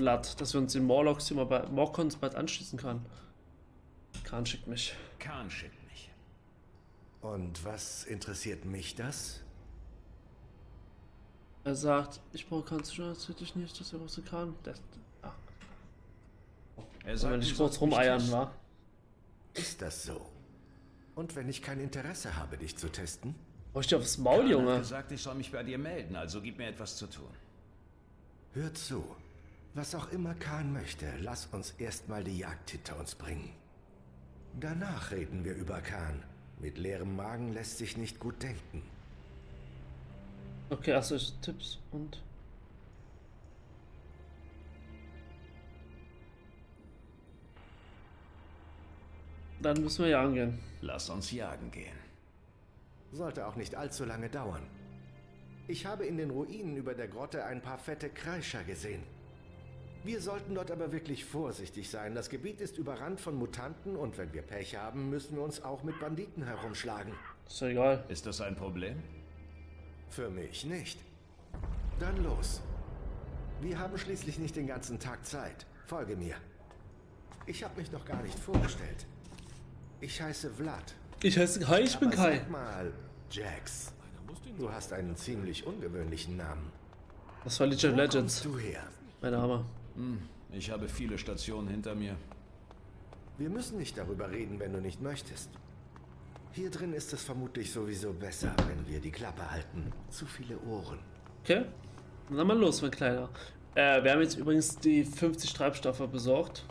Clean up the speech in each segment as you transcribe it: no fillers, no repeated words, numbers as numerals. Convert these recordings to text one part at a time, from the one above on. Blood, dass wir uns den Morlocks immer bei Morkons bald anschließen können. Khan schickt mich. Und was interessiert mich das? Er sagt, ich brauche keinen Zuschauer, das hätte ich nicht, dass er was zu Khan. Er sagt, wenn ich kurz rumeiern war. Ist das so? Und wenn ich kein Interesse habe, dich zu testen? Brauch ich dir aufs Maul, Junge? Er hat gesagt, ich soll mich bei dir melden, also gib mir etwas zu tun. Hör zu. Was auch immer Khan möchte, lass uns erstmal die Jagd hinter uns bringen. Danach reden wir über Khan. Mit leerem Magen lässt sich nicht gut denken. Okay, also Tipps und... Dann müssen wir jagen gehen. Lass uns jagen gehen. Sollte auch nicht allzu lange dauern. Ich habe in den Ruinen über der Grotte ein paar fette Kreischer gesehen. Wir sollten dort aber wirklich vorsichtig sein. Das Gebiet ist überrannt von Mutanten und wenn wir Pech haben, müssen wir uns auch mit Banditen herumschlagen. Ist egal. Ist das ein Problem? Für mich nicht. Dann los. Wir haben schließlich nicht den ganzen Tag Zeit. Folge mir. Ich habe mich noch gar nicht vorgestellt. Ich heiße Vlad. Ich heiße Kai, ich bin Kai. Sag mal, Jax, du hast einen ziemlich ungewöhnlichen Namen. Das war League of Legends. Wo kommst du her? Mein Name. Ich habe viele Stationen hinter mir. Wir müssen nicht darüber reden, wenn du nicht möchtest. Hier drin ist es vermutlich sowieso besser, wenn wir die Klappe halten. Zu viele Ohren. Okay, dann mal los, mein Kleiner. Wir haben jetzt übrigens die 50 Treibstoffe besorgt.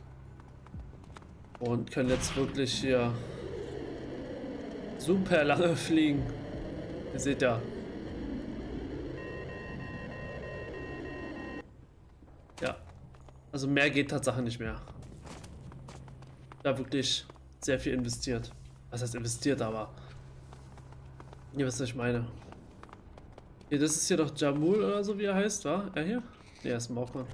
Und können jetzt wirklich hier super lange fliegen. Ihr seht ja. Ja. Also mehr geht tatsächlich nicht mehr. Da wirklich sehr viel investiert. Was heißt investiert, aber... Ihr wisst, was ich meine. Hier, das ist hier doch Jamul oder so, wie er heißt, wa? Er hier? Ne, er ist Morkon.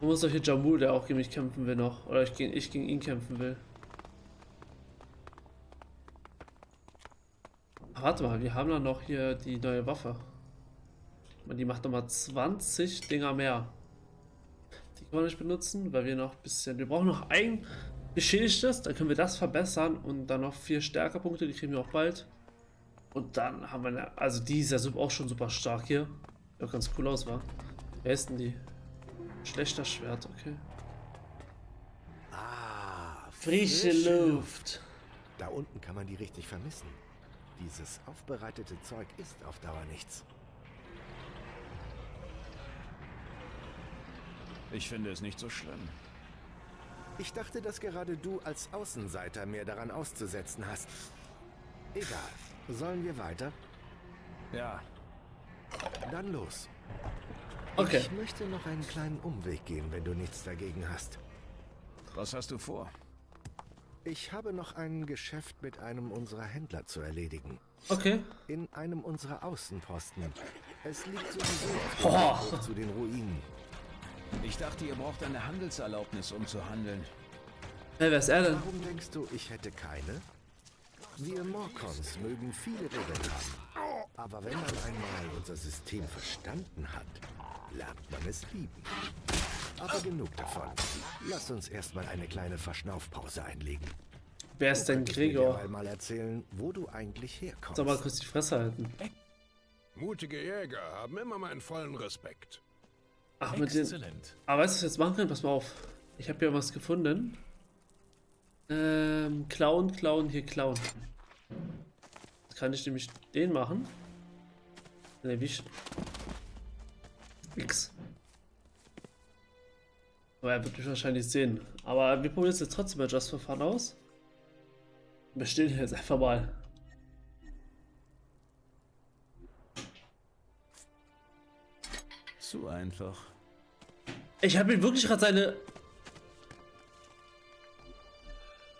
Man muss doch hier Jamul, der auch gegen mich kämpfen will noch. Oder ich gegen ihn kämpfen will. Warte mal, wir haben doch noch hier die neue Waffe. Und die macht nochmal 20 Dinger mehr. Die können wir nicht benutzen, weil wir noch ein bisschen... Wir brauchen noch ein beschädigtes, dann können wir das verbessern. Und dann noch 4 Stärkepunkte, die kriegen wir auch bald. Und dann haben wir... Eine, also die ist ja auch schon super stark hier. Sieht auch ganz cool aus, wa? Wer ist denn die? Schlechter Schwert, okay. Ah, frische Luft. Da unten kann man die richtig vermissen. Dieses aufbereitete Zeug ist auf Dauer nichts. Ich finde es nicht so schlimm. Ich dachte, dass gerade du als Außenseiter mehr daran auszusetzen hast. Egal. Sollen wir weiter? Ja. Dann los. Okay. Ich möchte noch einen kleinen Umweg gehen, wenn du nichts dagegen hast. Was hast du vor? Ich habe noch ein Geschäft mit einem unserer Händler zu erledigen. Okay. In einem unserer Außenposten. Es liegt sowieso auf dem Weg zu den Ruinen. Ich dachte, ihr braucht eine Handelserlaubnis, um zu handeln. Hey, wer ist er denn? Warum denkst du, ich hätte keine? Wir Morkons mögen viele Regeln haben. Aber wenn man einmal unser System verstanden hat, lernt man es lieben. Aber genug davon. Lass uns erstmal eine kleine Verschnaufpause einlegen. Wer ist denn Gregor? Mal erzählen, wo du eigentlich herkommst. Sag mal kurz die Fresse halten. Mutige Jäger haben immer meinen vollen Respekt. Ach, mit den... Aber weißt du, was wir jetzt machen können? Pass mal auf. Ich habe hier was gefunden. Klauen. Jetzt kann ich nämlich den machen. Ne, wie ich... Nix. Aber er wird mich wahrscheinlich sehen. Aber wir probieren es jetzt trotzdem bei Just for Fun aus. Wir stehen hier jetzt einfach mal. Zu einfach. Ich habe ihm wirklich gerade seine...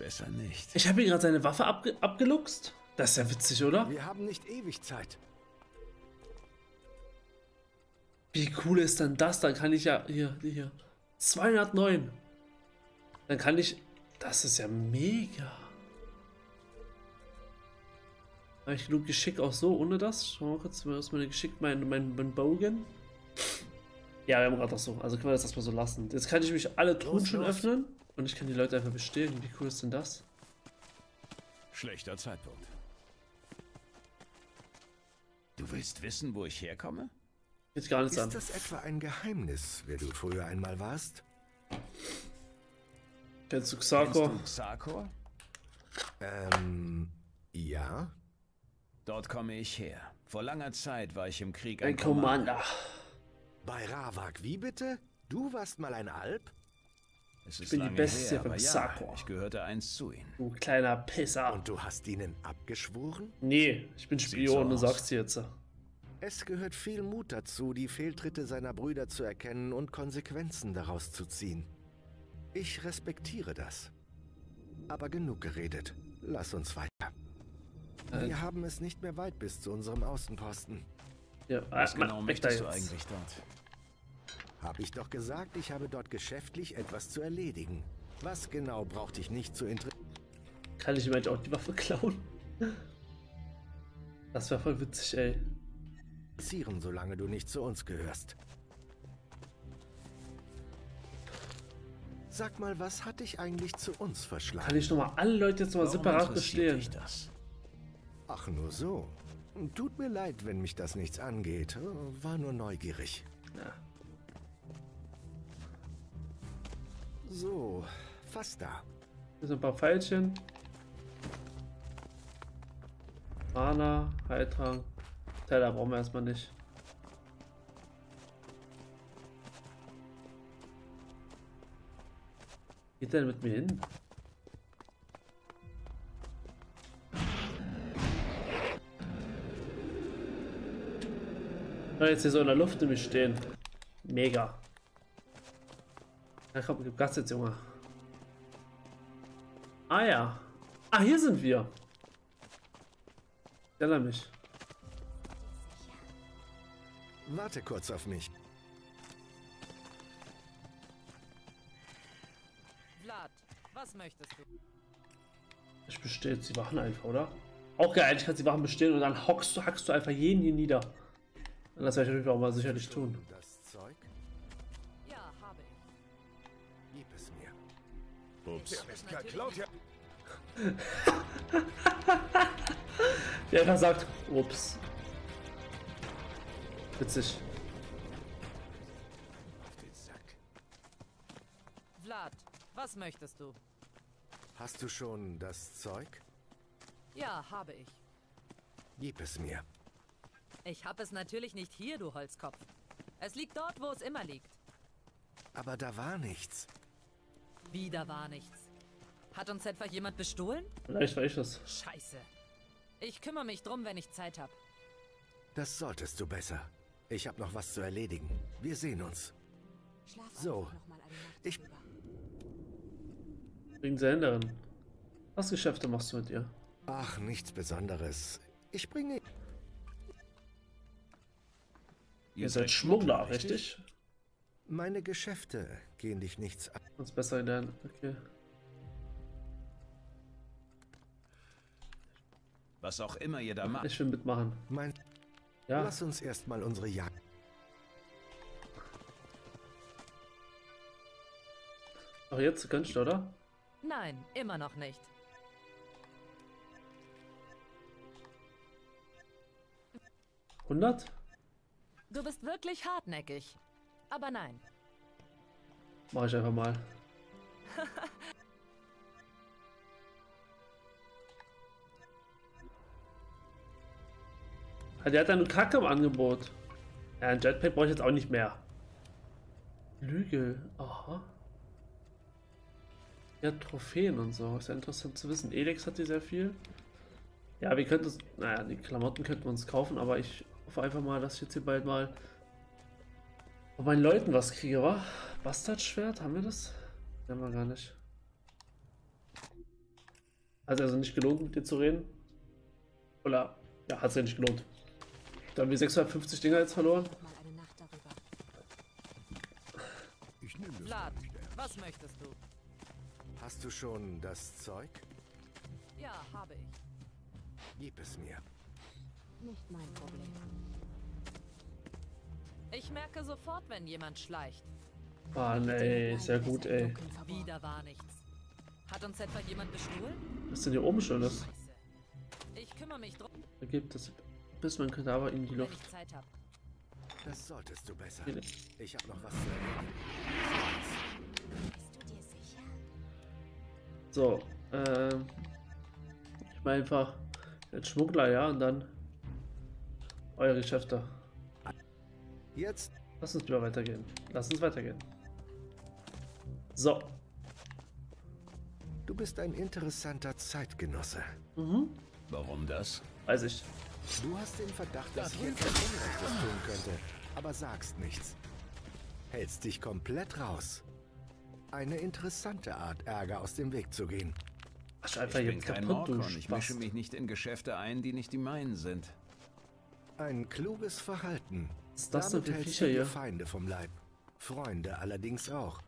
Besser nicht. Ich habe ihm gerade seine Waffe abgeluchst. Das ist ja witzig, oder? Wir haben nicht ewig Zeit. Wie cool ist denn das? Dann kann ich ja... Hier. 209. Dann kann ich... Das ist ja mega. Habe ich genug Geschick auch so ohne das? Schau mal kurz, was meine Geschick... Mein Bogen. Ja, wir haben gerade das so. Also können wir das erstmal so lassen. Jetzt kann ich mich alle Truhen schon öffnen und ich kann die Leute einfach bestehlen. Wie cool ist denn das? Schlechter Zeitpunkt. Du willst wissen, wo ich herkomme? Jetzt gar nichts an. Ist das etwa ein Geheimnis, wer du früher einmal warst? Kennst du Xarkor? Ja. Dort komme ich her. Vor langer Zeit war ich im Krieg ein Commander. Bei Ravak, wie bitte? Du warst mal ein Alp? Es ist ich bin die Bestie von Xarkor. Ja, ich gehörte einst zu ihnen. Du kleiner Pisser. Und du hast ihnen abgeschworen? Nee, ich bin Spion, du sagst dir jetzt. Es gehört viel Mut dazu, die Fehltritte seiner Brüder zu erkennen und Konsequenzen daraus zu ziehen. Ich respektiere das. Aber genug geredet. Lass uns weiter. Wir haben es nicht mehr weit bis zu unserem Außenposten. Ja, was genau möchtest du eigentlich dort? Hab ich doch gesagt, ich habe dort geschäftlich etwas zu erledigen. Was genau braucht dich nicht zu interessieren? Kann ich jemand auch die Waffe klauen? Das wäre voll witzig, ey. Passieren, solange du nicht zu uns gehörst. Sag mal, was hat dich eigentlich zu uns verschlagen? Kann ich nochmal alle Leute jetzt mal separat bestehen? Ach, nur so. Tut mir leid, wenn mich das nichts angeht. War nur neugierig. Ja. So, fast da. Hier sind ein paar Pfeilchen. Mana, Heiltrank. Teller brauchen wir erstmal nicht. Geht denn mit mir hin? Jetzt hier so in der Luft nämlich stehen. Mega. Na komm, gib Gas jetzt, Junge. Ah ja. Ah, hier sind wir. Ich erinnere mich. Warte kurz auf mich. Vlad, was möchtest du? Ich bestehe jetzt die Wachen einfach, oder? Auch geil, ich kann die Wachen bestehen und dann hackst du einfach jeden hier nieder. Und das werde ich natürlich auch mal sicherlich tun. Das Zeug? Ja, habe ich. Gib es mir. Ups. Der einfach sagt, ups. Witzig. Auf den Sack. Vlad, was möchtest du? Hast du schon das Zeug? Ja, habe ich. Gib es mir. Ich hab es natürlich nicht hier, du Holzkopf. Es liegt dort, wo es immer liegt. Aber da war nichts. Wie, da war nichts? Hat uns etwa jemand bestohlen? Vielleicht war ich das. Scheiße. Ich kümmere mich drum, wenn ich Zeit habe. Das solltest du besser. Ich habe noch was zu erledigen. Wir sehen uns. Schlaf so. Ich... Wegen der Händlerin. Was Geschäfte machst du mit ihr? Ach, nichts Besonderes. Ich bringe... Ihr seid Schmuggler, richtig? Meine Geschäfte gehen dich nichts an. Uns besser in der... Okay. Was auch immer ihr da macht. Ich will mitmachen. Mein... Ja. Lass uns erstmal unsere Jagd. Ach, jetzt kannst du, oder? Nein, immer noch nicht. $100? Du bist wirklich hartnäckig. Aber nein. Mach ich einfach mal. Der hat ja nur Kacke im Angebot. Ja, ein Jetpack brauche ich jetzt auch nicht mehr. Lüge. Aha. Ja, Trophäen und so. Ist ja interessant zu wissen. Elex hat die sehr viel. Ja, wir könnten uns... Naja, die Klamotten könnten wir uns kaufen, aber ich... Ich hoffe einfach mal, dass ich jetzt hier bald mal von meinen Leuten was kriege, wa? Bastardschwert, haben wir das? Haben wir gar nicht. Hat es also nicht gelohnt, mit dir zu reden? Oder, ja, hat es ja nicht gelohnt. Da haben wir 650 Dinger jetzt verloren. Ich nehme das. Vlad, was möchtest du? Hast du schon das Zeug? Ja, habe ich. Gib es mir. Nicht mein Problem. Ich merke sofort, wenn jemand schleicht. Ah, nee, sehr gut, ey. Wieder war nichts. Hat uns etwa jemand bestohlen? Was ist denn hier oben Schönes? Ich kümmere mich drum. Da gibt es bis man könnte aber in die Luft. Das solltest du besser. Ich habe noch was zu erwähnen. Bist du dir sicher? So, ich meine einfach den Schmuggler, ja, und dann eure Geschäfte. Jetzt. Lass uns lieber weitergehen. Lass uns weitergehen. So. Du bist ein interessanter Zeitgenosse. Mhm. Warum das? Weiß ich. Du hast den Verdacht, dass ich etwas Unrechtes tun könnte, aber sagst nichts. Hältst dich komplett raus. Eine interessante Art, Ärger aus dem Weg zu gehen. Ich bin kein Morkon. Ich mische mich nicht in Geschäfte ein, die nicht die meinen sind. Ein kluges Verhalten. Ist das so die Fische hier? Feinde vom Leib. Freunde allerdings auch.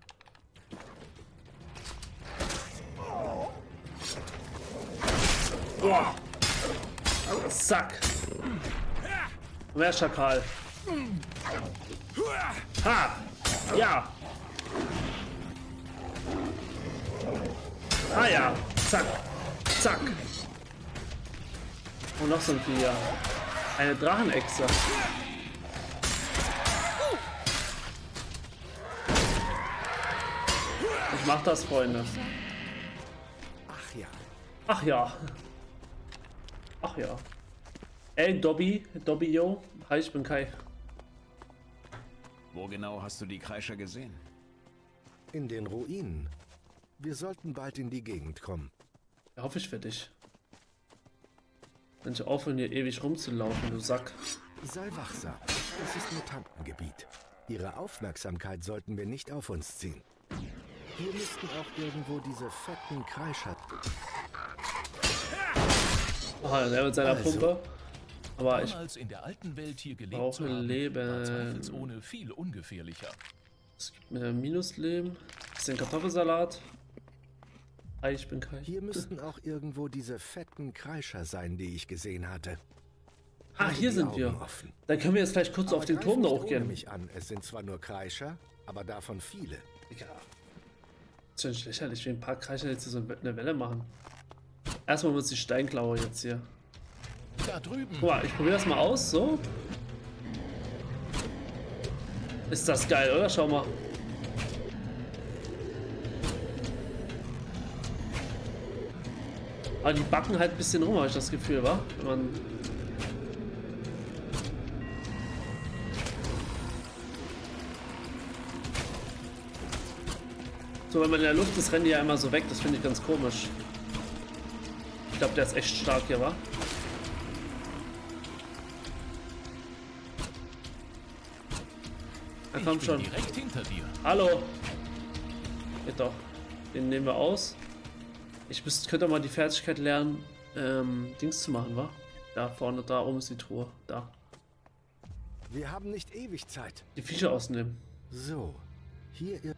Boah. Sack. Wer Schakal? Ha! Ja! Ah ja! Zack! Zack! Und noch so ein Vier. Eine Drachenechse. Ich mach das, Freunde. Ach ja. Ach ja. Ach ja. Ey, Dobby, yo. Hi, ich bin Kai. Wo genau hast du die Kreischer gesehen? In den Ruinen. Wir sollten bald in die Gegend kommen. Ja, hoffe ich für dich. Wenn ich aufhören, hier ewig rumzulaufen, du Sack. Sei wachsam. Das ist Mutantengebiet. Ihre Aufmerksamkeit sollten wir nicht auf uns ziehen. Hier müssten auch irgendwo diese fetten Kreischer. Ah, der mit seiner Pumpe. Aber ich brauche Leben. Es gibt mir Minusleben. Bisschen Kartoffelsalat. Ich bin Kai. Hier müssten auch irgendwo diese fetten Kreischer sein, die ich gesehen hatte. Ah, hier sind wir. Dann können wir jetzt vielleicht kurz auf den Turm da hochgehen. Es sind zwar nur Kreischer, aber davon viele. Egal. Das ist schon lächerlich, wie ein paar Kreischer jetzt so eine Welle machen. Erstmal muss die Steinklaue jetzt hier. Da drüben. Guck mal, ich probiere das mal aus, so. Ist das geil, oder? Schau mal. Aber die backen halt ein bisschen rum, habe ich das Gefühl, wa? Wenn man so, wenn man in der Luft ist, rennen die ja immer so weg. Das finde ich ganz komisch. Ich glaube, der ist echt stark hier, wa? Er kommt schon. Direkt hinter dir. Hallo! Geht doch. Den nehmen wir aus. Ich könnte mal die Fertigkeit lernen, Dings zu machen, wa? Da vorne, da oben ist die Truhe. Da. Wir haben nicht ewig Zeit. Die Viecher ausnehmen. So. Hier ist.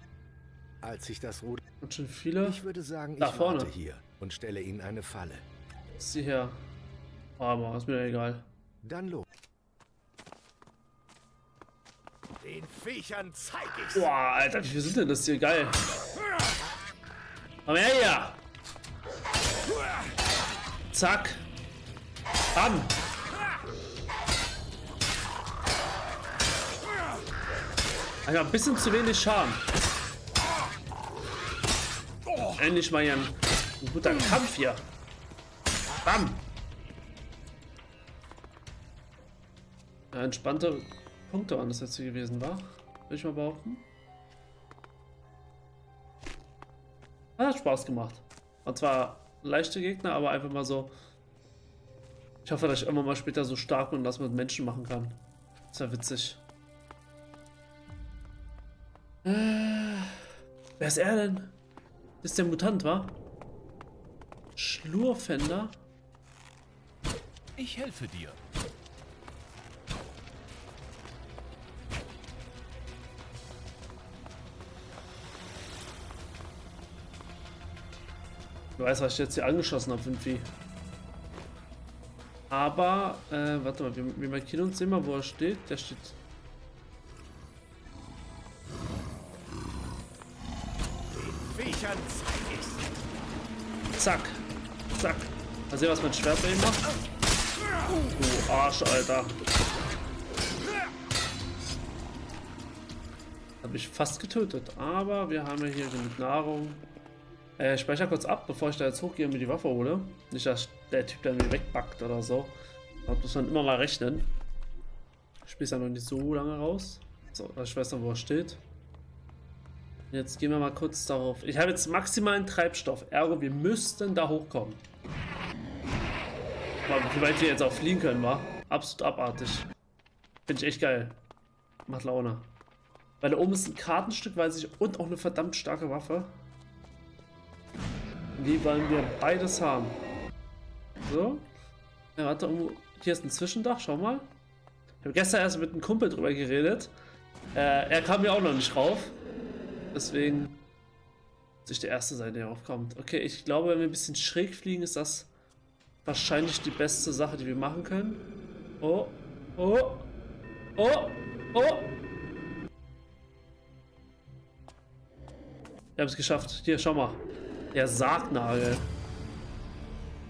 Als ich das Ruder. Und schon viele. Ich würde sagen, ich warte hier und stelle ihnen eine Falle. Sieh her. Aber ist mir egal. Dann los. Den Viechern zeig ich's. Boah, Alter, wie viel sind denn das hier? Geil. Komm her hier. Zack. Bam. Alter, ein bisschen zu wenig Charme. Endlich mal hier ein guter Kampf hier. Bam. Ja, entspannte Punkte waren das jetzt hier gewesen, war? Will ich mal behaupten. Hat Spaß gemacht. Und zwar leichte Gegner, aber einfach mal so. Ich hoffe, dass ich immer mal später so stark bin, dass man mit Menschen machen kann. Ist ja witzig. Wer ist er denn? Das ist der Mutant, wa? Schlurfender. Ich helfe dir. Du weißt, was ich jetzt hier angeschossen habe, irgendwie. Aber, warte mal, wir markieren uns immer, wo er steht. Der steht Zack. Zack. Mal sehen, was mein Schwert bei ihm macht. Du Arsch, Alter. Habe ich fast getötet. Aber wir haben ja hier genug Nahrung. Ich speichere kurz ab, bevor ich da jetzt hochgehe und mir die Waffe hole. Nicht, dass der Typ dann mir wegbackt oder so. Da muss man immer mal rechnen. Ich spiele es ja noch nicht so lange raus. So, ich weiß noch, wo er steht. Jetzt gehen wir mal kurz darauf. Ich habe jetzt maximalen Treibstoff. Ergo, wir müssten da hochkommen. Aber wie weit wir jetzt auch fliegen können, war absolut abartig. Finde ich echt geil. Macht Laune. Weil da oben ist ein Kartenstück, weiß ich, und auch eine verdammt starke Waffe. Die wollen wir beides haben. So. Ja, warte, irgendwo. Hier ist ein Zwischendach, schau mal. Ich habe gestern erst mit einem Kumpel drüber geredet. Er kam ja auch noch nicht rauf. Deswegen muss ich der Erste sein, der raufkommt. Okay, ich glaube, wenn wir ein bisschen schräg fliegen, ist das wahrscheinlich die beste Sache, die wir machen können. Oh, oh, oh, oh. Wir haben es geschafft. Hier, schau mal. Der Sargnagel.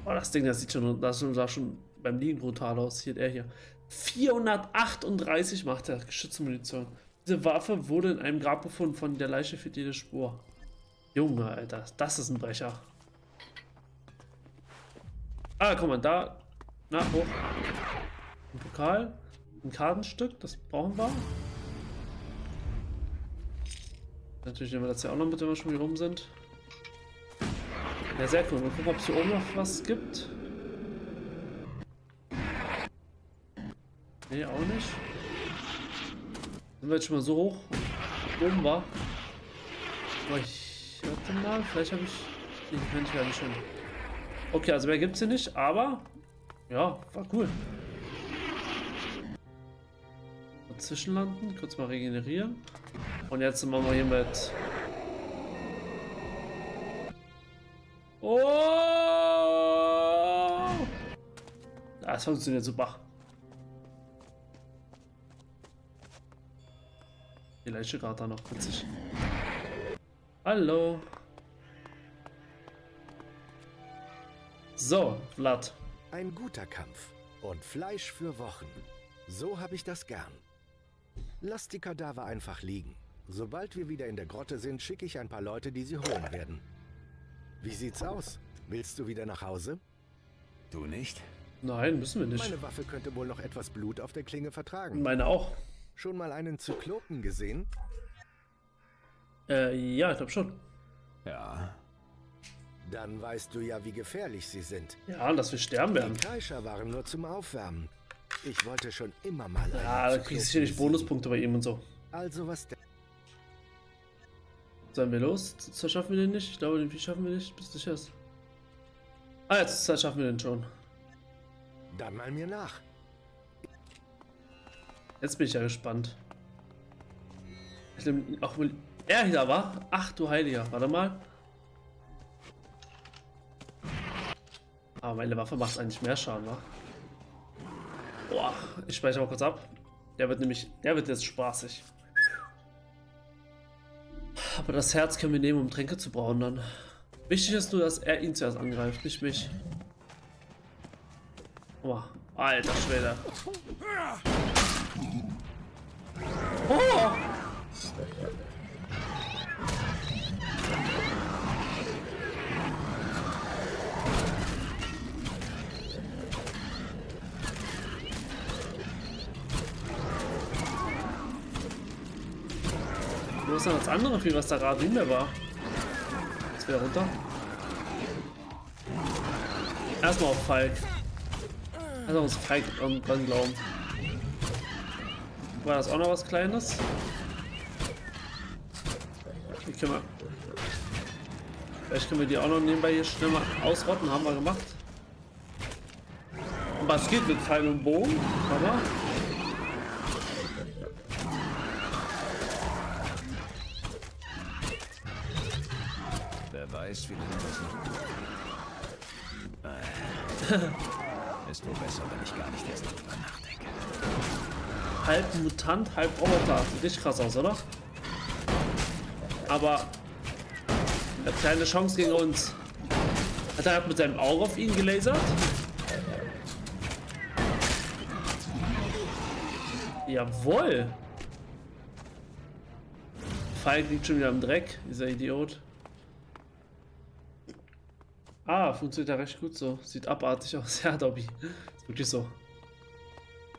Oh, das Ding, das sah schon beim Liegen brutal aus. Hier, der hier. 438 macht er. Geschützmunition. Diese Waffe wurde in einem Grab gefunden. Von der Leiche fehlt jede Spur. Junge, Alter. Das ist ein Brecher. Ah, guck mal, da. Na, hoch. Ein Pokal. Ein Kartenstück. Das brauchen wir. Natürlich nehmen wir das ja auch noch mit, wenn wir schon hier rum sind. Ja, sehr cool. Mal gucken, ob es hier oben noch was gibt. Ne, auch nicht. Sind wir jetzt schon mal so hoch? Oben war. Aber ich warte mal, vielleicht habe ich. Nee, kann ich gar nicht hin. Okay, also mehr gibt es hier nicht, aber. Ja, war cool. Mal zwischenlanden, kurz mal regenerieren. Und jetzt machen wir hier mit. Oh! Das funktioniert super. Die Leiche gerade da noch, witzig. Hallo. So, Vlad. Ein guter Kampf und Fleisch für Wochen. So habe ich das gern. Lass die Kadaver einfach liegen. Sobald wir wieder in der Grotte sind, schicke ich ein paar Leute, die sie holen werden. Wie sieht's aus? Willst du wieder nach Hause? Du nicht? Nein, müssen wir nicht. Meine Waffe könnte wohl noch etwas Blut auf der Klinge vertragen. Meine auch. Schon mal einen Zyklopen gesehen? Ja, ich glaube schon. Ja. Dann weißt du ja, wie gefährlich sie sind. Ja, und dass wir sterben werden. Die Kreischer waren nur zum Aufwärmen. Ich wollte schon immer mal. Ja, da kriegst du ja nicht Bonuspunkte bei ihm und so. Also was denn? Sollen wir los? Zerschaffen wir den nicht? Ich glaube, den Vieh schaffen wir nicht. Bist du sicher? Ah, jetzt zerschaffen wir den schon. Dann mal mir nach. Jetzt bin ich ja gespannt. Ich nehme auch mal. Er hier war? Ach du Heiliger. Warte mal. Aber meine Waffe macht eigentlich mehr Schaden, wa? Boah, ich speichere mal kurz ab. Der wird jetzt spaßig. Aber das Herz können wir nehmen, um Tränke zu brauen dann. Wichtig ist nur, dass er ihn zuerst angreift, nicht mich. Oh, alter Schwede. Oh! Wo ist denn das andere Vieh, was da gerade hinter war? Jetzt wieder runter. Erstmal auf Falk. Also muss Falk dran glauben. War das auch noch was Kleines? Vielleicht können wir die auch noch nebenbei hier schnell mal ausrotten, haben wir gemacht. Und was geht mit Pfeil und Bogen? Aber wie lange das noch tut. Ist wohl besser, wenn ich gar nicht erst drüber nachdenke. Halb Mutant, halb Roboter. Sieht richtig krass aus, oder? Aber Er hat keine Chance gegen uns. Hat er mit seinem Auge auf ihn gelasert? Jawohl! Falk liegt schon wieder im Dreck, dieser Idiot. Ah, funktioniert ja recht gut so. Sieht abartig aus. Ja, Dobby. Ist wirklich so.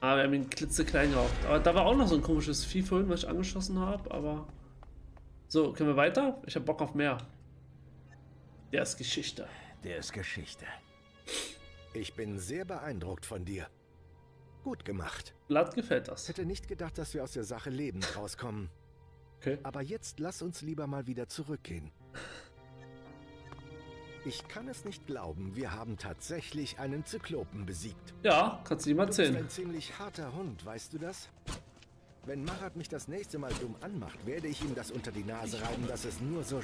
Ah, wir haben ihn klitzeklein geraucht. Aber da war auch noch so ein komisches Vieh vorhin, was ich angeschossen habe, aber... So, können wir weiter? Ich hab Bock auf mehr. Der ist Geschichte. Der ist Geschichte. Ich bin sehr beeindruckt von dir. Gut gemacht. Blatt gefällt das. Hätte nicht gedacht, dass wir aus der Sache lebend rauskommen. Okay. Aber jetzt lass uns lieber mal wieder zurückgehen. Ich kann es nicht glauben, wir haben tatsächlich einen Zyklopen besiegt. Ja, kannst du ihm erzählen. Du bist ein ziemlich harter Hund, weißt du das? Wenn Marat mich das nächste Mal dumm anmacht, werde ich ihm das unter die Nase reiben, dass es nur so...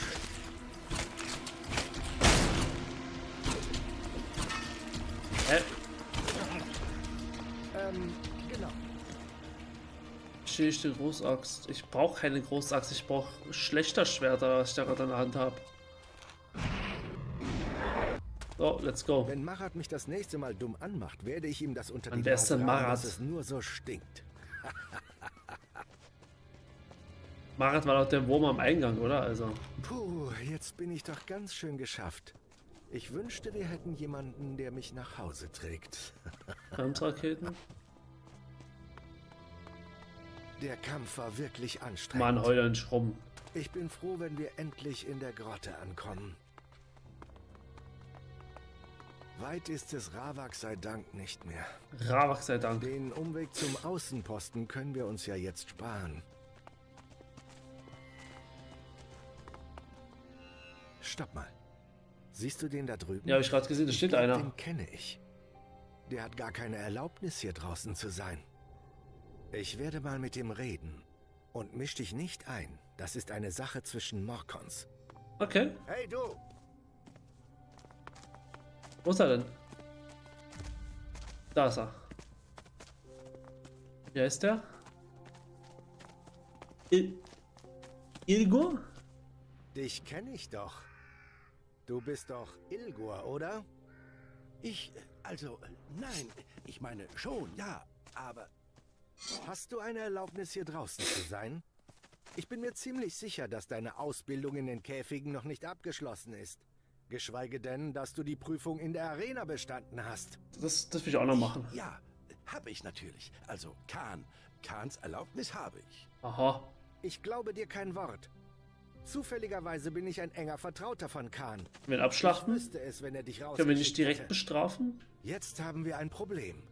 Genau. Schieße Großaxt. Ich brauche keine Großaxt, ich brauche schlechter Schwerter, was ich da gerade in der Hand habe. So, let's go. Wenn Marat mich das nächste Mal dumm anmacht, werde ich ihm das unter die Nase reiben, dass es nur so stinkt. Marat war doch der Wurm am Eingang, oder? Also. Puh, jetzt bin ich doch ganz schön geschafft. Ich wünschte, wir hätten jemanden, der mich nach Hause trägt. Kampfraketen? Der Kampf war wirklich anstrengend. Mann, heul nicht rum. Ich bin froh, wenn wir endlich in der Grotte ankommen. Weit ist es Ravak sei Dank nicht mehr. Ravak sei Dank. Den Umweg zum Außenposten können wir uns ja jetzt sparen. Stopp mal. Siehst du den da drüben? Ja, hab ich gerade gesehen, da steht einer. Den kenne ich. Der hat gar keine Erlaubnis, hier draußen zu sein. Ich werde mal mit ihm reden. Und misch dich nicht ein. Das ist eine Sache zwischen Morkons. Okay. Hey, du! Wo ist er denn? Da ist er. Wer ist der? Ilgur? Dich kenne ich doch. Du bist doch Ilgur, oder? Nein, ich meine schon, ja, aber... Hast du eine Erlaubnis, hier draußen zu sein? Ich bin mir ziemlich sicher, dass deine Ausbildung in den Käfigen noch nicht abgeschlossen ist. Geschweige denn, dass du die Prüfung in der Arena bestanden hast. Das will ich auch noch machen. Ja, habe ich natürlich. Also Kahns Erlaubnis habe ich. Aha. Ich glaube dir kein Wort. Zufälligerweise bin ich ein enger Vertrauter von Kahn. Können wir ihn abschlachten? Ich wüsste es, wenn er dich rausgeschickt hätte. Können wir nicht direkt bestrafen? Jetzt haben wir ein Problem.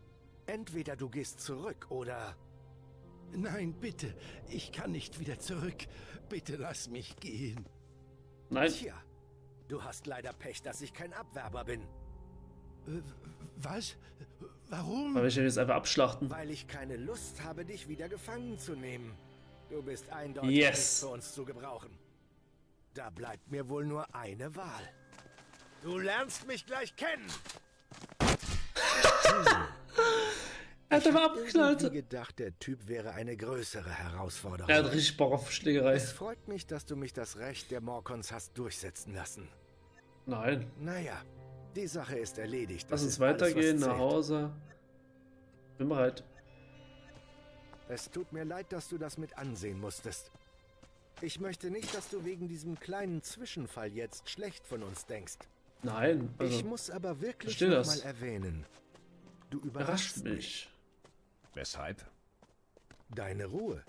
Entweder du gehst zurück oder... Nein, bitte. Ich kann nicht wieder zurück. Bitte lass mich gehen. Nein. Tja, du hast leider Pech, dass ich kein Abwerber bin. Was? Warum? Weil ich jetzt einfach abschlachten. Weil ich keine Lust habe, dich wieder gefangen zu nehmen. Du bist eindeutig nicht für uns zu gebrauchen. Da bleibt mir wohl nur eine Wahl. Du lernst mich gleich kennen. Er hat aber abgeknallt. Ich hab gedacht, der Typ wäre eine größere Herausforderung. Er hat richtig Bock auf Schlägerei. Es freut mich, dass du mich das Recht der Morkons hast durchsetzen lassen. Nein. Naja, die Sache ist erledigt. Lass uns weitergehen, nach Hause. Bin bereit. Es tut mir leid, dass du das mit ansehen musstest. Ich möchte nicht, dass du wegen diesem kleinen Zwischenfall jetzt schlecht von uns denkst. Nein. Also, ich muss aber wirklich noch mal erwähnen. Du überraschst mich. Weshalb? Deine Ruhe.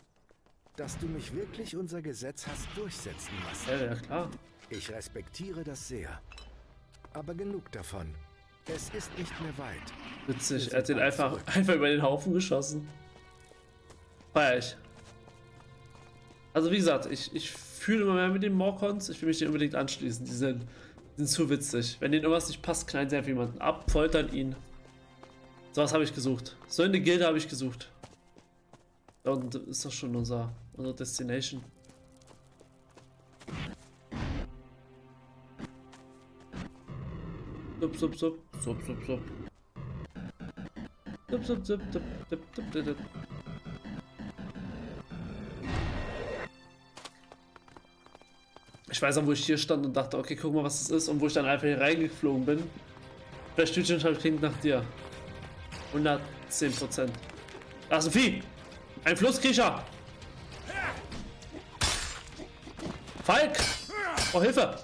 Dass du mich wirklich unser Gesetz hast durchsetzen lassen. Ja, klar. Ich respektiere das sehr. Aber genug davon. Es ist nicht mehr weit. Witzig, er hat den einfach über den Haufen geschossen. Feier ich. Also wie gesagt, ich fühle immer mehr mit den Morkons. Ich will mich denen unbedingt anschließen. Die sind zu witzig. Wenn denen irgendwas nicht passt, knallen sie einfach jemanden ab, foltern ihn. So was habe ich gesucht. So eine Gilde habe ich gesucht. Da unten ist doch schon unsere Destination. Sup, sup, sup. Sup, sup, sup. Sup, sup, sup, sup, sup, sup, sup, sup. Ich weiß auch, wo ich hier stand und dachte, okay, guck mal, was das ist. Und wo ich dann einfach hier reingeflogen bin. Das Stückchen klingt nach dir. 110%. Da ist ein Vieh! Ein Flusskriecher! Falk! Oh, Hilfe!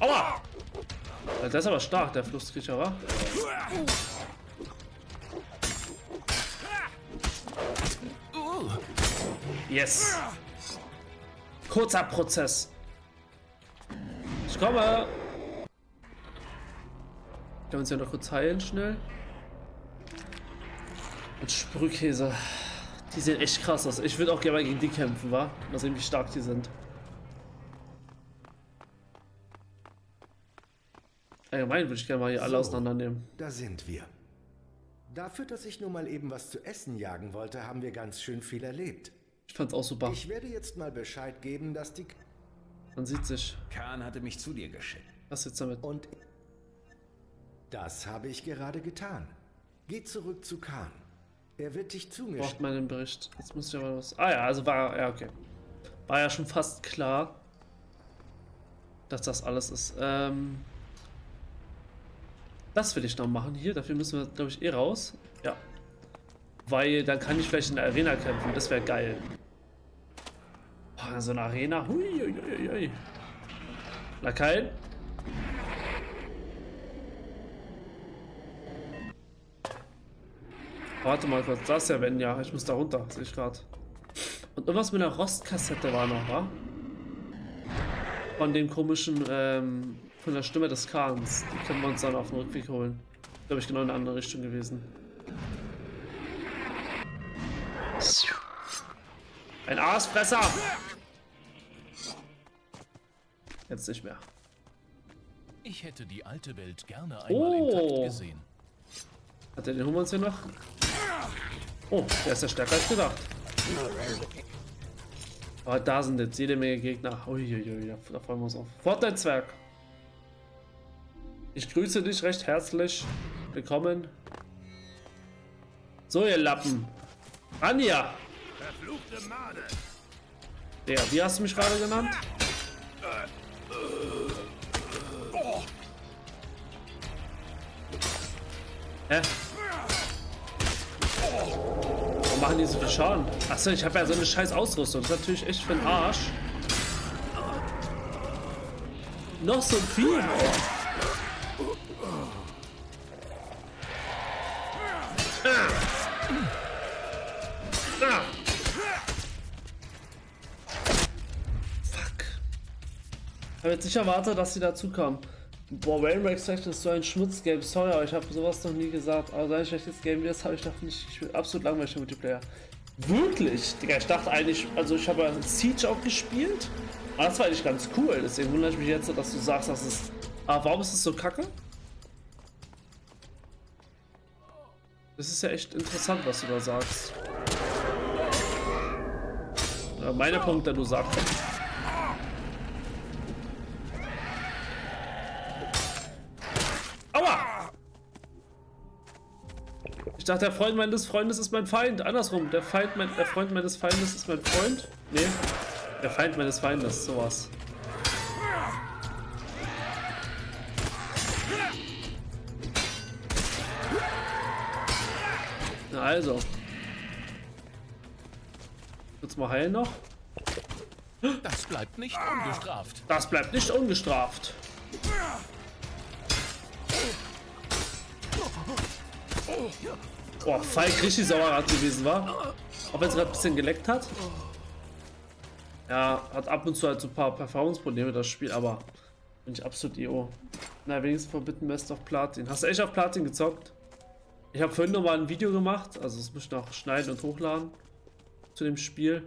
Aua! Das ist aber stark, der Flusskriecher, wa? Yes! Kurzer Prozess! Ich komme! Können wir uns ja noch kurz heilen, schnell. Und Sprühkäse. Die sehen echt krass aus. Ich würde auch gerne mal gegen die kämpfen, wa? Mal sehen, wie stark die sind. Allgemein würde ich gerne mal hier alle auseinandernehmen. Da sind wir. Dafür, dass ich nur mal eben was zu essen jagen wollte, haben wir ganz schön viel erlebt. Ich fand's auch super. Ich werde jetzt mal Bescheid geben, dass die... Man sieht sich. Khan hatte mich zu dir geschickt. Was jetzt damit? Und das habe ich gerade getan. Geh zurück zu Khan. Er wird dich zu mir... Braucht meinen Bericht. Jetzt muss ich aber was... Ah ja, also war... Ja, okay. War ja schon fast klar, dass das alles ist. Das will ich noch machen hier. Dafür müssen wir, glaube ich, eh raus. Ja. Weil dann kann ich vielleicht in der Arena kämpfen. Das wäre geil. Boah, so eine Arena. Huiuiuiui. Lakai. Warte mal kurz. Das ist ja wenn ja. Ich muss da runter. Sehe ich gerade. Und irgendwas mit einer Rostkassette war noch, wa? Von dem komischen, von der Stimme des Kahns. Die können wir uns dann auf den Rückweg holen. Glaube ich, genau in eine andere Richtung gewesen. Ein Aasfresser! Jetzt nicht mehr. Ich hätte die alte Welt gerne einmal intakt gesehen. Hat er den Humans hier noch? Oh, der ist ja stärker als gedacht. Aber da sind jetzt jede Menge Gegner. Uiuiui, da freuen wir uns auf. Fortnetzwerk! Ich grüße dich recht herzlich. Willkommen. So, ihr Lappen. Anja! Verfluchte Made! Ja, wie hast du mich gerade genannt? Hä? Warum machen die so viel Schaden? Achso, ich habe ja so eine scheiß Ausrüstung. Das ist natürlich echt für den Arsch. Noch so viel. Fuck. Ich habe jetzt nicht erwartet, dass sie dazu kamen. Boah, Railroad Extraction ist so ein Schmutzgame. Sorry, aber ich habe sowas noch nie gesagt. Aber sein schlechtes Game, das habe ich noch nicht. Ich bin absolut langweilig im Multiplayer. Wirklich? Digga, ich dachte eigentlich, also ich habe ja Siege auch gespielt. Aber das war eigentlich ganz cool. Deswegen wundere ich mich jetzt, dass du sagst, dass es. Aber warum ist es so kacke? Das ist ja echt interessant, was du da sagst. Ja, meine Punkte, du sagst. Ich dachte, der Freund meines Freundes ist mein Feind. Andersrum, der Freund meines Feindes ist mein Freund. Nee, der Feind meines Feindes, sowas. Na also. Kurz mal heilen noch. Das bleibt nicht ungestraft. Das bleibt nicht ungestraft. Boah, Falk richtig sauer gewesen war. Auch wenn es gerade ein bisschen geleckt hat. Ja, hat ab und zu halt so ein paar Performance-Probleme das Spiel, aber bin ich absolut EO. Na, wenigstens Forbidden West auf Platin. Hast du echt auf Platin gezockt? Ich habe vorhin nochmal ein Video gemacht, also das muss ich noch schneiden und hochladen zu dem Spiel.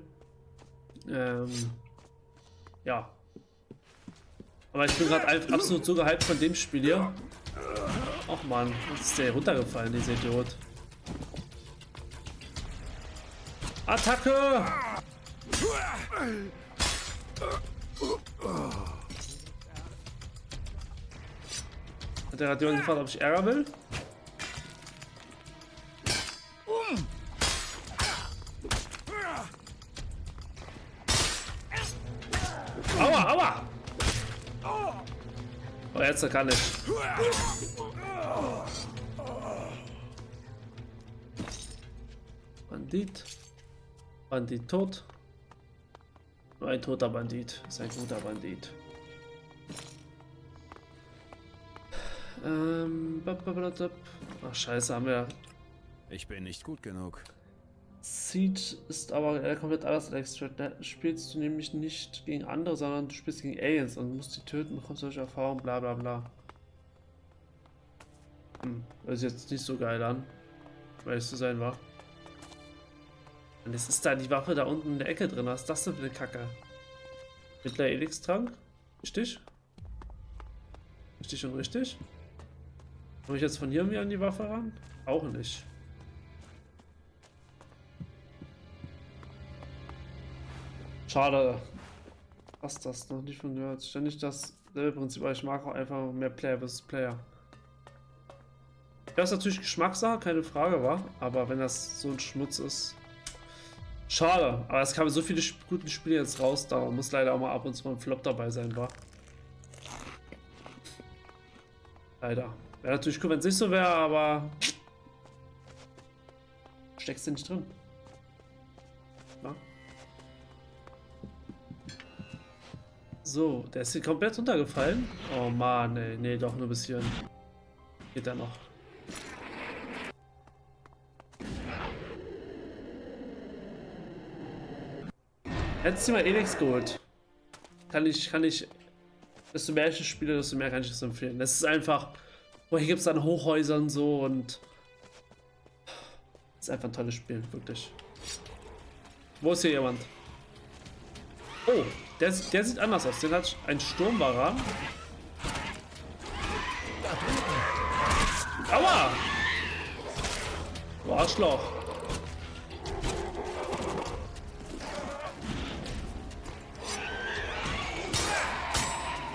Ja. Aber ich bin gerade absolut so gehypt von dem Spiel hier. Och man, was ist der runtergefallen, dieser Idiot? Attacke! Hat der Radion gefragt, ob ich Ärger will? Oh, jetzt kann ich. Bandit. Bandit tot. Nur ein toter Bandit ist ein guter Bandit. Ach, scheiße, haben wir. Ich bin nicht gut genug. Siege ist aber komplett anders, Alex. Da spielst du nämlich nicht gegen andere, sondern du spielst gegen Aliens und musst die töten, bekommst solche Erfahrungen, bla bla bla. Das ist jetzt nicht so geil an, weil es zu sein war. Und es ist da die Waffe da unten in der Ecke drin, was ist das denn für eine Kacke? Mittler Elix-Trank? Richtig? Richtig und richtig? Komme ich jetzt von hier mir an die Waffe ran? Auch nicht. Schade, was das noch nicht von gehört. Ständig dasselbe Prinzip, aber ich mag auch einfach mehr Player vs. Player. Das ist natürlich Geschmackssache, keine Frage, war. Aber wenn das so ein Schmutz ist, schade. Aber es kamen so viele gute Spiele jetzt raus, da muss leider auch mal ab und zu mal ein Flop dabei sein, war. Leider. Wäre natürlich cool, wenn es nicht so wäre, aber steckst du nicht drin. Na? So, der ist hier komplett runtergefallen. Oh Mann, ey. Nee, doch nur ein bisschen. Geht da noch. Hättest du mal Elix geholt. Kann ich. Desto mehr ich spiele, desto mehr kann ich das empfehlen. Das ist einfach. Boah, hier gibt es dann Hochhäusern so und. Das ist einfach ein tolles Spiel, wirklich. Wo ist hier jemand? Oh! Der sieht anders aus. Den hat ein Sturmwaran. Aua! Du Arschloch.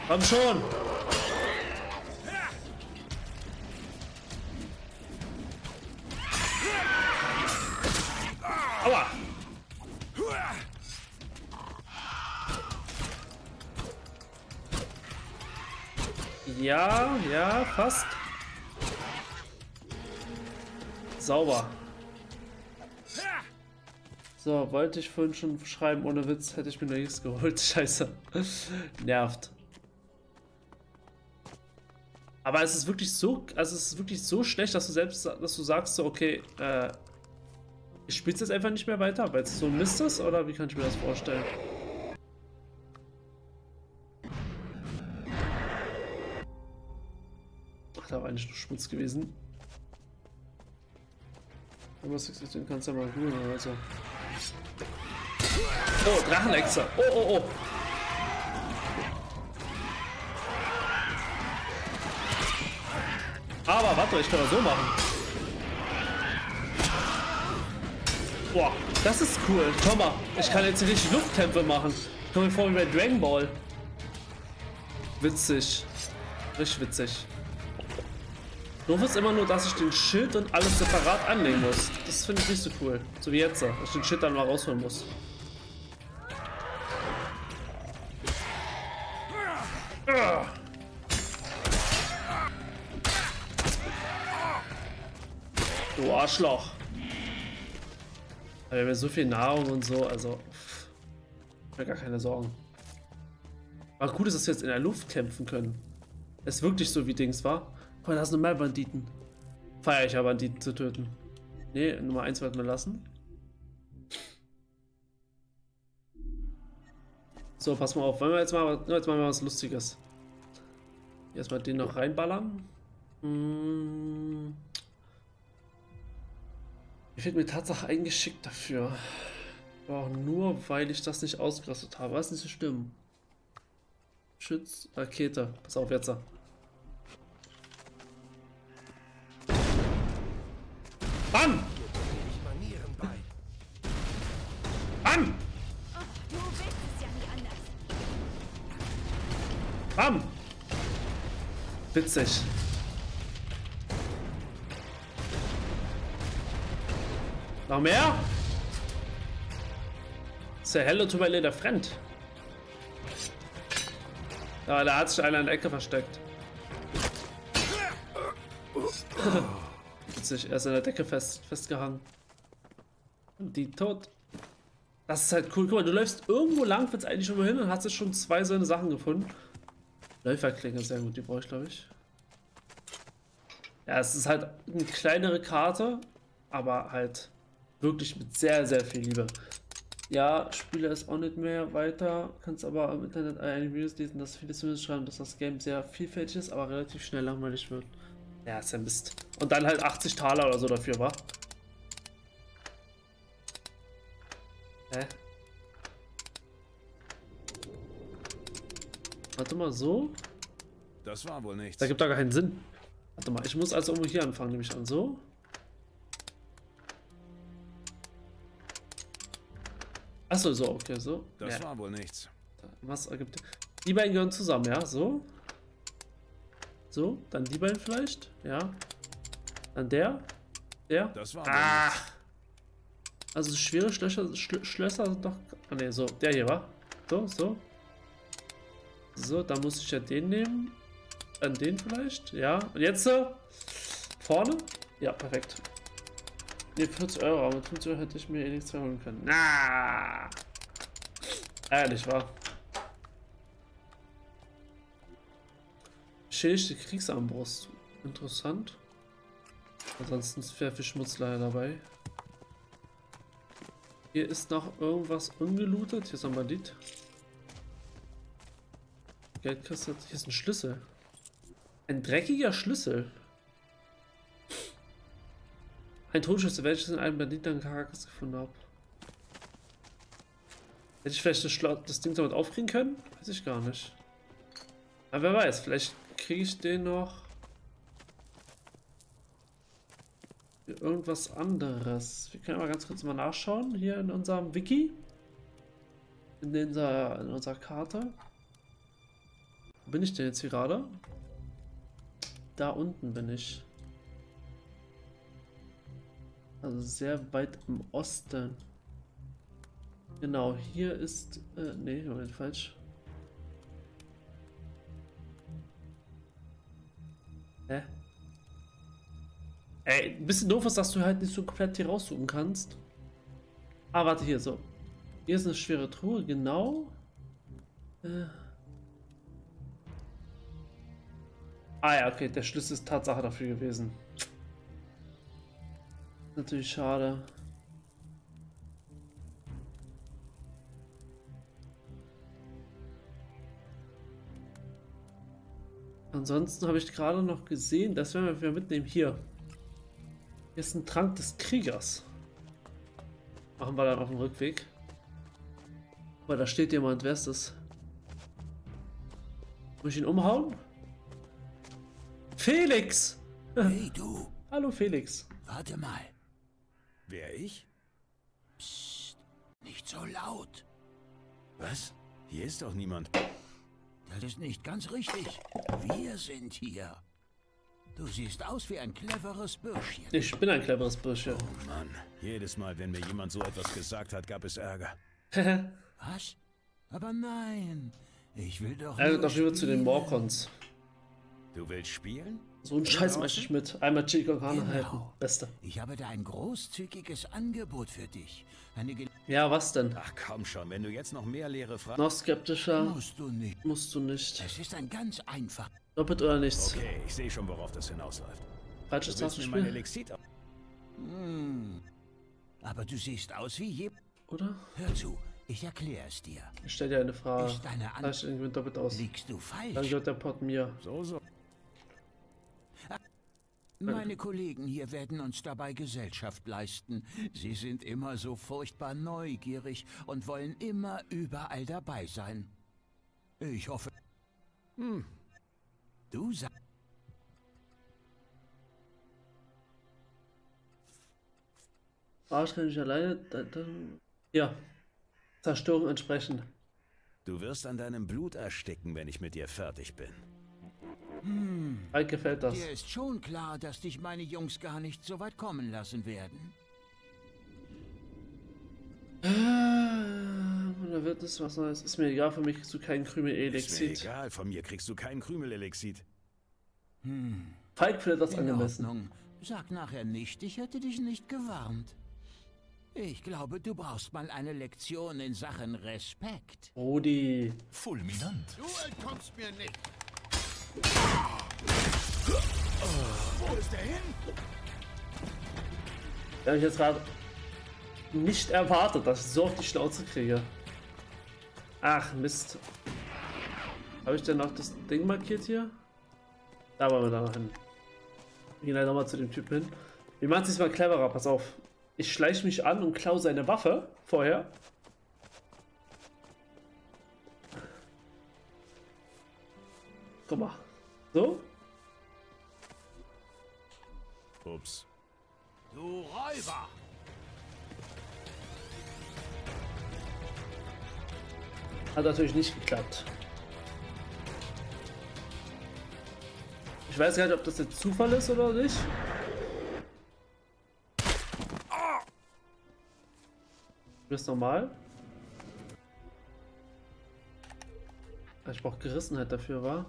Komm schon! Aua! Ja, ja, fast. Sauber. So, wollte ich vorhin schon schreiben, ohne Witz, hätte ich mir noch nichts geholt. Scheiße. Nervt. Aber es ist wirklich so, also es ist wirklich so schlecht, dass du selbst, dass du sagst, so, okay, ich spiele es jetzt einfach nicht mehr weiter, weil es so ein Mist ist, oder wie kann ich mir das vorstellen? Da war eigentlich nur Schmutz gewesen. Aber was existiert, kannst du ja mal googeln oder so. Oh, Drachenechse! Oh, oh, oh! Aber warte, ich kann das so machen. Boah, das ist cool. Schau mal, ich kann jetzt richtig Luftkämpfe machen. Ich komme mir vor wie bei Dragon Ball. Witzig. Richtig witzig. Doof ist immer nur, dass ich den Schild und alles separat anlegen muss. Das finde ich nicht so cool. So wie jetzt, dass ich den Schild dann mal rausholen muss. Du Arschloch. Aber wir haben ja so viel Nahrung und so, also. Ich habe gar keine Sorgen. Aber gut ist, dass wir jetzt in der Luft kämpfen können. Das ist wirklich so wie Dings war. Guck mal, da sind noch mehr Banditen. Feier ich ja, Banditen zu töten. Ne, Nummer 1 wollten wir lassen. So, pass mal auf. Wollen wir jetzt mal was Lustiges. Erstmal den noch reinballern. Mir fehlt mir Tatsache ein Geschick dafür. Auch nur, weil ich das nicht ausgerüstet habe. Was nicht so stimmt. Schütz, Rakete. Pass auf, jetzt. Bam! Bam! Bam! Witzig. Noch mehr? Say hello to my little friend. Aber da hat sich einer in der Ecke versteckt. Witzig, er ist an der Decke festgehangen. Und die tot. Das ist halt cool. Guck mal, du läufst irgendwo lang, findest eigentlich irgendwo hin und hast jetzt schon zwei so eine Sachen gefunden. Läuferklinge, sehr gut, die brauche ich, glaube ich. Ja, es ist halt eine kleinere Karte, aber halt wirklich mit sehr, sehr viel Liebe. Ja, Spieler ist auch nicht mehr weiter, kannst aber im Internet einige Videos lesen, dass viele zumindest schreiben, dass das Game sehr vielfältig ist, aber relativ schnell langweilig wird. Ja, ist ja Mist. Und dann halt 80 Taler oder so dafür, wa? Hä? Warte mal, so? Das war wohl nichts. Da gibt da gar keinen Sinn. Warte mal, ich muss also irgendwo hier anfangen, nehme ich an, so? Achso, so, okay, so. Das war wohl nichts. Was ergibt. Die beiden gehören zusammen, ja? So. So, dann die beiden vielleicht. Ja. Dann der. Der. Das war wohl nichts. Also schwere Schlösser, sind doch. Ah ne, so. Der hier, war. So, so. So, dann muss ich ja den nehmen. Dann den vielleicht. Ja. Und jetzt vorne. Ja, perfekt. Ne, 40 Euro, aber mit 50 Euro hätte ich mir eh nichts mehr holen können. Na, ehrlich wahr. Beschädigte Kriegsarmbrust. Interessant. Ansonsten ist fair viel Schmutz leider dabei. Hier ist noch irgendwas ungelootet. Hier ist ein Bandit. Geldkiste. Hier ist ein Schlüssel. Ein dreckiger Schlüssel. Ein Todesschlüssel, welches in einem Bandit an Caracas gefunden habe. Hätte ich vielleicht das Ding damit aufkriegen können? Weiß ich gar nicht. Aber wer weiß, vielleicht kriege ich den noch. Für irgendwas anderes. Wir können aber ganz kurz mal nachschauen hier in unserem Wiki. In unserer Karte. Wo bin ich denn jetzt hier gerade? Da unten bin ich. Also sehr weit im Osten. Genau, hier ist... nee, Moment, falsch. Hä? Ey, ein bisschen doof ist, dass du halt nicht so komplett hier raussuchen kannst. Ah, warte, hier, so. Hier ist eine schwere Truhe, genau. Ah ja, okay, der Schlüssel ist Tatsache dafür gewesen. Natürlich schade. Ansonsten habe ich gerade noch gesehen, das werden wir wieder mitnehmen. Hier. Hier ist ein Trank des Kriegers. Machen wir dann auf dem Rückweg. Aber da steht jemand, wer ist das? Muss ich ihn umhauen? Felix! Hey du! Hallo Felix! Warte mal! Wer ich? Psst, nicht so laut. Was? Hier ist doch niemand. Das ist nicht ganz richtig. Wir sind hier. Du siehst aus wie ein cleveres Bürschchen. Ich bin ein cleveres Bürschchen. Oh Mann, jedes Mal, wenn mir jemand so etwas gesagt hat, gab es Ärger. Was? Aber nein. Ich will doch... Er geht doch rüber zu den Morkons. Du willst spielen? So ein Scheiß möchte ich mit. Einmal Chili con Carne halten. Beste. Ich habe da ein großzügiges Angebot für dich. Ja, was denn? Ach komm schon, wenn du jetzt noch mehr leere Fragen... Noch skeptischer. Musst du nicht. Es ist ein ganz einfach... Doppelt oder nichts. Okay, ich sehe schon, worauf das hinausläuft. Falsches Tastenspiel. Hm. Aber du siehst aus wie je... Oder? Hör zu. Ich erkläre es dir. Ich stelle dir eine Frage. Falsch, irgendwie doppelt aus. Liegst du falsch? Dann gehört der Pott mir. So, so. Meine Kollegen hier werden uns dabei Gesellschaft leisten. Sie sind immer so furchtbar neugierig und wollen immer überall dabei sein. Ich hoffe... Hm. Du sagst... Arsch kann ich alleine... Ja. Zerstörung entsprechend. Du wirst an deinem Blut ersticken, wenn ich mit dir fertig bin. Hm. Halt gefällt das. Dir ist schon klar, dass dich meine Jungs gar nicht so weit kommen lassen werden. da wird es was Neues. Ist mir egal, von mir kriegst du keinen Krümelelexit. Ist mir egal, von mir kriegst du keinen Krümelelexit. Falk findet das angemessen. Sag nachher nicht, ich hätte dich nicht gewarnt. Ich glaube, du brauchst mal eine Lektion in Sachen Respekt. Rudi. Fulminant. Du entkommst mir nicht. Wo ist der hin? Da habe ich jetzt gerade nicht erwartet, dass ich so auf die Schnauze kriege. Ach, Mist. Habe ich denn noch das Ding markiert hier? Da wollen wir da noch hin. Wir gehen halt nochmal zu dem Typen hin. Wir machen es diesmal cleverer, pass auf. Ich schleiche mich an und klaue seine Waffe vorher. Guck mal. So. Ups. Du Räuber! Hat natürlich nicht geklappt. Ich weiß gar nicht, ob das jetzt Zufall ist oder nicht. Das ist normal. Ich brauche Gerissenheit dafür, war.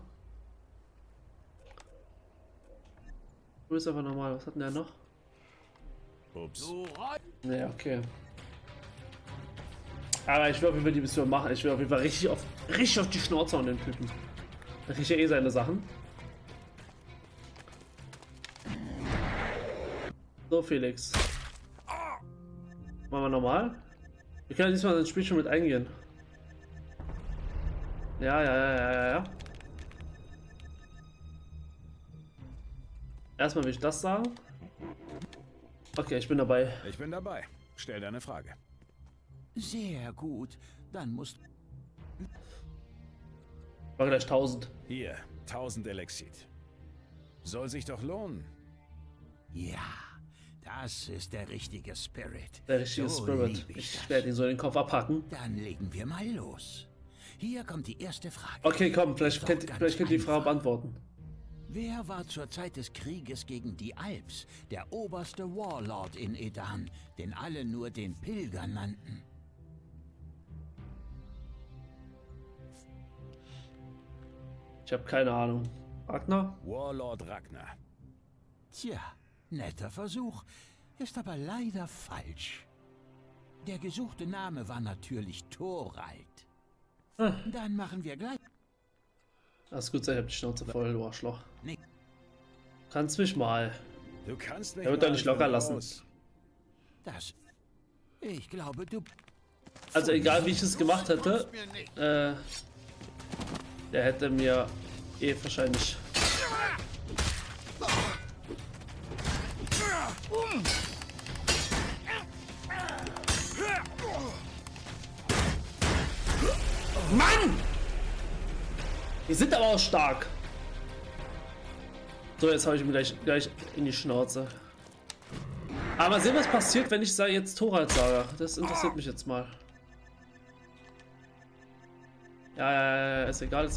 Du bist aber normal. Was hat denn der noch? Ups. Ne, okay. Aber ich will auf jeden Fall die Mission machen. Ich will auf jeden Fall richtig auf die Schnauze an den Typen. Da kriegt ja eh seine Sachen. So, Felix. Machen wir normal. Wir können ja diesmal ins Spiel schon mit eingehen. Ja. Erstmal will ich das sagen. Okay, ich bin dabei. Ich bin dabei. Stell deine Frage. Sehr gut. Dann musst du... War gleich 1000. Hier, 1000 Elexit. Soll sich doch lohnen. Ja. Das ist der richtige Spirit. Der richtige Spirit. Ich werde ihn so den Kopf abhacken. Dann legen wir mal los. Hier kommt die erste Frage. Okay, komm, vielleicht könnt ihr die Frage beantworten. Wer war zur Zeit des Krieges gegen die Alps der oberste Warlord in Edan, den alle nur den Pilger nannten? Ich habe keine Ahnung. Ragnar? Warlord Ragnar. Tja. Netter Versuch, ist aber leider falsch. Der gesuchte Name war natürlich Thorald. Dann machen wir gleich... Alles gut, ich hab die Schnauze voll, du Arschloch. Nee. Kannst mich mal. Du kannst mich. Er wird doch nicht locker lassen. Das... Ich glaube, du... Also egal, wie ich es gemacht hätte, der hätte mir eh wahrscheinlich... Mann! Die sind aber auch stark. So, jetzt habe ich ihn gleich in die Schnauze. Aber mal sehen, was passiert, wenn ich jetzt Thorald sage. Das interessiert mich jetzt mal. Ja, ist egal.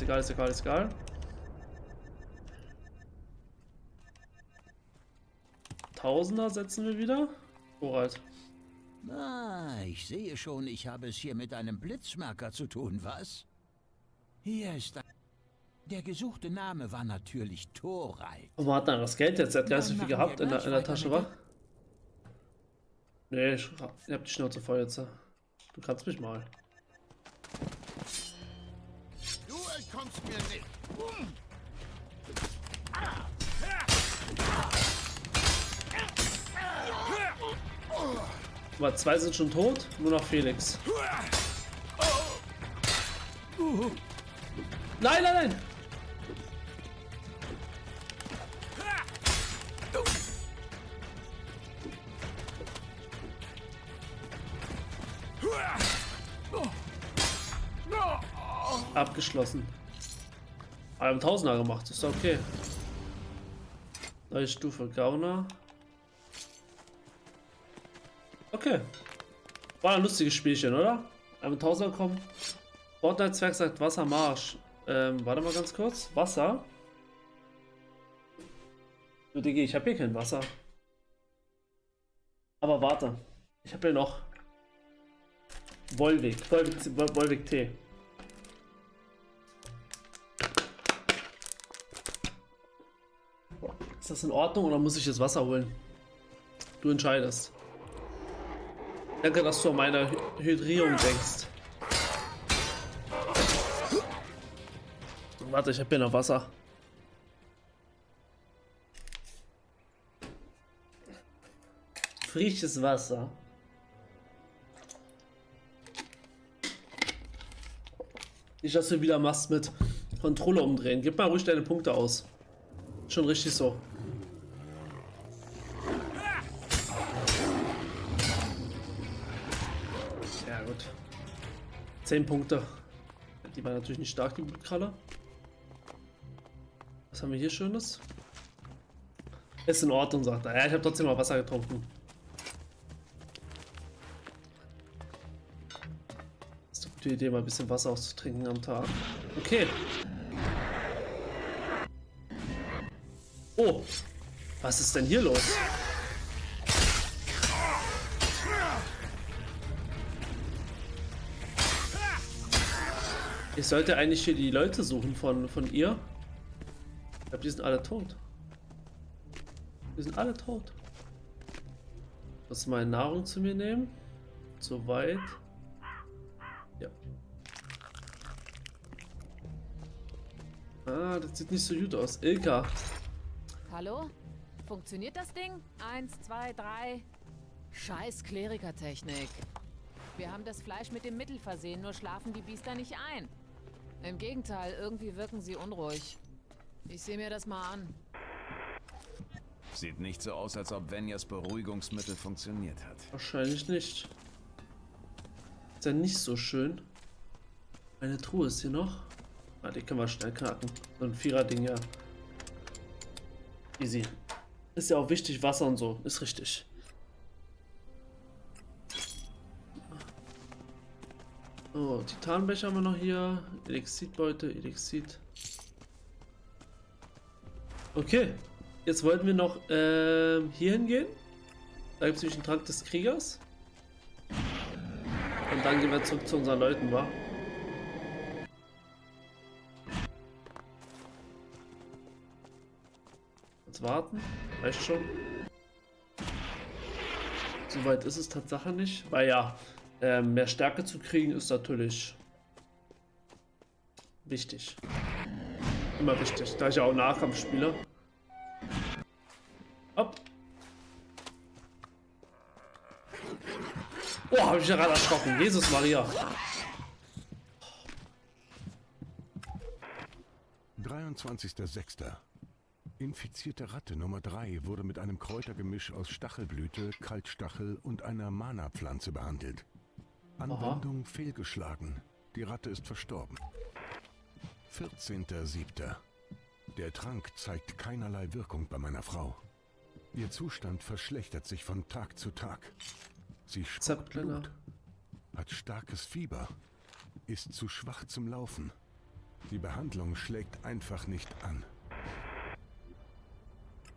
Tausender setzen wir wieder. Thorald. Ah, ich sehe schon, ich habe es hier mit einem Blitzmerker zu tun, was? Hier ist ein... Der gesuchte Name war natürlich Thorald. Und man hat dann das Geld jetzt, er hat gar nicht so viel gehabt in der Tasche, wa? Nee, ich hab die Schnauze voll jetzt. Du kannst mich mal. Du entkommst mir nicht. Aber zwei sind schon tot, nur noch Felix. Nein! Abgeschlossen. Aber wir haben Tausender gemacht, ist doch okay. Neue Stufe Gauner. Okay. War ein lustiges Spielchen, oder? Einmal 1000er kommen. Fortnite-Zwerg sagt Wassermarsch. Warte mal ganz kurz. Wasser? Du Digga, ich habe hier kein Wasser. Aber warte. Ich habe hier noch. Wolwig Tee. Ist das in Ordnung oder muss ich jetzt Wasser holen? Du entscheidest. Danke, dass du an meine Hydrierung denkst. Warte, ich habe hier noch Wasser. Frisches Wasser. Nicht, dass du wieder machst mit Controller umdrehen. Gib mal ruhig deine Punkte aus. Schon richtig so. Ja gut. 10 Punkte. Die war natürlich nicht stark, die Blutkralle. Was haben wir hier Schönes? Ist in Ordnung, sagt er. Ja, ich habe trotzdem mal Wasser getrunken. Ist eine gute Idee, mal ein bisschen Wasser auszutrinken am Tag. Okay. Oh, was ist denn hier los? Ich sollte eigentlich hier die Leute suchen von ihr. Ich glaube, die sind alle tot. Die sind alle tot. Lass mal Nahrung zu mir nehmen. Soweit. Ja. Ah, das sieht nicht so gut aus. Ilka. Hallo? Funktioniert das Ding? 1, 2, 3. Scheiß Klerikertechnik. Wir haben das Fleisch mit dem Mittel versehen, nur schlafen die Biester nicht ein. Im Gegenteil, irgendwie wirken sie unruhig. Ich sehe mir das mal an. Sieht nicht so aus, als ob Venjas Beruhigungsmittel funktioniert hat. Wahrscheinlich nicht. Ist ja nicht so schön. Eine Truhe ist hier noch. Ah, die können wir schnell knacken. So ein Vierer-Ding, ja. Easy. Ist ja auch wichtig, Wasser und so. Ist richtig. Oh, Titanbecher haben wir noch hier. Elixitbeute, Elixit. Okay. Jetzt wollten wir noch hier hingehen. Da gibt es nämlich einen Trank des Kriegers. Und dann gehen wir zurück zu unseren Leuten, wa? Warten, reicht schon. Soweit ist es tatsächlich nicht, weil ja, mehr Stärke zu kriegen ist natürlich wichtig. Immer wichtig, da ich ja auch Nahkampf spiele. Hopp. Oh, habe ich ja gerade erschrocken. Jesus Maria. 23.06. Infizierte Ratte Nummer 3 wurde mit einem Kräutergemisch aus Stachelblüte, Kaltstachel und einer Mana-Pflanze behandelt. Anwendung fehlgeschlagen. Die Ratte ist verstorben. 14.07. Der Trank zeigt keinerlei Wirkung bei meiner Frau. Ihr Zustand verschlechtert sich von Tag zu Tag. Sie spuckt Blut, hat starkes Fieber, ist zu schwach zum Laufen. Die Behandlung schlägt einfach nicht an.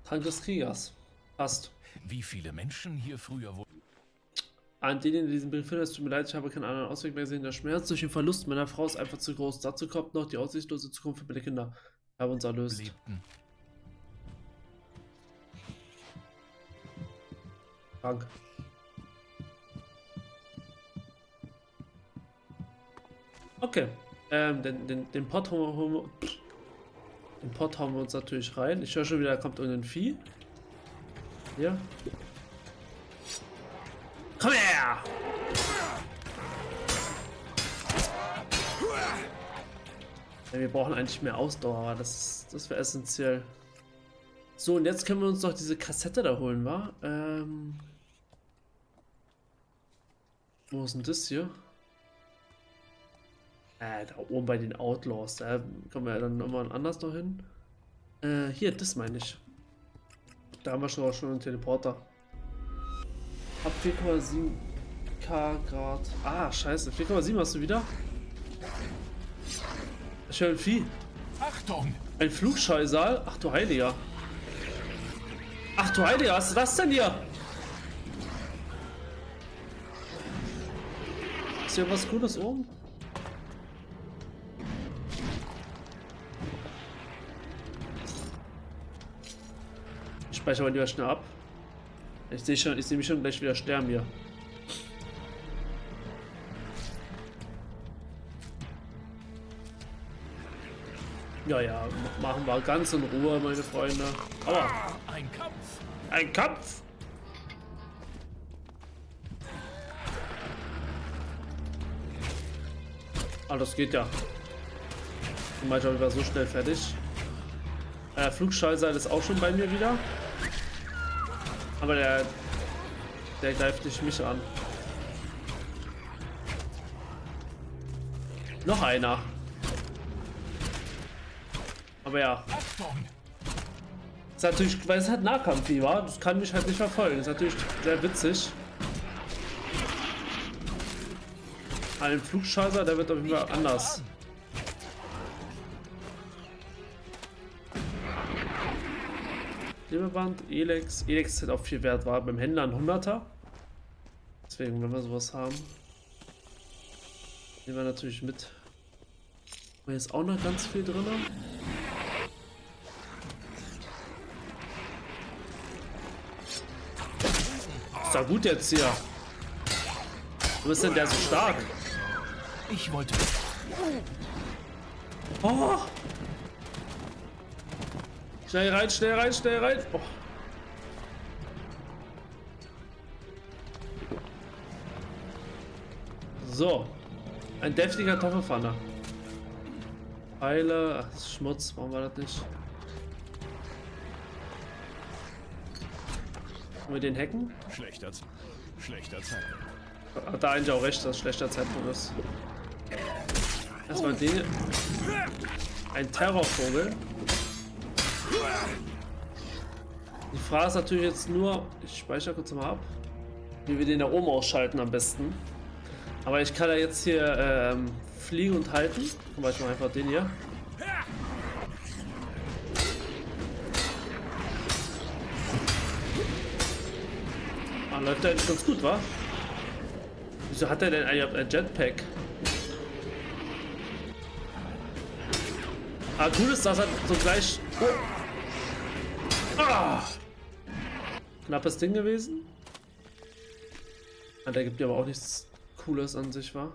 Trank des Kriegers. Passt. Wie viele Menschen hier früher wurden? An denen in diesem Brief findest, tut mir leid, ich habe keinen anderen Ausweg mehr gesehen. Der Schmerz durch den Verlust meiner Frau ist einfach zu groß. Dazu kommt noch die aussichtslose Zukunft für meine Kinder. Ich habe uns erlöst. Trank. Okay. Den Pott holen wir. Den Pott hauen wir uns natürlich rein. Ich höre schon wieder, da kommt irgendein Vieh. Hier. Komm her! Ja, wir brauchen eigentlich mehr Ausdauer, das wäre essentiell. So, und jetzt können wir uns noch diese Kassette da holen, wa? Wo ist denn das hier? Da oben bei den Outlaws, da kommen wir ja dann nochmal anders noch hin. Hier, das meine ich. Da haben wir schon einen Teleporter. Ab 4,7k Grad. Ah, scheiße, 4,7 hast du wieder? Ich höre ein Vieh. Achtung! Ein Flugscheusal? Ach du Heiliger. Ach du Heiliger, was ist das denn hier? hier was Gutes oben? Ich speichere mal lieber schnell ab. Ich sehe mich schon gleich wieder sterben hier. Ja, ja, machen wir ganz in Ruhe, meine Freunde. Aber ein Kampf! Ein Kampf! Ah, das geht ja. Und manchmal war so schnell fertig. Flugschallseil ist auch schon bei mir wieder. Aber der greift nicht mich an. Noch einer. Aber ja. Ist natürlich, weil es halt Nahkampf wie war. Das kann mich halt nicht verfolgen. Ist natürlich sehr witzig. An dem Flugscheißer, der wird auf jeden Fall anders. Silberband, Elex. Elex hat auch viel wert, war beim Händler ein 100er. Deswegen, wenn wir sowas haben, nehmen wir natürlich mit. Hier ist auch noch ganz viel drin. Ist doch gut jetzt hier. Wo ist denn der so stark? Ich wollte. Oh! Schnell rein, schnell rein, schnell rein! Oh. So. Ein deftiger Kartoffelpfanne. Pfeile. Ach, das ist Schmutz. Warum war das nicht? Können wir den hacken? Schlechter Zeitpunkt. Hat da eigentlich auch recht, dass schlechter Zeitpunkt ist. Erstmal den hier. Ein Terrorvogel. Die Frage ist natürlich jetzt nur, ich speichere kurz mal ab, wie wir den da oben ausschalten am besten. Aber ich kann ja jetzt hier fliegen und halten. Zum Beispiel einfach den hier. Ah, läuft der eigentlich ganz gut, wa? Wieso hat er denn ein Jetpack? Ah, cool ist, dass er so gleich... Oh. Ah. Knappes Ding gewesen. Ah, da gibt ja aber auch nichts Cooles an sich, wa?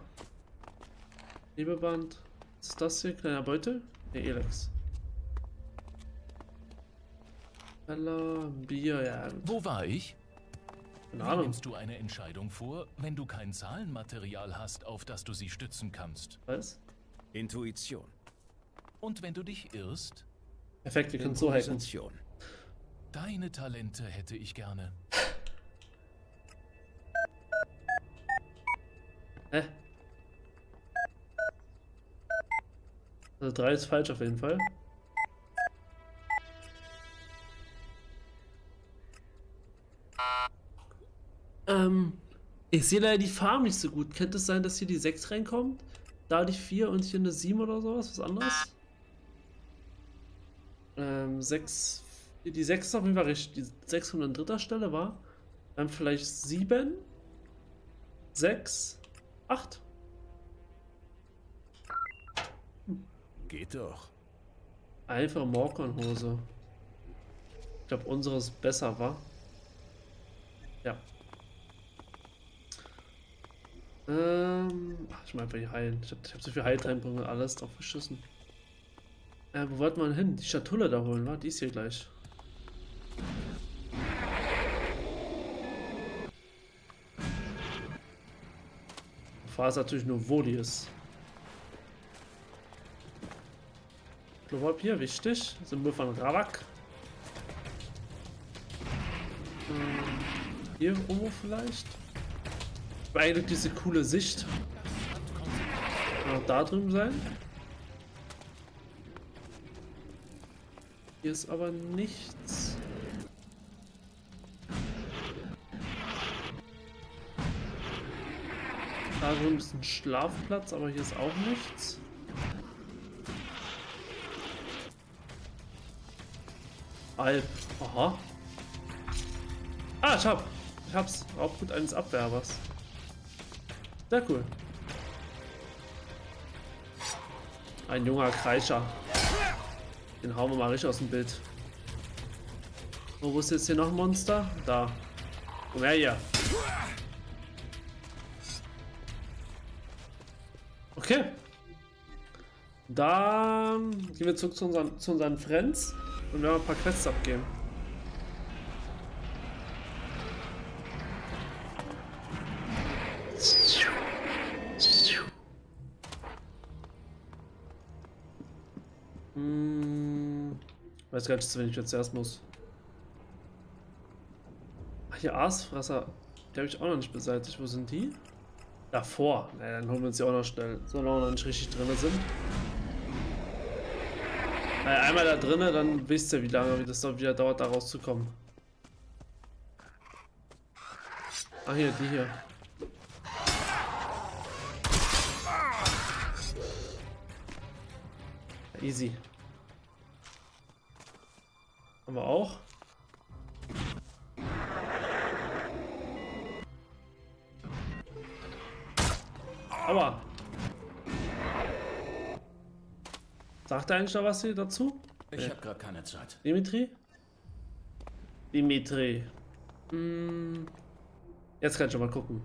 Klebeband. Was ist das hier? Kleiner Beutel? Ne, Elex. Keller, Bier, ja. Wo war ich? Keine Ahnung. Wie nimmst du eine Entscheidung vor, wenn du kein Zahlenmaterial hast, auf das du sie stützen kannst? Was? Intuition. Und wenn du dich irrst? Perfekt, wir können so hacken. Deine Talente hätte ich gerne. Hä? Also 3 ist falsch auf jeden Fall. Ich sehe leider die Farm nicht so gut. Könnte es sein, dass hier die 6 reinkommt? Da die 4 und hier eine 7 oder sowas? Was anderes? 6, die 6 ist auf jeden Fall richtig, die 603. Stelle war, dann vielleicht 7, 6, 8. Hm. Geht doch. Einfach Morkonhose. Ich glaube, unsere ist besser, war. Ja. Ich meine einfach hier heilen. Ich hab so viel Heiltreinpunkte und alles drauf geschissen. Wo wollte man hin? Die Schatulle da holen, war? Die ist hier gleich. Die Frage ist natürlich nur, wo die ist. Klopapier, wichtig. Symbol von Ravak. Hier irgendwo vielleicht. Eigentlich diese coole Sicht. Kann auch da drüben sein. Hier ist aber nichts. Da drüben ist ein Schlafplatz, aber hier ist auch nichts. Alp. Aha. Ah, ich hab's. Raubgut eines Abwerbers. Sehr cool. Ein junger Kreischer. Den hauen wir mal richtig aus dem Bild. Wo ist jetzt hier noch ein Monster? Da. Komm her hier. Okay. Dann gehen wir zurück zu unseren Friends und werden ein paar Quests abgeben. Weiß gar nicht, wenn ich jetzt zuerst muss. Ach, hier Aasfresser. Die habe ich auch noch nicht beseitigt. Wo sind die? Davor. Naja, dann holen wir uns die auch noch schnell. Solange wir noch nicht richtig drin sind. Naja, einmal da drinnen, dann wisst ihr, wie lange das dann wieder dauert, da rauszukommen. Ach, hier, die hier. Easy. Haben wir auch. Aua. Sagt er eigentlich noch was hier dazu? Ich habe gerade keine Zeit. Dimitri? Dimitri. Jetzt kann ich schon mal gucken.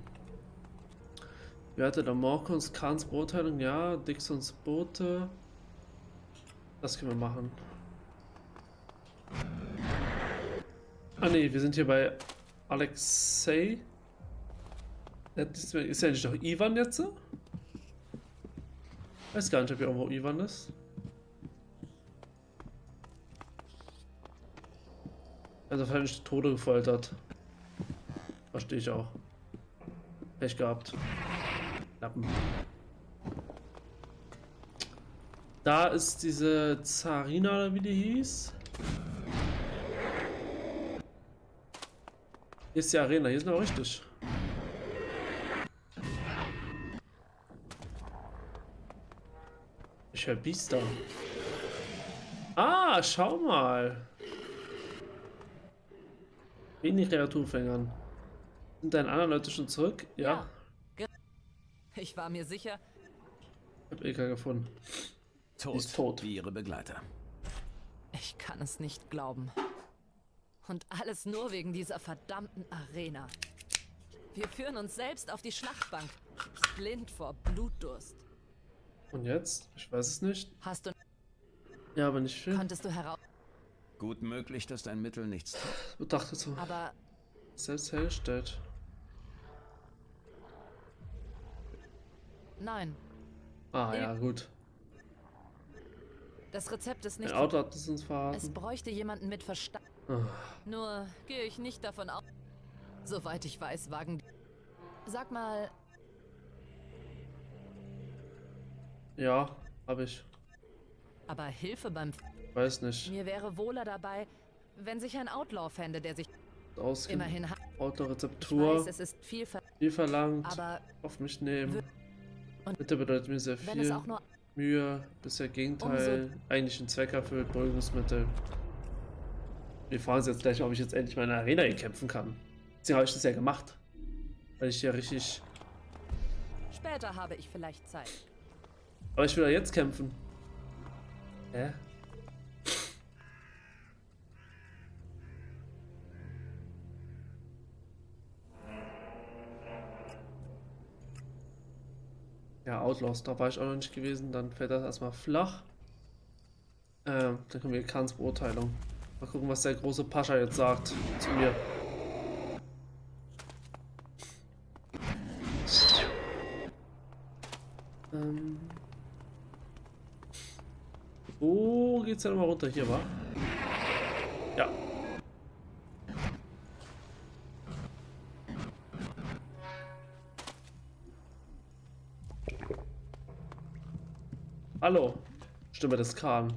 Wer hatte da Morkons, Kahns Beurteilung? Ja, Dixons Boote. Das können wir machen. Ah ne, wir sind hier bei Alexei. Ist ja nicht doch Ivan jetzt? Weiß gar nicht, ob hier irgendwo Ivan ist. Also wahrscheinlich Tode gefoltert. Verstehe ich auch. Pech gehabt. Lappen. Da ist diese Zarina oder wie die hieß. Hier ist die Arena, hier ist noch richtig. Ich höre Biester. Ah, schau mal. Wenig Kreaturfängern. Sind deine anderen Leute schon zurück? Ja. Ich war mir sicher. Ich hab Eka gefunden. Die ist tot. Wie ihre Begleiter. Ich kann es nicht glauben. Und alles nur wegen dieser verdammten Arena. Wir führen uns selbst auf die Schlachtbank. Blind vor Blutdurst. Und jetzt? Ich weiß es nicht. Hast du... Ja, aber nicht viel. Konntest du heraus... Gut möglich, dass dein Mittel nichts tut. Betrachtet so. Aber... Selbst hergestellt. Nein. Ah ja, gut. Das Rezept ist nicht... Ein Auto hat es uns verraten. Es bräuchte jemanden mit Verstand... Nur gehe ich nicht davon aus. Soweit ich weiß, wagen... Sag mal... Ja, habe ich. Aber Hilfe beim... Weiß nicht. Mir wäre wohler dabei, wenn sich ein Outlaw fände, der sich... Immerhin hat... Autorezeptur. Weiß, es ist viel verlangt. Aber... Auf mich nehmen. Und bitte bedeutet mir sehr viel. Wenn es auch nur... Mühe, bisher Gegenteil, eigentlich einen Zweck erfüllt, Beruhigungsmittel. Wir fragen uns jetzt gleich, ob ich jetzt endlich meine Arena hier kämpfen kann. Deswegen habe ich das ja gemacht. Weil ich ja richtig... Später habe ich vielleicht Zeit. Aber ich will ja jetzt kämpfen. Hä? Ja, Outlaws, da war ich auch noch nicht gewesen, dann fällt das erstmal flach. Dann kommen wir Kahns Beurteilung. Mal gucken, was der große Pascha jetzt sagt zu mir. Wo geht's denn nochmal runter? Hier, wa? Ja. Hallo, Stimme des Kahn.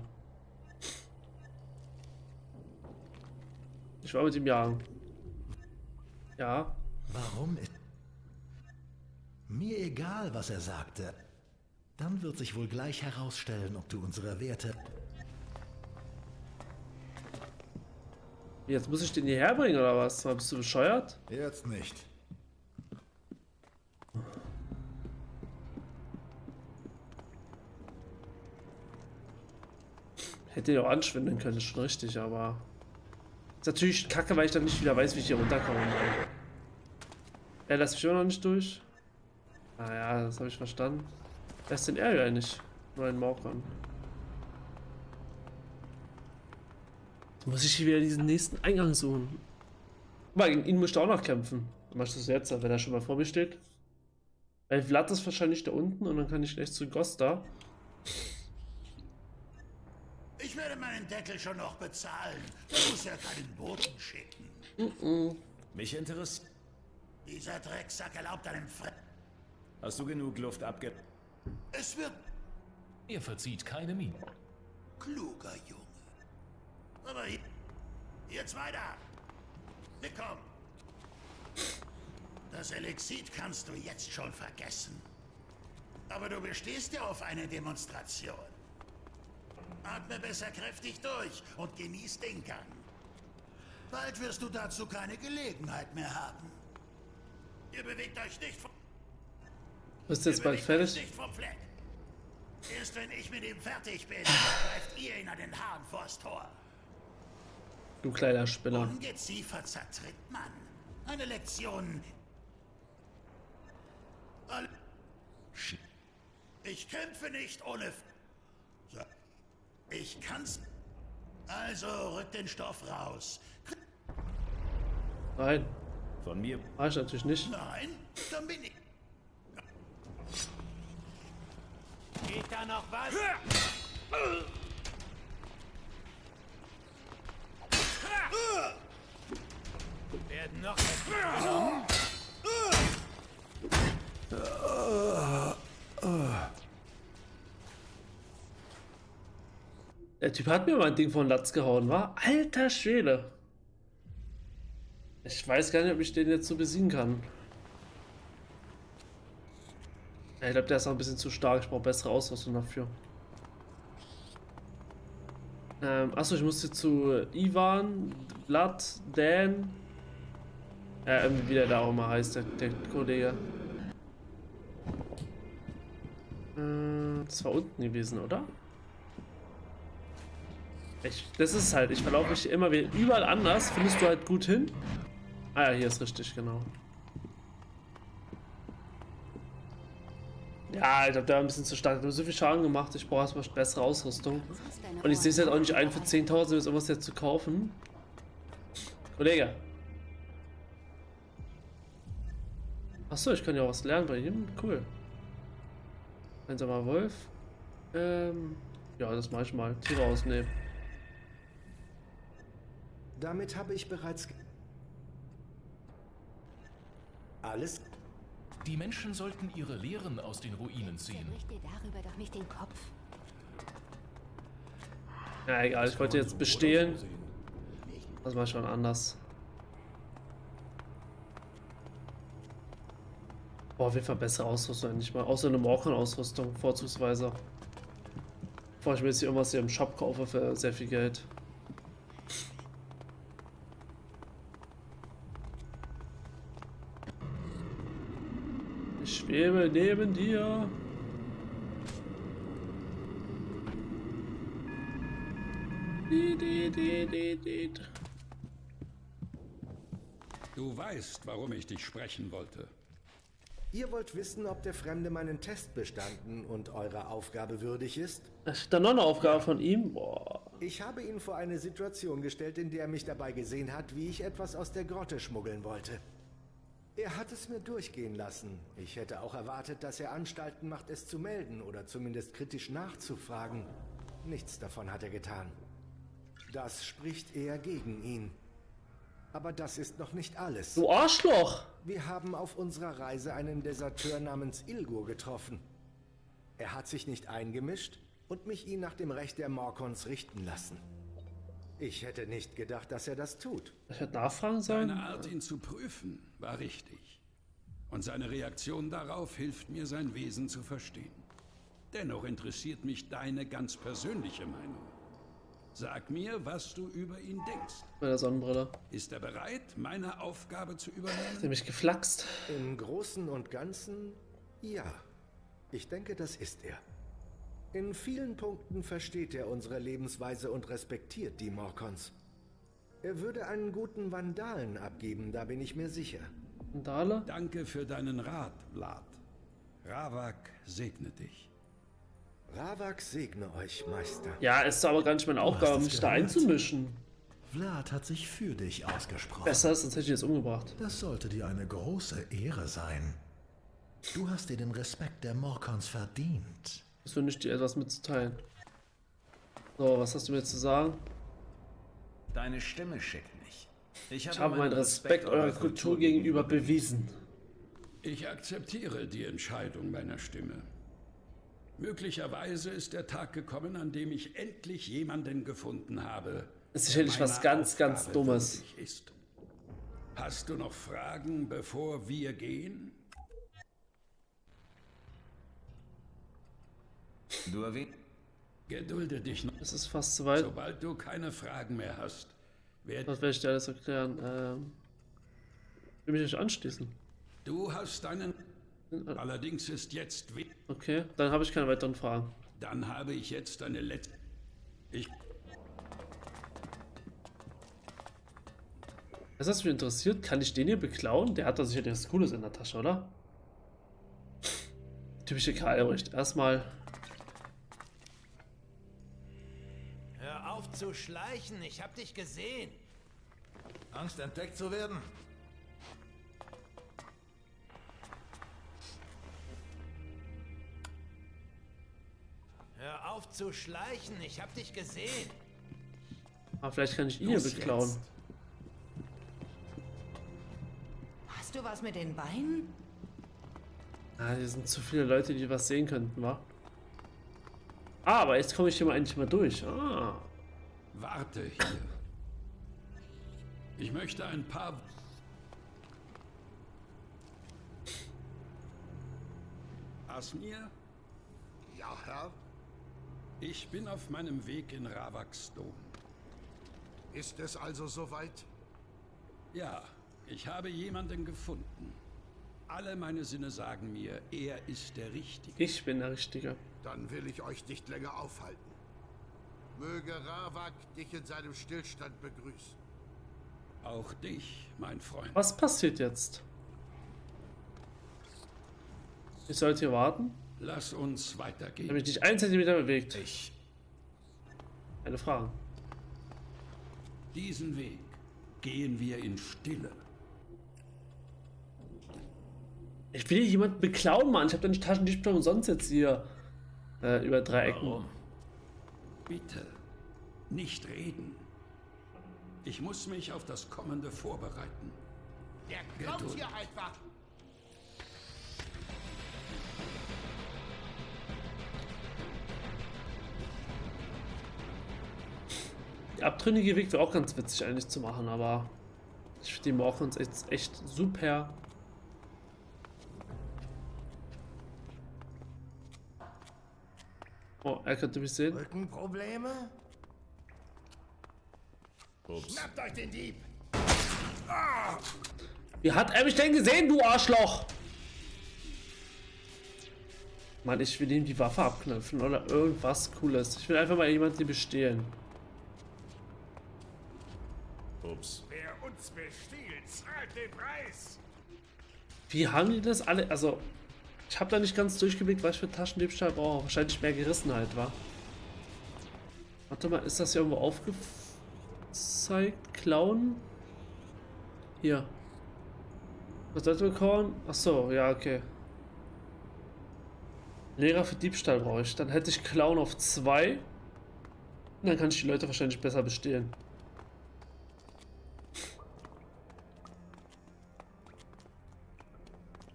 Ich war mit ihm jagen. Ja. Warum ist... Mir egal, was er sagte. Dann wird sich wohl gleich herausstellen, ob du unsere Werte... Jetzt muss ich den hierher bringen, oder was? Bist du bescheuert? Jetzt nicht. Hätte ich auch anschwindeln können, ist schon richtig, aber... Ist natürlich kacke, weil ich dann nicht wieder weiß, wie ich hier runterkomme. Er lässt mich immer noch nicht durch. Naja, das habe ich verstanden. Lässt den Ärger nicht. Nur einen Mauchern. Jetzt muss ich hier wieder diesen nächsten Eingang suchen. Aber gegen ihn muss ich auch noch kämpfen. Dann mach ich das jetzt, wenn er schon mal vor mir steht. Weil Vlad ist wahrscheinlich da unten und dann kann ich gleich zu Gosta. Ich werde meinen Deckel schon noch bezahlen. Du musst ja keinen Boten schicken. Mich interessiert. Dieser Drecksack erlaubt einem Fremden. Hast du genug Luft abge... Es wird... Ihr verzieht keine Miene. Kluger Junge. Aber jetzt weiter. Willkommen. Das Elixier kannst du jetzt schon vergessen. Aber du bestehst ja auf eine Demonstration. Atme besser kräftig durch und genieß den Gang. Bald wirst du dazu keine Gelegenheit mehr haben. Ihr bewegt euch nicht vom... Bist du jetzt bald fertig? Nicht vom Fleck. Erst wenn ich mit ihm fertig bin, greift ihr ihn an den Haaren vors Tor. Du kleiner Spinner. Ungeziefer zertritt man. Eine Lektion... Ich kämpfe nicht ohne... Ich kann's... Also rück den Stoff raus. Nein. Von mir... War ich natürlich nicht. Nein, dann bin ich... Geht da noch was? Werden noch... Der Typ hat mir mal ein Ding von Latz gehauen, war? Alter Schwede! Ich weiß gar nicht, ob ich den jetzt so besiegen kann. Ich glaube, der ist auch ein bisschen zu stark. Ich brauche bessere Ausrüstung dafür. Achso, ich musste zu Ivan, Vlad, Dan. Ja, wie der da auch mal heißt, der Kollege. Das war unten gewesen, oder? Das ist halt, ich verlaufe mich immer wieder überall anders, findest du halt gut hin. Ah ja, hier ist richtig, genau. Ja, ich glaube, der war ein bisschen zu stark. Ich habe so viel Schaden gemacht, ich brauche erstmal bessere Ausrüstung. Und ich sehe es jetzt auch nicht ein, für 10.000 jetzt irgendwas jetzt zu kaufen. Kollege. Achso, ich kann ja auch was lernen bei ihm, cool. Einsamer Wolf. Ja, das mache ich mal. Tiere ausnehmen. Damit habe ich bereits... Alles? Die Menschen sollten ihre Lehren aus den Ruinen ziehen. Ich dir darüber doch nicht den Kopf. Ja, egal. Ich wollte jetzt bestehlen. Das war schon anders. Boah, auf jeden Fall bessere Ausrüstung nicht mal. Außer eine Morgen-Ausrüstung, vorzugsweise. Bevor ich mir jetzt hier irgendwas hier im Shop kaufe für sehr viel Geld. Ich schwebe neben dir. Du weißt, warum ich dich sprechen wollte. Ihr wollt wissen, ob der Fremde meinen Test bestanden und eurer Aufgabe würdig ist? Das ist dann noch eine Aufgabe von ihm? Boah. Ich habe ihn vor eine Situation gestellt, in der er mich dabei gesehen hat, wie ich etwas aus der Grotte schmuggeln wollte. Er hat es mir durchgehen lassen. Ich hätte auch erwartet, dass er Anstalten macht, es zu melden oder zumindest kritisch nachzufragen. Nichts davon hat er getan. Das spricht eher gegen ihn. Aber das ist noch nicht alles. Du Arschloch! Wir haben auf unserer Reise einen Deserteur namens Ilgur getroffen. Er hat sich nicht eingemischt und mich ihn nach dem Recht der Morkons richten lassen. Ich hätte nicht gedacht, dass er das tut. Ich hätte nachfragen sollen. Seine Art, ihn zu prüfen, war richtig. Und seine Reaktion darauf hilft mir, sein Wesen zu verstehen. Dennoch interessiert mich deine ganz persönliche Meinung. Sag mir, was du über ihn denkst. Meine Sonnenbrille. Ist er bereit, meine Aufgabe zu übernehmen? Hat er mich geflaxt? Im Großen und Ganzen, ja. Ich denke, das ist er. In vielen Punkten versteht er unsere Lebensweise und respektiert die Morkons. Er würde einen guten Vandalen abgeben, da bin ich mir sicher. Vandale? Danke für deinen Rat, Vlad. Ravak segne dich. Ravak segne euch, Meister. Ja, es ist aber gar nicht meine Aufgabe, mich da einzumischen. Vlad hat sich für dich ausgesprochen. Besser ist, als hätte ich es umgebracht. Das sollte dir eine große Ehre sein. Du hast dir den Respekt der Morkons verdient. Ich will nicht dir etwas mitzuteilen. So, was hast du mir jetzt zu sagen? Deine Stimme schickt mich. Ich habe meinen Respekt eurer Kultur gegenüber bewiesen. Ich akzeptiere die Entscheidung meiner Stimme. Möglicherweise ist der Tag gekommen, an dem ich endlich jemanden gefunden habe. Das ist sicherlich was ganz, ganz Dummes. Hast du noch Fragen, bevor wir gehen? Du erwähnst. Gedulde dich noch. Es ist fast zu weit. Sobald du keine Fragen mehr hast, werde ich dir alles erklären. Will mich nicht anschließen. Du hast deinen. Allerdings ist jetzt. Okay, dann habe ich keine weiteren Fragen. Dann habe ich jetzt eine letzte. Was hast du mich interessiert? Kann ich den hier beklauen? Der hat doch sicher etwas Cooles in der Tasche, oder? Typische Karl-Albrecht. Erstmal. Hör auf zu schleichen, ich hab dich gesehen. Angst, entdeckt zu werden? Hör auf zu schleichen, ich hab dich gesehen. Aber vielleicht kann ich ihn hier beklauen. Jetzt. Hast du was mit den Beinen? Ah, hier sind zu viele Leute, die was sehen könnten, wa? Ah, aber jetzt komme ich hier mal endlich mal durch. Ah. Warte hier. Ich möchte ein paar... Asmir? Ja, Herr? Ich bin auf meinem Weg in Ravaks Dom. Ist es also soweit? Ja. Ich habe jemanden gefunden. Alle meine Sinne sagen mir, er ist der Richtige. Ich bin der Richtige. Dann will ich euch nicht länger aufhalten. Möge Ravak dich in seinem Stillstand begrüßen. Auch dich, mein Freund. Was passiert jetzt? Ich sollte hier warten. Lass uns weitergehen. Ich habe mich nicht einen Zentimeter bewegt. Eine Frage. Diesen Weg gehen wir in Stille. Ich will hier jemanden beklauen, Mann. Ich habe doch nicht Taschendiebstahl und sonst jetzt hier über drei Ecken. Warum? Bitte, nicht reden. Ich muss mich auf das Kommende vorbereiten. Der kommt hier einfach. Der abtrünnige Weg wäre auch ganz witzig eigentlich zu machen, aber ich finde die Morkons jetzt echt super. Oh, er könnte mich sehen. Rückenprobleme? Ups. Schnappt euch den Dieb! Ah! Wie hat er mich denn gesehen, du Arschloch? Mann, ich will ihm die Waffe abknöpfen oder irgendwas Cooles. Ich will einfach mal jemanden bestehlen. Ups. Wer uns bestiehlt, zahlt den Preis! Wie haben die das alle? Also... Ich habe da nicht ganz durchgeblickt, was ich für Taschendiebstahl brauche. Wahrscheinlich mehr Gerissenheit, war. Warte mal, ist das hier irgendwo aufgezeigt? Klauen? Hier. Was sollte wir klauen? Achso, ja, okay. Lehrer für Diebstahl brauche ich. Dann hätte ich Klauen auf 2. Und dann kann ich die Leute wahrscheinlich besser bestehlen.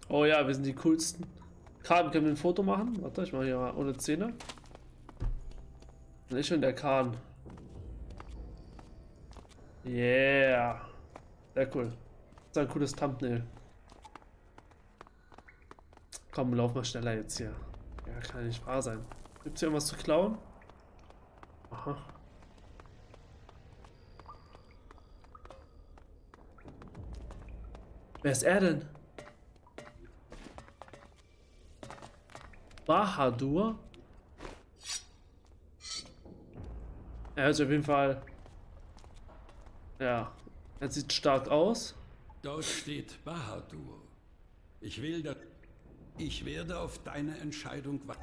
Oh ja, wir sind die coolsten. Kahn, können wir ein Foto machen? Warte, ich mache hier mal ohne Zähne. Und ich und der Kahn. Yeah. Sehr cool. Das ist ein cooles Thumbnail. Komm, lauf mal schneller jetzt hier. Ja, kann ja nicht wahr sein. Gibt es hier irgendwas zu klauen? Aha. Wer ist er denn? Bahadur? Er ist auf jeden Fall. Ja, er sieht stark aus. Dort steht Bahadur. Ich will da. Ich werde auf deine Entscheidung warten.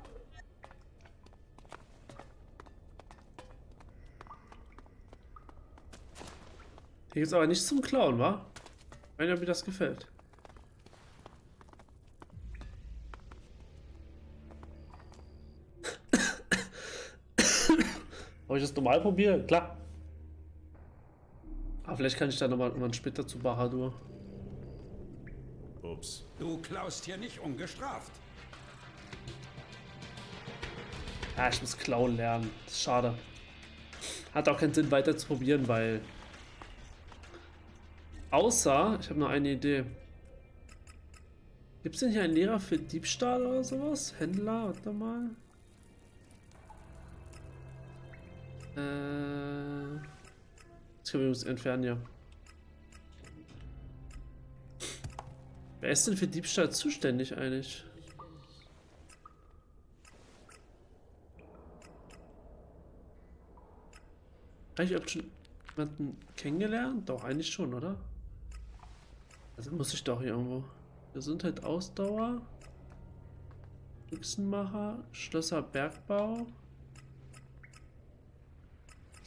Hier geht's aber nicht zum Klauen, wa? Wenn mir das gefällt. Ob ich das normal probiere? Klar. Aber vielleicht kann ich da nochmal irgendwann später zu Bahadur. Ups. Du klaust hier nicht ungestraft. Ja, ich muss klauen lernen. Das ist schade. Hat auch keinen Sinn weiter zu probieren, weil... Außer, ich habe noch eine Idee. Gibt es denn hier einen Lehrer für Diebstahl oder sowas? Händler, warte mal. Das können wir uns entfernen, ja. Wer ist denn für Diebstahl zuständig eigentlich? Habe ich schon jemanden kennengelernt? Doch, eigentlich schon, oder? Also muss ich doch hier irgendwo. Gesundheit, Ausdauer, Büchsenmacher, Schlösser, Bergbau.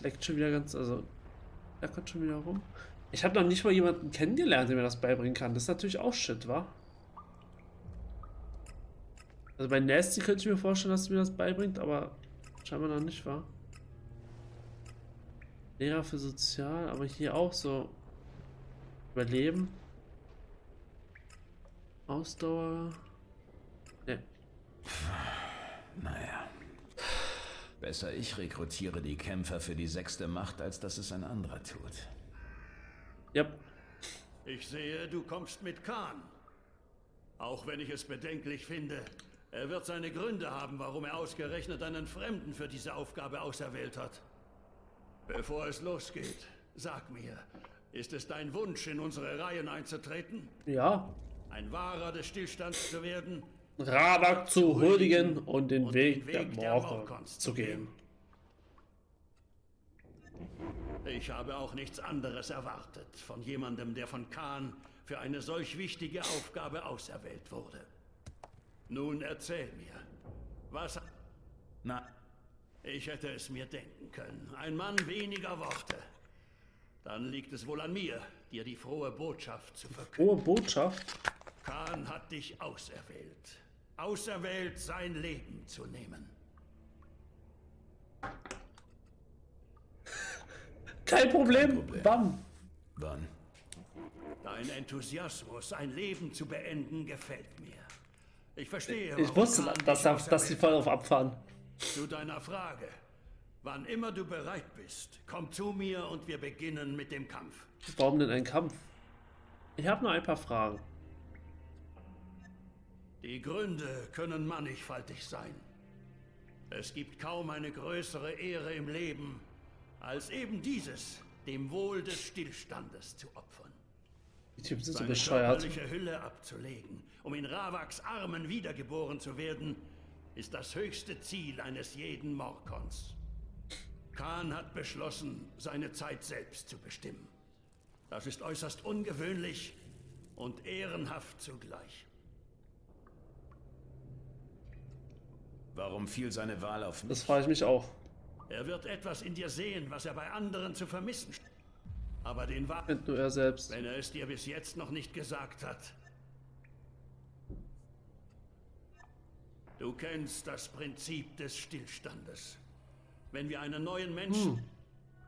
Leckt schon wieder ganz, also er kommt schon wieder rum. Ich habe noch nicht mal jemanden kennengelernt, der mir das beibringen kann. Das ist natürlich auch Shit, wa? Also bei Nasty könnte ich mir vorstellen, dass du mir das beibringt, aber scheinbar noch nicht, wa? Lehrer für Sozial, aber hier auch so. Überleben. Ausdauer. Ne. Naja. Besser ich rekrutiere die Kämpfer für die 6. Macht, als dass es ein anderer tut. Yep. Ich sehe, du kommst mit Khan. Auch wenn ich es bedenklich finde, er wird seine Gründe haben, warum er ausgerechnet einen Fremden für diese Aufgabe auserwählt hat. Bevor es losgeht, sag mir, ist es dein Wunsch, in unsere Reihen einzutreten? Ja. Ein Wahrer des Stillstands zu werden, Radak zu huldigen und den Weg der Mordkunst zu gehen. Ich habe auch nichts anderes erwartet von jemandem, der von Khan für eine solch wichtige Aufgabe auserwählt wurde. Nun erzähl mir, was... Na, ich hätte es mir denken können. Ein Mann weniger Worte. Dann liegt es wohl an mir, dir die frohe Botschaft zu verkünden. Frohe Botschaft? Khan hat dich auserwählt. Auserwählt, sein Leben zu nehmen. Kein Problem. Kein Problem. Bam. Wann? Dein Enthusiasmus, sein Leben zu beenden, gefällt mir. Ich verstehe. Ich wusste, dass sie voll auf abfahren. Zu deiner Frage. Wann immer du bereit bist, komm zu mir und wir beginnen mit dem Kampf. Warum denn ein Kampf? Ich habe nur ein paar Fragen. Die Gründe können mannigfaltig sein. Es gibt kaum eine größere Ehre im Leben, als eben dieses, dem Wohl des Stillstandes zu opfern. Die Typen sind so bescheuert. Seine körperliche Hülle abzulegen, um in Ravaks Armen wiedergeboren zu werden, ist das höchste Ziel eines jeden Morkons. Khan hat beschlossen, seine Zeit selbst zu bestimmen. Das ist äußerst ungewöhnlich und ehrenhaft zugleich. Warum fiel seine Wahl auf mich? Das frage ich mich auch. Er wird etwas in dir sehen, was er bei anderen zu vermissen scheint. Aber den wahren, nur er selbst, wenn er es dir bis jetzt noch nicht gesagt hat. Du kennst das Prinzip des Stillstandes. Wenn wir einen neuen Menschen...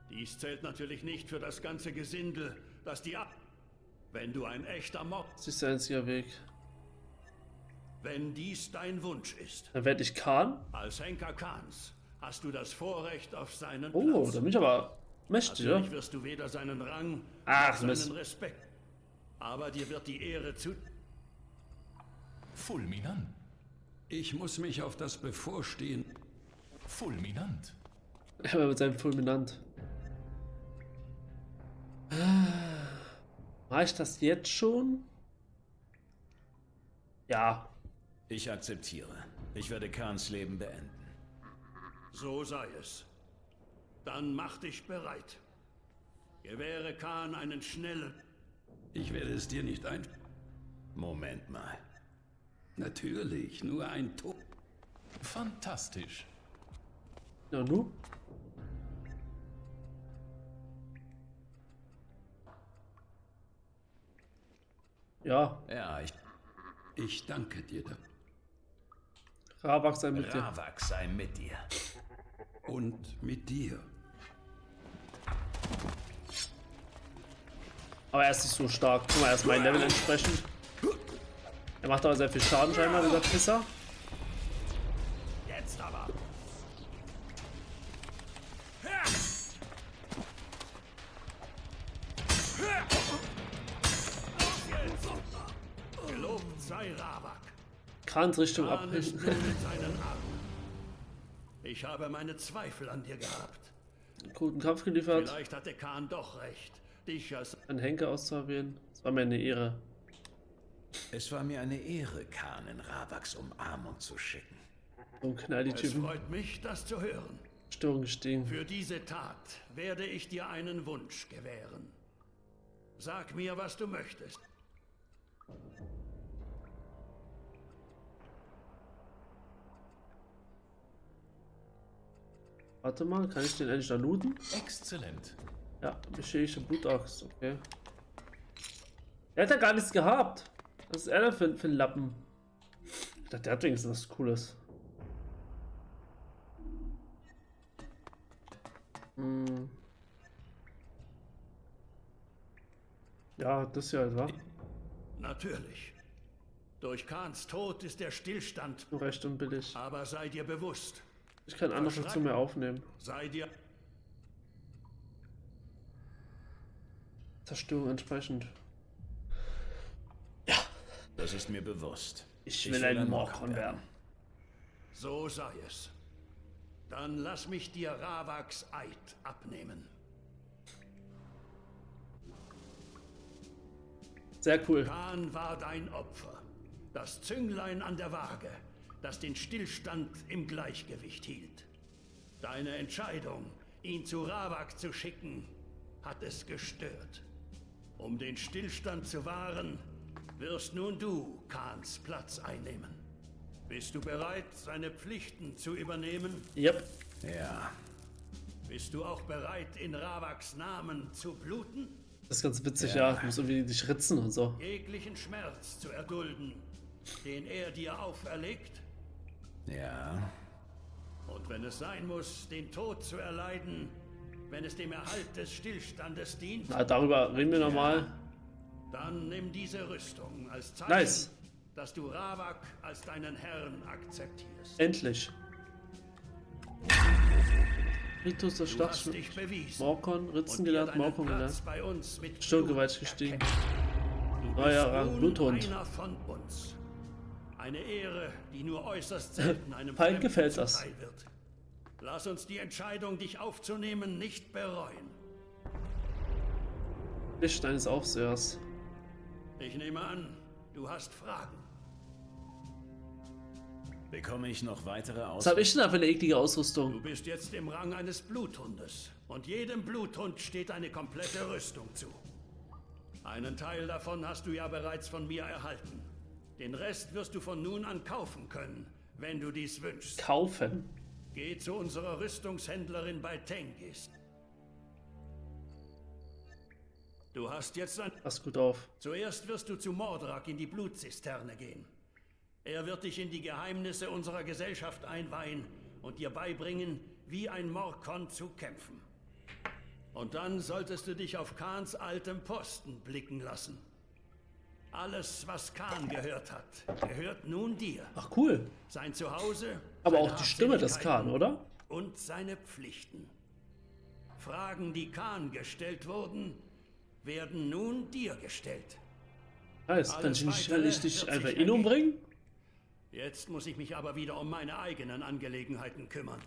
Dies zählt natürlich nicht für das ganze Gesindel, das die ab... Wenn du ein echter Mord... Das ist der einzige Weg. Wenn dies dein Wunsch ist... Dann werde ich Khan? Als Henker Khans hast du das Vorrecht auf seinen Platz. Oh, da bin ich aber mächtig, ja? Natürlich wirst du weder seinen Rang, noch seinen Respekt. Aber dir wird die Ehre zu... Fulminant. Ich muss mich auf das Bevorstehen... Fulminant. Ja, mit seinem Fulminant. Mache ich das jetzt schon? Ja. Ich akzeptiere. Ich werde Khans Leben beenden. So sei es. Dann mach dich bereit. Gewähre Khan einen schnellen... Ich werde es dir nicht ein... Moment mal. Natürlich, nur ein Top. Fantastisch. Na du? Ja. Ja, ich danke dir. Ravak sei mit dir. Ravak sei mit dir. Und mit dir. Aber er ist nicht so stark. Guck mal, er ist mein Level entsprechend. Er macht aber sehr viel Schaden scheinbar, dieser Pisser. Jetzt aber. Gelobt sei Ravak. Kans Richtung ab. Ich habe meine Zweifel an dir gehabt. Guten Kampf geliefert. Vielleicht hatte Khan doch recht. Ein Henker auszuprobieren. Das war mir eine Ehre. Es war mir eine Ehre, Khan in Ravaks Umarmung zu schicken. Und knall die Typen. Es freut mich, das zu hören. Störung gestiegen. Für diese Tat werde ich dir einen Wunsch gewähren. Sag mir, was du möchtest. Warte mal, kann ich den endlich da looten? Exzellent. Ja, beschädigte Blutachs, okay. Er hat ja gar nichts gehabt. Was ist er denn für ein Lappen? Ich dachte, der hat wenigstens was Cooles. Hm. Ja, das hier halt, wa? Natürlich. Durch Khans Tod ist der Stillstand. Recht und billig. Aber sei dir bewusst. Ich kann anders dazu mehr aufnehmen. Sei dir... Zerstörung entsprechend. Ja. Das ist mir bewusst. Ich will ein Morkon werden. So sei es. Dann lass mich dir Ravaks Eid abnehmen. Sehr cool. Khan war dein Opfer. Das Zünglein an der Waage, das den Stillstand im Gleichgewicht hielt. Deine Entscheidung, ihn zu Ravak zu schicken, hat es gestört. Um den Stillstand zu wahren, wirst nun du Khans Platz einnehmen. Bist du bereit, seine Pflichten zu übernehmen? Yep. Ja. Bist du auch bereit, in Ravaks Namen zu bluten? Das ist ganz witzig, ja. Ich muss irgendwie dich ritzen und so. Jeglichen Schmerz zu erdulden, den er dir auferlegt? Ja. Und wenn es sein muss, den Tod zu erleiden, wenn es dem Erhalt des Stillstandes dient... Na, darüber reden wir nochmal. Dann nimm diese Rüstung als Zeichen, dass du Ravak als deinen Herrn akzeptierst. Endlich. Ritus der Stadt. Morkon, Ritzen gelernt, Morkon gelernt. Sturmgewalt gestiegen. Neuer Rang, Bluthund. Eine Ehre, die nur äußerst selten einem Feind gefällt das. Lass uns die Entscheidung, dich aufzunehmen, nicht bereuen. Licht eines Aufsehers. Ich nehme an, du hast Fragen. Bekomme ich noch weitere Ausrüstung? Was habe ich denn da für eine eklige Ausrüstung? Du bist jetzt im Rang eines Bluthundes. Und jedem Bluthund steht eine komplette Rüstung zu. Einen Teil davon hast du ja bereits von mir erhalten. Den Rest wirst du von nun an kaufen können, wenn du dies wünschst. Kaufen? Geh zu unserer Rüstungshändlerin bei Tengis. Du hast jetzt ein... Pass gut auf. Zuerst wirst du zu Mordrak in die Blutzisterne gehen. Er wird dich in die Geheimnisse unserer Gesellschaft einweihen und dir beibringen, wie ein Morkon zu kämpfen. Und dann solltest du dich auf Khans altem Posten blicken lassen. Alles, was Khan gehört hat, gehört nun dir. Ach cool. Sein Zuhause, aber auch die Stimme des Khan, oder? Und seine Pflichten. Fragen, die Khan gestellt wurden, werden nun dir gestellt. Heißt, kann ich dich einfach in umbringen? Jetzt muss ich mich aber wieder um meine eigenen Angelegenheiten kümmern.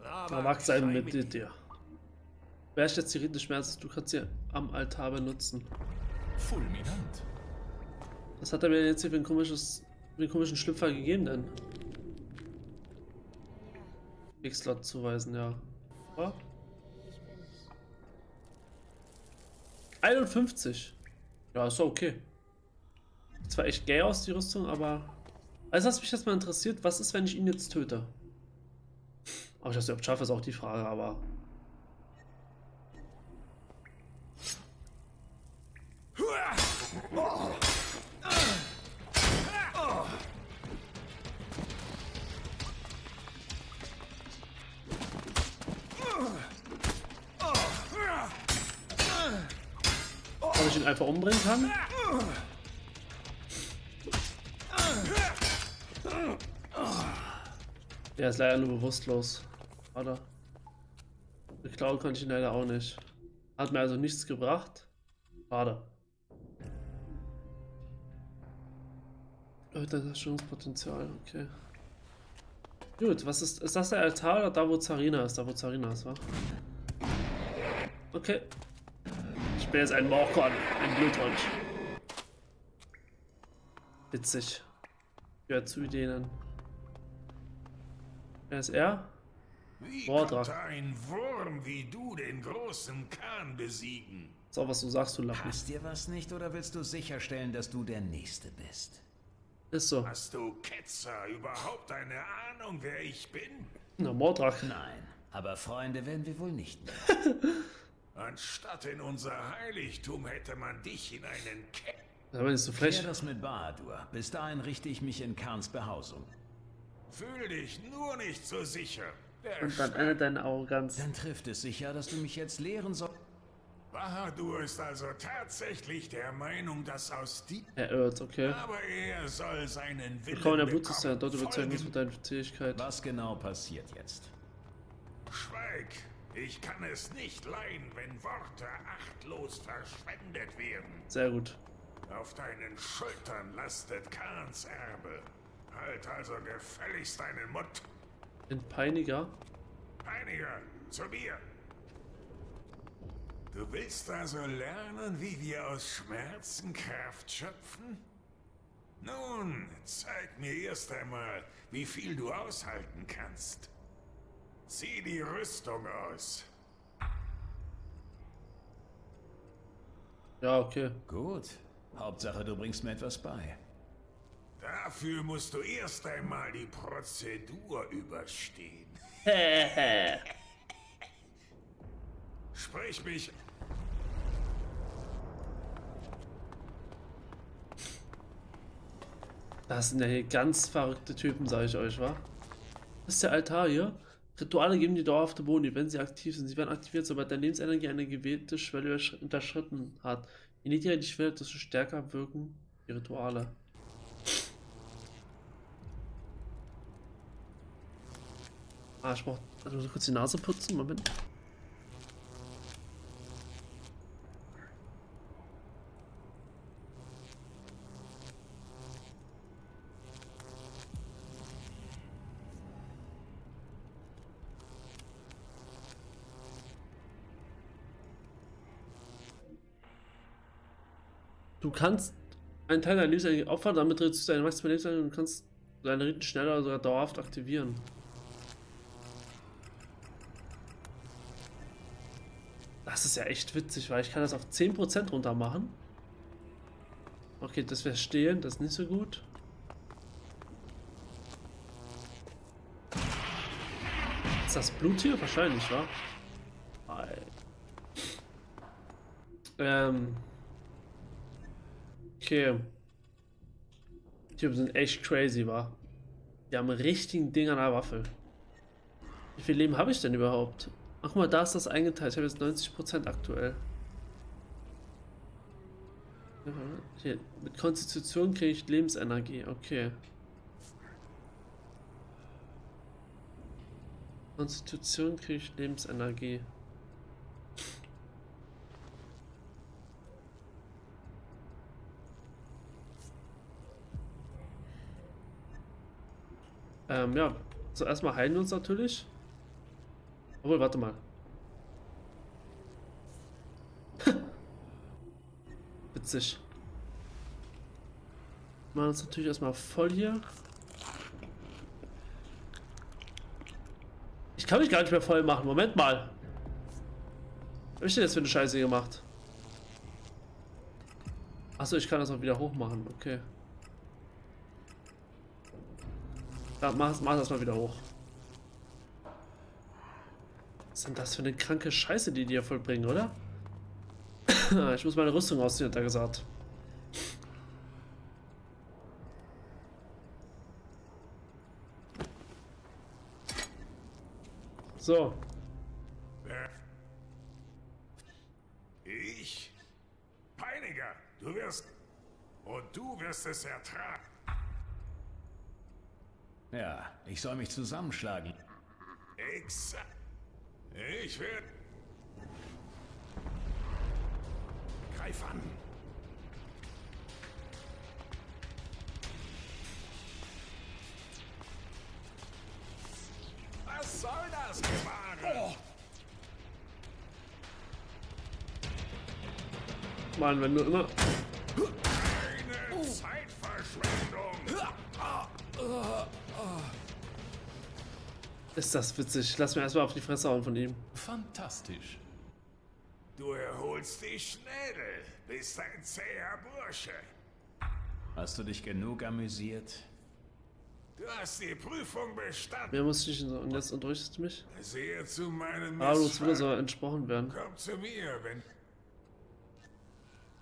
Ravak sei mit dir. Wer jetzt die Rede des Schmerzes? Du kannst sie am Altar benutzen. Fulminant. Was hat er mir jetzt hier für einen komischen Schlüpfer gegeben denn? X-Lot zuweisen, ja. 51. Ja, ist doch okay. Sieht zwar echt gay aus, die Rüstung, aber... Also was mich jetzt mal interessiert, was ist, wenn ich ihn jetzt töte? Ob ich das überhaupt schaffe, ist auch die Frage, aber... Ob ich ihn einfach umbringen kann? Der ist leider nur bewusstlos. Oder? Geklaut konnte ich ihn leider auch nicht. Hat mir also nichts gebracht. Schade. Das ist schon das Potenzial, okay. Gut, was ist. Ist das der Altar oder da, wo Zarina ist? Da, wo Zarina ist, wa? Okay. Ich bin jetzt ein Morkon, ein Blutrunsch. Witzig. Gehört zu denen. Wer ist er? Wie konnte ein Wurm wie du den großen Kahn besiegen? Ist auch was du sagst, du Lappen. Passt dir was nicht oder willst du sicherstellen, dass du der Nächste bist? Ist so. Hast du Ketzer überhaupt eine Ahnung, wer ich bin? Na, Mordrak. Nein, aber Freunde werden wir wohl nicht mehr. Anstatt in unser Heiligtum hätte man dich in einen Keller. Aber ist so frech. Klär das mit Bahadur. Bis dahin richte ich mich in Khans Behausung. Fühl dich nur nicht so sicher. Der und dann endet deine Arroganz. Dann trifft es sicher, dass du mich jetzt lehren sollst. Bahadur ist also tatsächlich der Meinung, dass aus die... Er irrt, okay. Aber er soll seinen Willen bekommen. Der Blut ist ja dort überzeugt mit deiner Fähigkeit. Was genau passiert jetzt? Schweig! Ich kann es nicht leiden, wenn Worte achtlos verschwendet werden. Sehr gut. Auf deinen Schultern lastet Khans Erbe. Halt also gefälligst deinen Mund. Den Peiniger? Peiniger, zu mir. Du willst also lernen, wie wir aus Schmerzen Kraft schöpfen? Nun, zeig mir erst einmal, wie viel du aushalten kannst. Zieh die Rüstung aus. Ja, okay. Gut. Hauptsache, du bringst mir etwas bei. Dafür musst du erst einmal die Prozedur überstehen. Sprich mich. Das sind ja hier ganz verrückte Typen, sage ich euch, wa? Das ist der Altar hier. Rituale geben die dauerhafte Boni, wenn sie aktiv sind. Sie werden aktiviert, sobald deine Lebensenergie eine gewählte Schwelle unterschritten hat. Je niedriger die Schwelle, desto stärker wirken die Rituale. Ah, ich brauche also kurz die Nase putzen. Moment. Du kannst einen Teil deiner Lebensenergie opfern, damit reduzierst du deine maximale Lebensenergie und kannst deine Riten schneller oder sogar dauerhaft aktivieren. Das ist ja echt witzig, weil ich kann das auf 10% runter machen. Okay, das wäre stehlen, das ist nicht so gut. Ist das Blut hier? Wahrscheinlich, wa? Nein. Okay. Die Typen sind echt crazy, wa? Die haben einen richtigen Ding an der Waffe. Wie viel Leben habe ich denn überhaupt? Ach, guck mal, da ist das eingeteilt. Ich habe jetzt 90% aktuell. Hier, mit Konstitution kriege ich Lebensenergie. Okay. Konstitution kriege ich Lebensenergie. Ja, zuerst mal heilen wir uns natürlich. Obwohl, warte mal. Witzig. Machen uns natürlich erstmal voll hier. Ich kann mich gar nicht mehr voll machen. Moment mal. Was hab ich denn jetzt für eine Scheiße gemacht? Achso, ich kann das auch wieder hoch machen, okay. Ja, mach das mal wieder hoch. Was ist denn das für eine kranke Scheiße, die hier vollbringen, oder? Ich muss meine Rüstung ausziehen, hat er gesagt. So. Ich? Peiniger, du wirst... Und du wirst es ertragen. Ja, ich soll mich zusammenschlagen. Exakt. Ich will... Greif an. Was soll das Gewahre? Oh. Mann, wenn du immer... Keine Zeitverschwendung! Ist das witzig. Lass mir erstmal auf die Fresse hauen von ihm. Fantastisch. Du erholst dich schnell, bist ein zäher Bursche. Hast du dich genug amüsiert? Du hast die Prüfung bestanden. Wer muss dich und jetzt unterrichtest du mich? Sehe zu meinen Missfallen. Würde so entsprochen werden. Komm zu mir, wenn...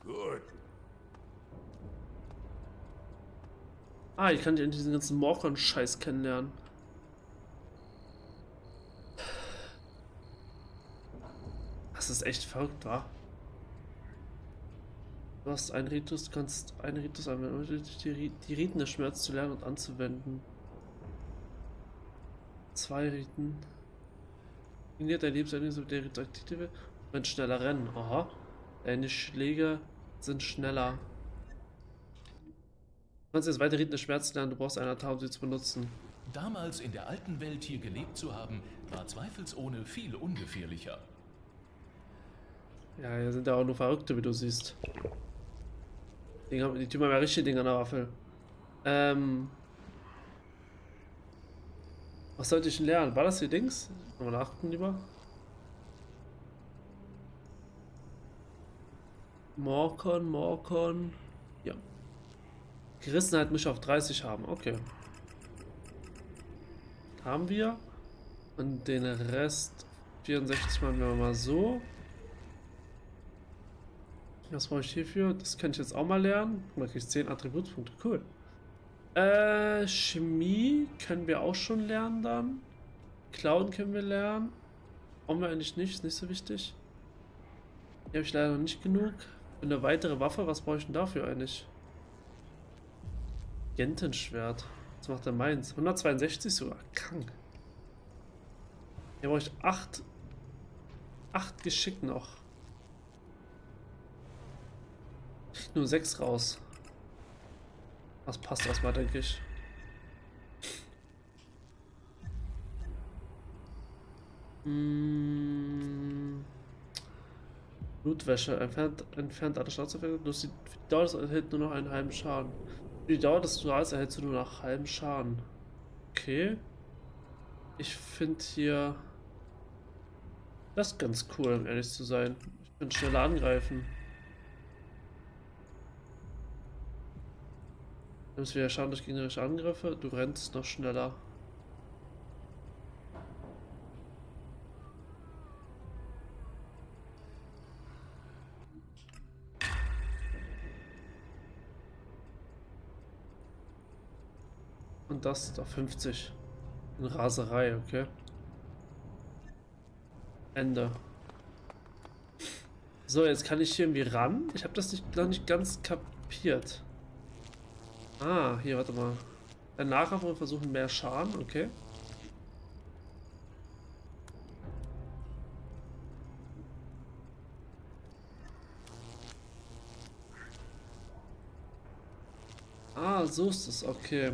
Gut. Ah, ich kann dich in diesen ganzen Morkon-Scheiß kennenlernen. Das ist echt verrückt, wa? Du hast einen Ritus, kannst einen Ritus anwenden, um die Riten des Schmerz zu lernen und anzuwenden. 2 Riten. Trainiert dein Lebenserlebnis mit der Ritaktive und wenn schneller rennen. Aha. Deine Schläge sind schneller. Du kannst jetzt weiter Riten des Schmerz lernen, du brauchst einen Altar, um sie zu benutzen. Damals in der alten Welt hier gelebt zu haben, war zweifelsohne viel ungefährlicher. Ja, hier sind ja auch nur Verrückte, wie du siehst. Die Typen haben ja richtige Dinger an der Waffel. Was sollte ich denn lernen? War das hier Dings? Mal nachgucken lieber. Morkon. Ja. Gerissenheit mich auf 30 haben. Okay. Haben wir. Und den Rest 64 machen wir mal so. Was brauche ich hierfür? Das kann ich jetzt auch mal lernen. Man kriegt 10 Attributspunkte. Cool. Chemie können wir auch schon lernen dann. Klauen können wir lernen. Brauchen wir eigentlich nicht. Ist nicht so wichtig. Hier habe ich leider noch nicht genug. Und eine weitere Waffe. Was brauche ich denn dafür eigentlich? Gentenschwert. Was macht der meins? 162 sogar. Krank. Hier brauche ich 8 Geschick noch. Nur 6 raus. Das passt erstmal, denke ich. Blutwäsche. Entfernt alle Schadenseffekte. Durch die Dauer des Rituals erhält nur noch einen halben Schaden. Durch die Dauer des Rituals erhältst du nur noch halben Schaden. Okay. Ich finde hier... Das ist ganz cool, um ehrlich zu sein. Ich kann schneller angreifen. Du nimmst wieder Schaden durch gegnerische Angriffe, du rennst noch schneller. Und das da 50. In Raserei, okay. Ende. So, jetzt kann ich hier irgendwie ran. Ich habe das noch nicht ganz kapiert. Ah, hier, warte mal. Ein Nachhafer und versuchen mehr Schaden, okay. Ah, so ist es, okay.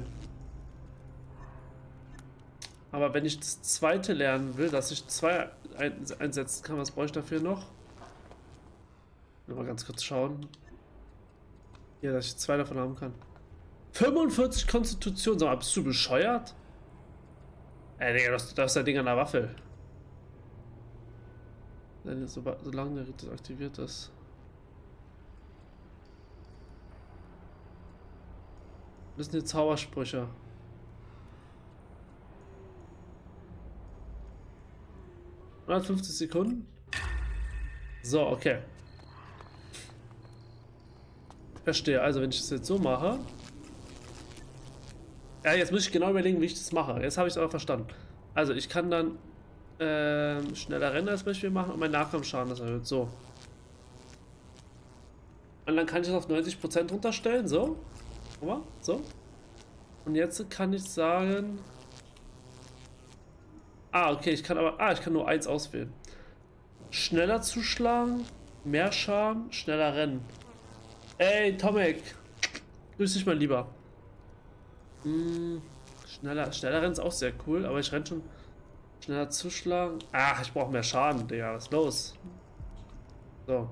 Aber wenn ich das zweite lernen will, dass ich 2 einsetzen kann, was brauche ich dafür noch? Mal ganz kurz schauen. Ja, dass ich 2 davon haben kann. 45 Konstitution, sag mal, bist du bescheuert? Ey, Digga, das ist der Ding an der Waffel. Solange der Ritus aktiviert ist. müssen die Zaubersprüche. Oder 50 Sekunden. So, okay. Verstehe. Also, wenn ich das jetzt so mache. Ja, jetzt muss ich genau überlegen, wie ich das mache. Jetzt habe ich es aber verstanden. Also, ich kann dann schneller rennen als Beispiel machen und mein Nahkampfschaden ist erhöht. So. Und dann kann ich das auf 90% runterstellen. So. Aber, so. Und jetzt kann ich sagen. Ah, okay, ich kann aber. Ah, ich kann nur eins auswählen. Schneller zuschlagen, mehr Schaden, schneller rennen. Ey, Tomek! Grüß dich, mein Lieber. Schneller rennen ist auch sehr cool, aber ich renne schon. Schneller zuschlagen. Ach, ich brauche mehr Schaden, Digga. Was ist los? So.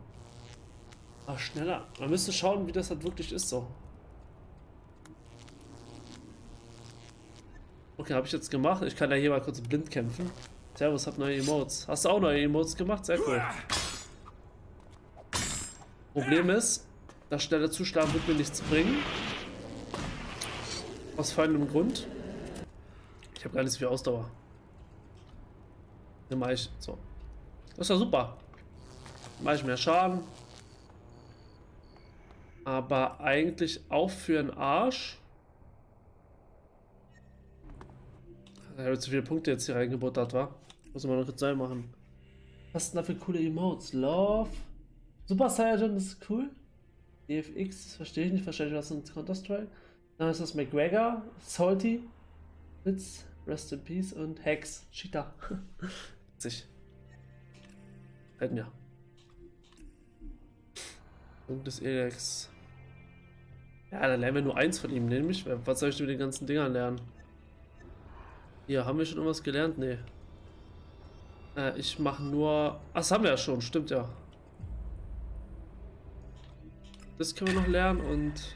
Ach, schneller. Man müsste schauen, wie das halt wirklich ist, so. Okay, habe ich jetzt gemacht. Ich kann ja hier mal kurz blind kämpfen. Servus, hab neue Emotes. Hast du auch neue Emotes gemacht? Sehr cool. Problem ist, das schnelle Zuschlagen wird mir nichts bringen. Aus folgendem Grund. Ich habe gar nicht so viel Ausdauer. Dann mache ich so. Das ist ja super. Dann mache ich mehr Schaden. Aber eigentlich auch für den Arsch. Ich habe zu viele Punkte jetzt hier reingebuttert, wa? Muss man noch kurz neu machen. Was sind da für coole Emotes? Love. Super Saiyan, das ist cool. EFX, das verstehe ich nicht. Verstehe ich, was ist Counter-Strike? Dann ist das McGregor, Salty, Blitz, Rest in Peace und Hex. Cheetah. Witzig. Hält mir. Und das Elex. Ja, dann lernen wir nur eins von ihm, nämlich. Was soll ich mit den ganzen Dingern lernen? Hier, haben wir schon irgendwas gelernt? Nee. Ich mache nur. Ach, das haben wir ja schon, stimmt ja. Das können wir noch lernen und.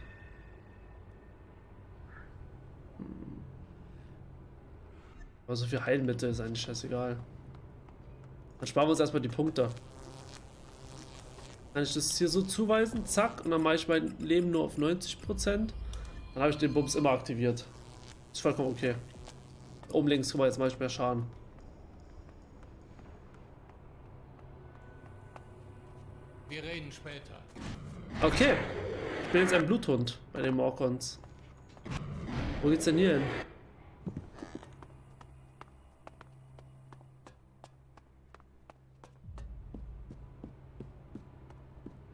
Aber so viel Heilmittel ist eigentlich scheißegal. Dann sparen wir uns erstmal die Punkte. Kann ich das hier so zuweisen? Zack, und dann mache ich mein Leben nur auf 90%. Dann habe ich den Bums immer aktiviert. Ist vollkommen okay. Oben links, guck mal, jetzt mache ich mehr Schaden. Wir reden später. Okay. Ich bin jetzt ein Bluthund bei den Morkons. Wo geht's denn hier hin?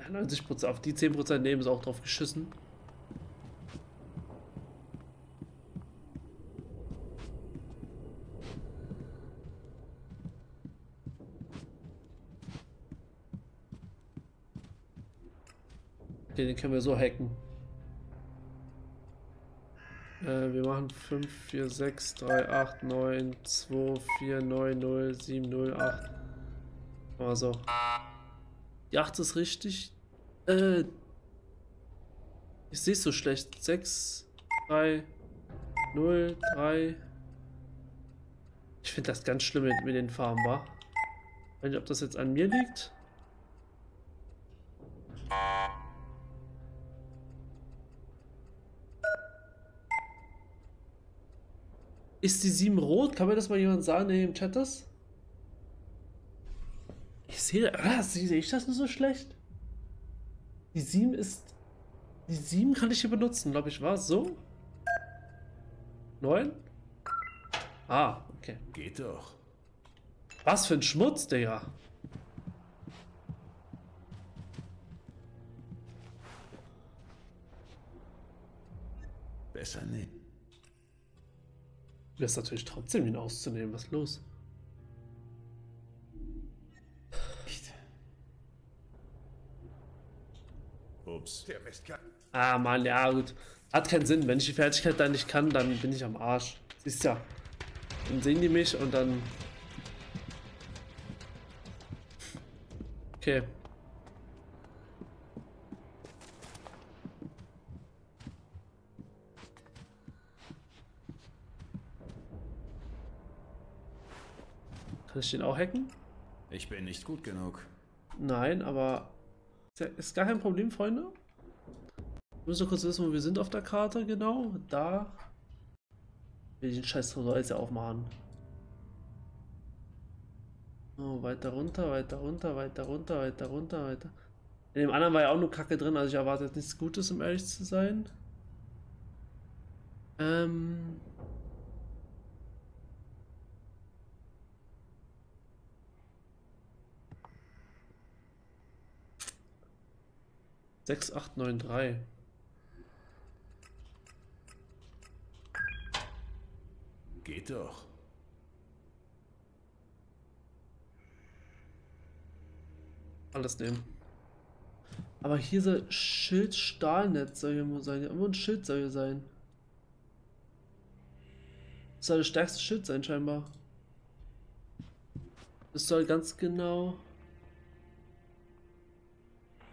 Ja, 90%. Auf die 10% nehmen sie auch drauf geschissen. Den können wir so hacken. Wir machen 5, 4, 6, 3, 8, 9, 2, 4, 9, 0, 7, 0, 8. Also. Die 8 ist richtig. Ich sehe es so schlecht. 6, 3, 0, 3. Ich finde das ganz schlimm mit den Farben, wa? Ich weiß nicht, ob das jetzt an mir liegt. Ist die 7 rot? Kann mir das mal jemand sagen, der im Chat ist? Ich sehe das. Sehe ich das nur so schlecht? Die 7 ist. Die 7 kann ich hier benutzen, glaube ich, war so? 9? Ah, okay. Geht doch. Was für ein Schmutz, Digga. Besser nicht. Das ist natürlich trotzdem ihn auszunehmen. Was ist los? Nicht. Ups. Ah Mann, ja gut. Hat keinen Sinn. Wenn ich die Fertigkeit da nicht kann, dann bin ich am Arsch. Siehst ja. Dann sehen die mich und dann. Okay. Kann ich den auch hacken? Ich bin nicht gut genug. Nein, aber ist gar kein Problem, Freunde. Müssen wir kurz wissen, wo wir sind auf der Karte, genau. Da. Will ich den scheiß Tresor jetzt ja aufmachen. So, weiter runter, weiter runter, weiter runter, weiter runter, weiter. In dem anderen war ja auch nur Kacke drin, also ich erwarte jetzt nichts Gutes, um ehrlich zu sein. Sechs, acht, neun, drei. Geht doch. Alles nehmen. Aber hier soll Schild-Stahlnetz soll irgendwo sein. Irgendwo ein Schild soll hier sein. Das soll das stärkste Schild sein, scheinbar. Das soll ganz genau.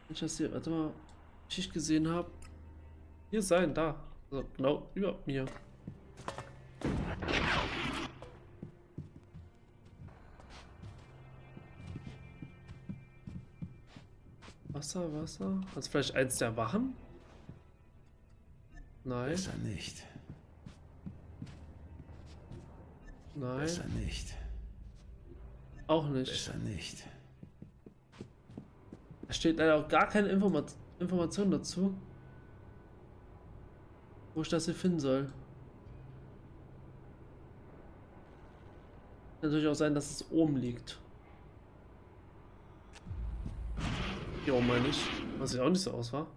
Ich das hier, warte mal, was ich gesehen habe. Hier sein, da. So, genau über mir. Wasser, Wasser. Hast du vielleicht eins der Wachen? Nein. Besser nicht. Nein. Besser nicht. Auch nicht. Besser nicht. Da steht leider auch gar keine Information dazu, wo ich das hier finden soll. Kann natürlich auch sein, dass es oben liegt. Jo, meine ich. Was sieht auch nicht so aus, war.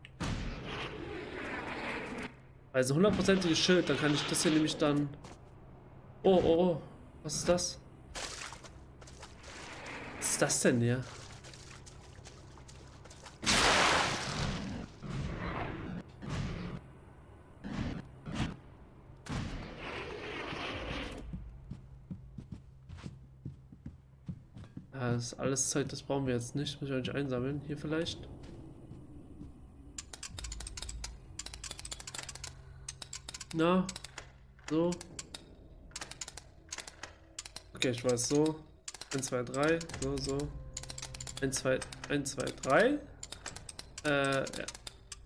Also ein 100%iges Schild, dann kann ich das hier nämlich dann... Oh, oh, oh. Was ist das? Was ist das denn hier? Das ist alles Zeug, das brauchen wir jetzt nicht. Müssen wir nicht einsammeln. Hier vielleicht. Na. So. Okay, ich weiß. So. 1, 2, 3. So, so. 1, 2, 3. Ja.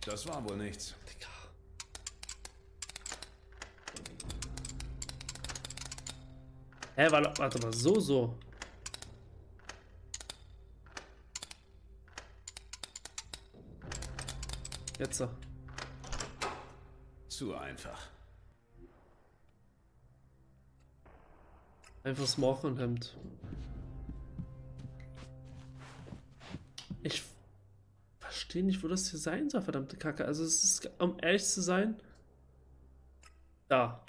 Das war wohl nichts. Hä, warte mal. So, so. Jetzt so. Zu einfach. Einfach Smoke und Hemd. Ich verstehe nicht, wo das hier sein soll, verdammte Kacke. Also es ist, um ehrlich zu sein, da.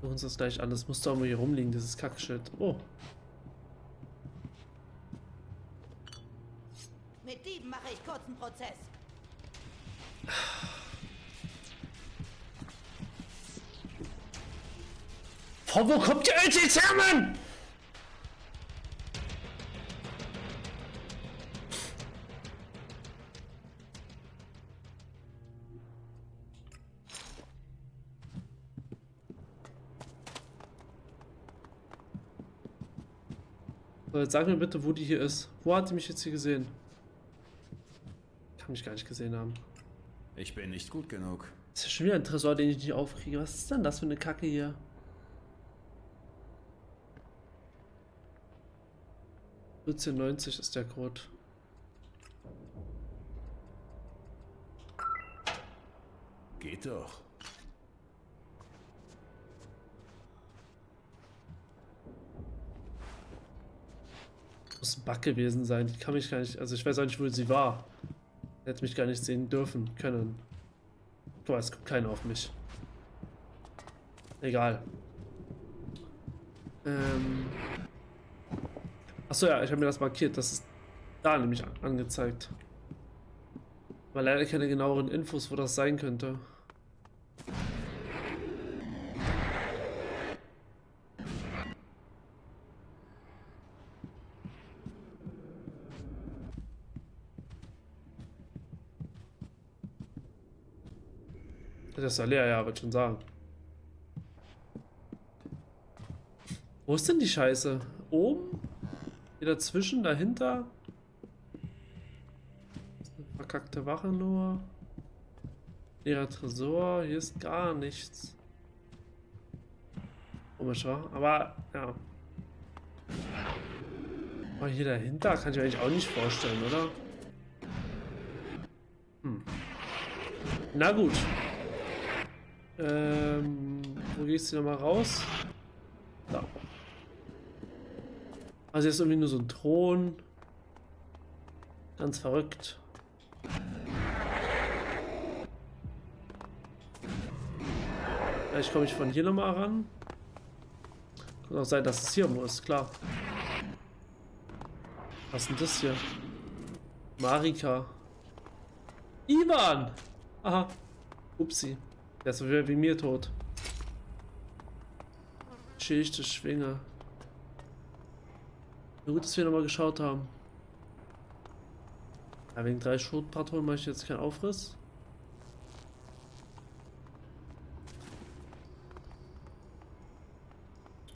Wir uns das gleich an. Das muss doch mal hier rumliegen, dieses Kackschild. Oh. Prozess. Von wo kommt der Öl jetzt her, Mann? So, jetzt sag mir bitte, wo die hier ist. Wo hat sie mich jetzt hier gesehen? Mich gar nicht gesehen haben. Ich bin nicht gut genug. Das ist schon wieder ein Tresor, den ich nicht aufkriege. Was ist denn das für eine Kacke hier? $14,90 ist der Code. Geht doch. Muss ein Bug gewesen sein. Die kann mich gar nicht. Also ich weiß auch nicht, wo sie war. Hätte mich gar nicht sehen dürfen, können. Boah, es kommt keiner auf mich. Egal. Achso, ja, ich habe mir das markiert. Das ist da nämlich angezeigt. Aber leider keine genaueren Infos, wo das sein könnte. Das ist ja leer, ja, würde ich schon sagen. Wo ist denn die Scheiße? Oben? Hier dazwischen? Dahinter? verkackte Wache nur. Leerer Tresor, hier ist gar nichts. Komisch, aber ja. Oh, hier dahinter kann ich mir eigentlich auch nicht vorstellen, oder? Hm. Na gut. Wo gehst du nochmal raus? Da. Also jetzt irgendwie nur so ein Thron. Ganz verrückt. Vielleicht komme ich von hier nochmal ran. Kann auch sein, dass es hier irgendwo ist, klar. Was ist denn das hier? Marika. Ivan! Aha. Upsi. Der ist so wie mir tot. Geschichte, Schwinge. Na gut, dass wir nochmal geschaut haben. Ja, wegen 3 Schrotpatronen mache ich jetzt keinen Aufriss.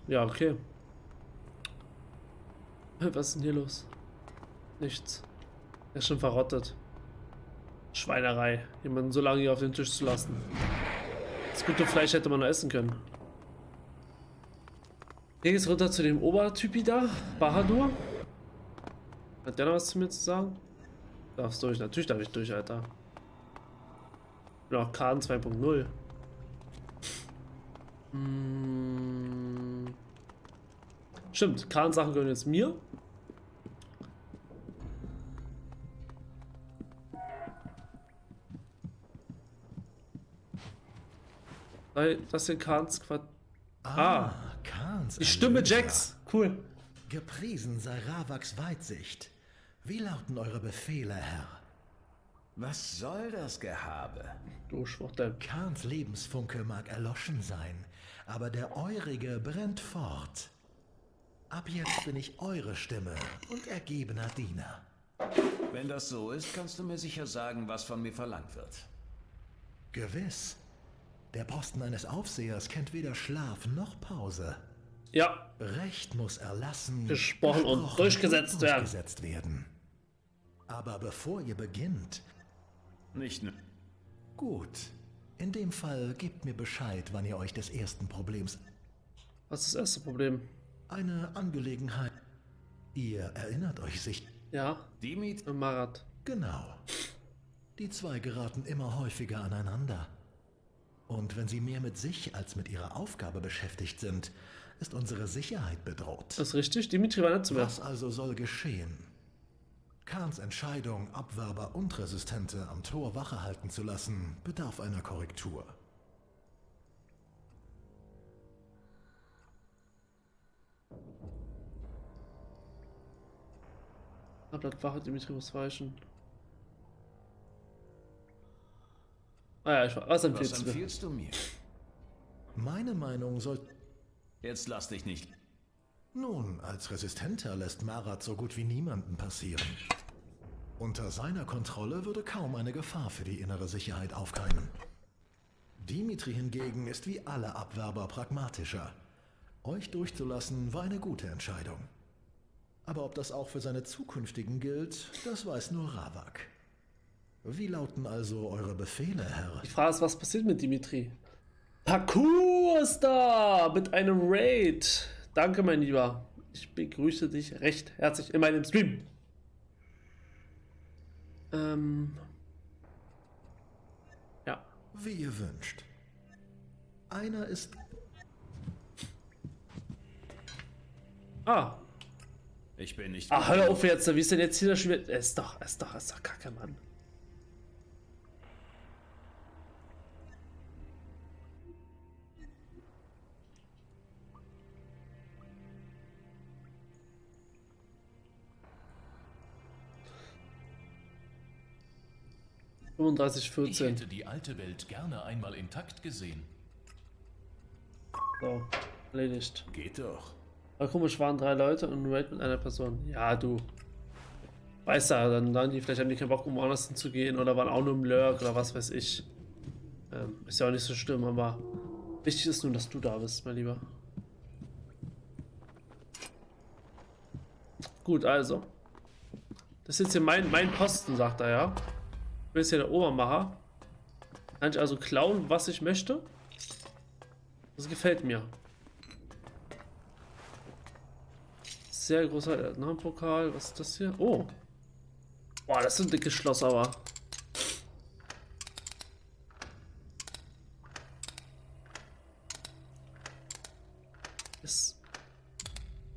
Ja, okay. Was ist denn hier los? Nichts. Er ist schon verrottet. Schweinerei, jemanden so lange hier auf den Tisch zu lassen. Das gute Fleisch hätte man noch essen können. Hier geht's runter zu dem Obertypi da, Bahadur. Hat der noch was zu mir zu sagen? Darfst durch, natürlich darf ich durch, Alter. Ich bin auch Kaden 2.0. Hm. Stimmt, Kaden-Sachen gehören jetzt mir. Das sind Kahns Quartier. Ah, Kahns. Ich stimme Jax. Cool. Gepriesen sei Ravaks Weitsicht. Wie lauten eure Befehle, Herr? Was soll das Gehabe? Du Schwuchtel. Kahns Lebensfunke mag erloschen sein, aber der eurige brennt fort. Ab jetzt bin ich eure Stimme und ergebener Diener. Wenn das so ist, kannst du mir sicher sagen, was von mir verlangt wird. Gewiss. Der Posten eines Aufsehers kennt weder Schlaf noch Pause. Ja. Recht muss erlassen, gesprochen und durchgesetzt werden. Aber bevor ihr beginnt... Nicht ne. Gut. In dem Fall gebt mir Bescheid, wann ihr euch des ersten Problems... Was ist das erste Problem? Eine Angelegenheit. Ihr erinnert euch sich... Ja. Dimit und Marat. Genau. Die zwei geraten immer häufiger aneinander. Und wenn sie mehr mit sich als mit ihrer Aufgabe beschäftigt sind, ist unsere Sicherheit bedroht. Das ist richtig, Dimitri war dazu. Was also soll geschehen? Kahns Entscheidung, Abwerber und Resistente am Tor Wache halten zu lassen, bedarf einer Korrektur. Bleibt Wache, Dimitri muss weichen. Ah ja, was empfiehlst du mir? Meine Meinung sollte... Jetzt lass dich nicht. Nun, als Resistenter lässt Marat so gut wie niemanden passieren. Unter seiner Kontrolle würde kaum eine Gefahr für die innere Sicherheit aufkeimen. Dimitri hingegen ist wie alle Abwerber pragmatischer. Euch durchzulassen war eine gute Entscheidung. Aber ob das auch für seine zukünftigen gilt, das weiß nur Ravak. Wie lauten also eure Befehle, Herr? Die Frage ist, was passiert mit Dimitri? Parkour ist da! Mit einem Raid! Danke, mein Lieber. Ich begrüße dich recht herzlich in meinem Stream. Ja. Wie ihr wünscht. Einer ist... Ah. Ich bin nicht... Ach, hör auf jetzt. Wie ist denn jetzt hier das Spiel? Ist doch kacke, Mann. Ich hätte die alte Welt gerne einmal intakt gesehen. So, erledigt. Geht doch. Aber komisch, waren 3 Leute und ein Raid mit einer Person. Ja, du. Weißt du, vielleicht haben die keinen Bock, woanders hinzugehen oder waren auch nur im Lurk oder was weiß ich. Ist ja auch nicht so schlimm, aber wichtig ist nun, dass du da bist, mein Lieber. Gut, also. Das ist jetzt hier mein Posten, sagt er, ja. bin jetzt hier der Obermacher. Kann ich also klauen, was ich möchte? Das gefällt mir. Sehr großer Namenpokal. Was ist das hier? Oh. Boah, das ist ein dickes Schloss, aber.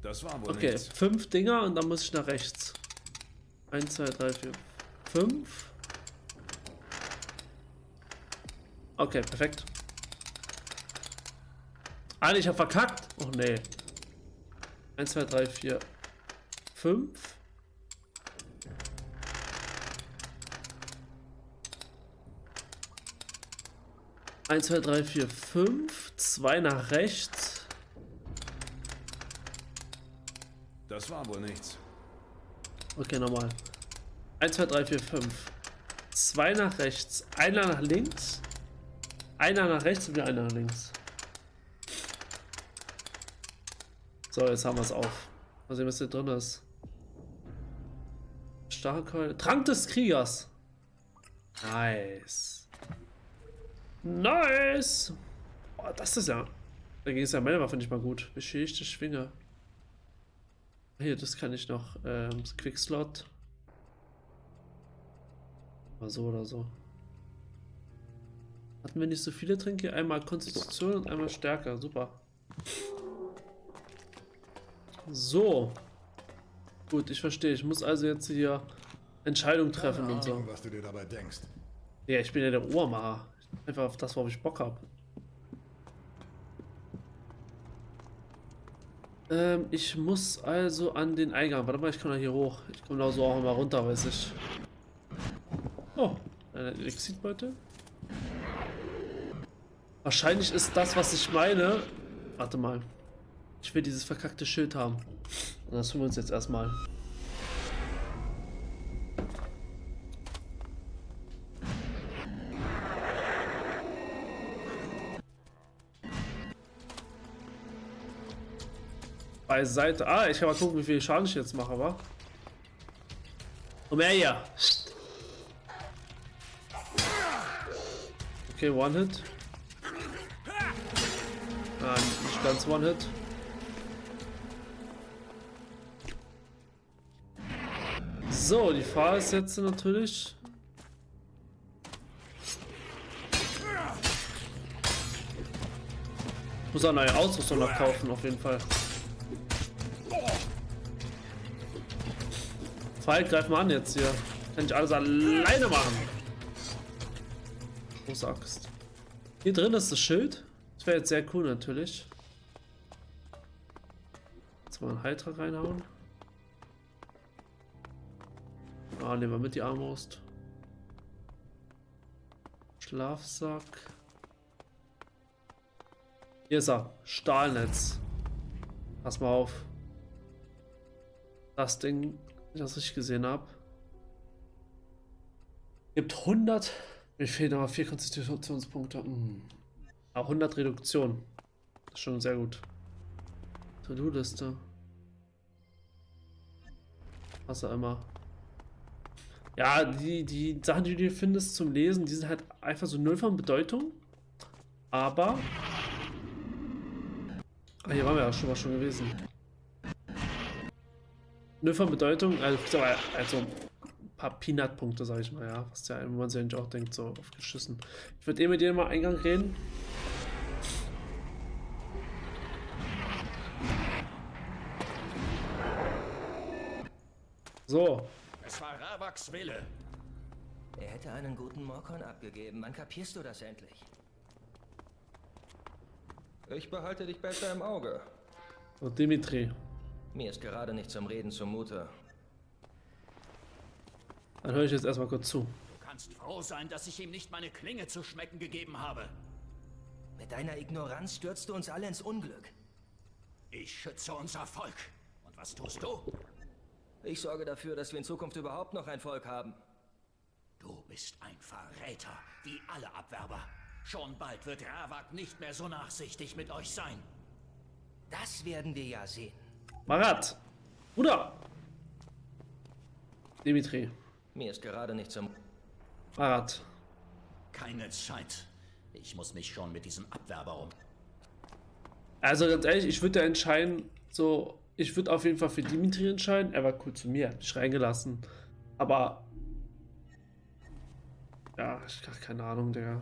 Das war wohl okay, 5 Dinger und dann muss ich nach rechts. 1, 2, 3, 4, 5. Okay, perfekt. Alter, ich hab verkackt. Oh nee. 1, 2, 3, 4, 5. Eins, zwei, drei, vier, fünf. 2 nach rechts. Das war wohl nichts. Okay, nochmal. 1, 2, 3, 4, 5. 2 nach rechts. Einer nach links. Einer nach rechts und wieder einer nach links. So, jetzt haben wir es auf. Mal sehen, was hier drin ist. Stahlkeule. Trank des Kriegers. Nice. Nice. Oh, das ist ja. Dagegen ist ja meine Waffe nicht mal gut. Beschädigte Schwinge. Hier, das kann ich noch. Quickslot. Mal so oder so. Hatten wir nicht so viele Tränke? Einmal Konstitution und einmal Stärke. Super. So. Gut, ich verstehe. Ich muss also jetzt hier Entscheidungen treffen und so. Was du dir dabei denkst. Ja, ich bin ja der Ohrmacher. Einfach auf das, worauf ich Bock habe. Ich muss also an den Eingang. Warte mal, ich kann ja hier hoch. Ich komme da so auch immer runter, weiß ich. Oh, eine Elixitbeute. Wahrscheinlich ist das, was ich meine. Warte mal. Ich will dieses verkackte Schild haben. Und das tun wir uns jetzt erstmal. Beiseite. Ah, ich kann mal gucken, wie viel Schaden ich jetzt mache, wa? Komm her hier. Okay, One-Hit. Ah, nicht ganz One-Hit. So, die Fahr ist jetzt natürlich. Ich muss auch neue Ausrüstung noch kaufen, auf jeden Fall. Fall, greif mal an jetzt hier. Kann ich alles alleine machen. Große Axt. Hier drin ist das Schild. Das wäre jetzt sehr cool natürlich. Jetzt mal einen Heiltrank reinhauen. Ah, nehmen wir mit die Armbrust. Schlafsack. Hier ist er. Stahlnetz. Pass mal auf. Das Ding, wenn ich das richtig gesehen habe. Gibt 100. Mir fehlen aber 4 Konstitutionspunkte. Hm. 100 Reduktion. Das ist schon sehr gut. To-Do-Liste. Was auch immer. Ja, die Sachen, die du hier findest zum Lesen, die sind halt einfach so null von Bedeutung. Aber. Ah, hier waren wir ja schon mal gewesen. Null von Bedeutung, also ein paar Peanut-Punkte, sag ich mal, ja. Was ja, wenn man sich eigentlich auch denkt, so aufgeschissen. Ich würde eh mit dir mal Eingang reden. So. Es war Rabaks Wille. Er hätte einen guten Morkon abgegeben. Wann kapierst du das endlich? Ich behalte dich besser im Auge. Und Dimitri. Mir ist gerade nicht zum Reden zumute. Dann höre ich jetzt erstmal kurz zu. Du kannst froh sein, dass ich ihm nicht meine Klinge zu schmecken gegeben habe. Mit deiner Ignoranz stürzt du uns alle ins Unglück. Ich schütze unser Volk. Und was tust du? Ich sorge dafür, dass wir in Zukunft überhaupt noch ein Volk haben. Du bist ein Verräter, wie alle Abwerber. Schon bald wird Ravak nicht mehr so nachsichtig mit euch sein. Das werden wir ja sehen. Marat! Bruder! Dimitri. Mir ist gerade nicht zum... Fahrrad. Keine Zeit. Ich muss mich schon mit diesem Abwerber um. Also ganz ehrlich, ich würde entscheiden, so, ich würde auf jeden Fall für Dimitri entscheiden. Er war cool zu mir, hat mich reingelassen. Aber ja, ich habe keine Ahnung, Digga.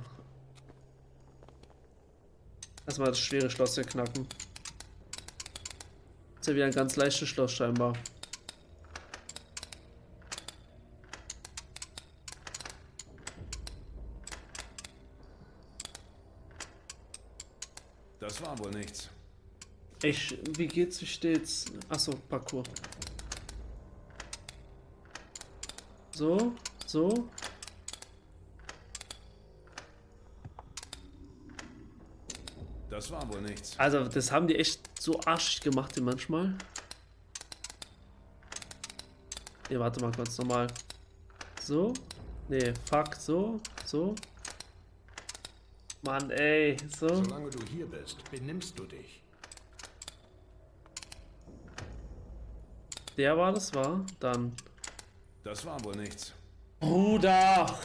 Erstmal das schwere Schloss hier knacken. Das ist ja wieder ein ganz leichtes Schloss scheinbar. Das war wohl nichts. Ich, wie geht's, wie steht's? Achso, Parcours. So, so. Das war wohl nichts. Also, das haben die echt so arschig gemacht, die manchmal. Ne, warte mal kurz nochmal. So. Ne, fuck, so, so. Mann, ey, so. Solange du hier bist, benimmst du dich. Der war das, war dann. Das war wohl nichts. Bruder!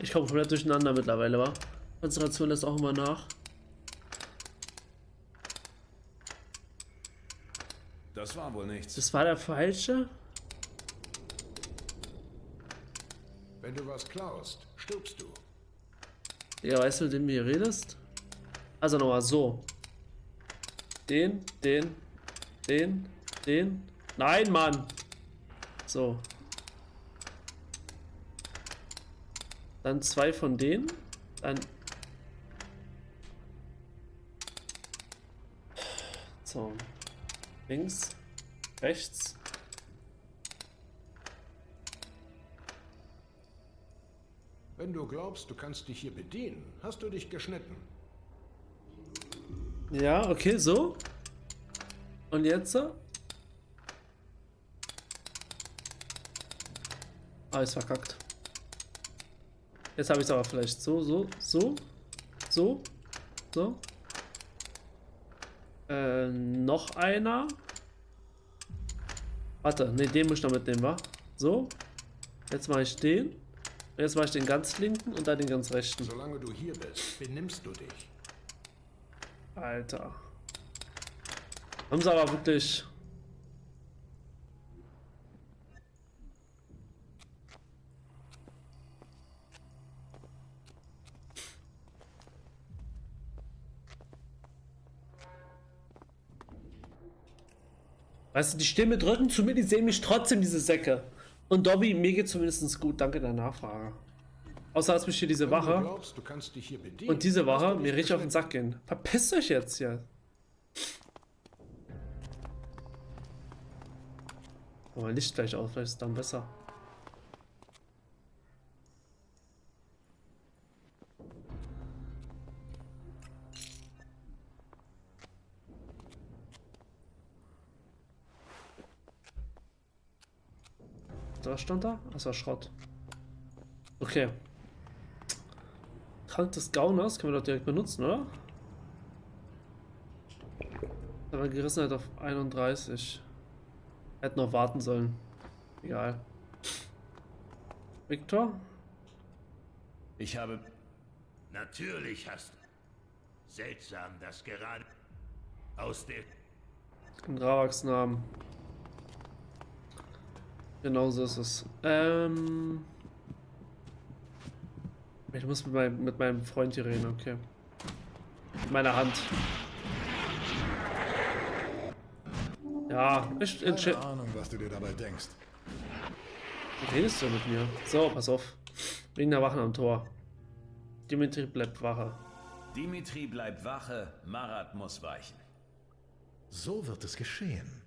Ich komme komplett durcheinander mittlerweile, wa? Konzentration lässt auch immer nach. Das war wohl nichts. Das war der falsche? Wenn du was klaust, stirbst du. Ja, weißt du, mit dem du hier redest? Also nochmal so. Den, den, den, den. Nein, Mann! So. Dann zwei von denen. Dann. So. Links. Rechts. Wenn du glaubst, du kannst dich hier bedienen, hast du dich geschnitten. Ja, okay, so. Und jetzt so. Ah, ist verkackt. Jetzt habe ich es aber vielleicht so, so, so, so, so. Noch einer. Warte, ne, den muss ich noch mitnehmen, wa? So. Jetzt mache ich den. Jetzt mache ich den ganz linken und dann den ganz rechten. Solange du hier bist, benimmst du dich. Alter. Haben sie aber wirklich. Weißt du, die Stimme drücken zu mir, die sehen mich trotzdem, diese Säcke. Und Dobby, mir geht zumindest gut, danke der Nachfrage. Außer dass mich hier diese Wache und diese Wache mir richtig auf den Sack gehen. Verpisst euch jetzt hier. Aber Licht gleich aus, vielleicht ist es dann besser. Was stand da? Das war Schrott. Okay. Trank des Gauners können wir doch direkt benutzen, oder? Aber Gerissenheit auf 31. Hätte noch warten sollen. Egal. Victor? Ich habe... Natürlich hast du... Seltsam, dass gerade... Aus dem... In Ravaks Namen. Genau so ist es. Ich muss mit meinem Freund hier reden, okay. Mit meiner Hand. Ja, ich entscheide. Keine Ahnung, was du dir dabei denkst. Wie redest du mit mir? So, pass auf. Wegen der Wachen am Tor. Dimitri bleibt Wache. Dimitri bleibt Wache, Marat muss weichen. So wird es geschehen.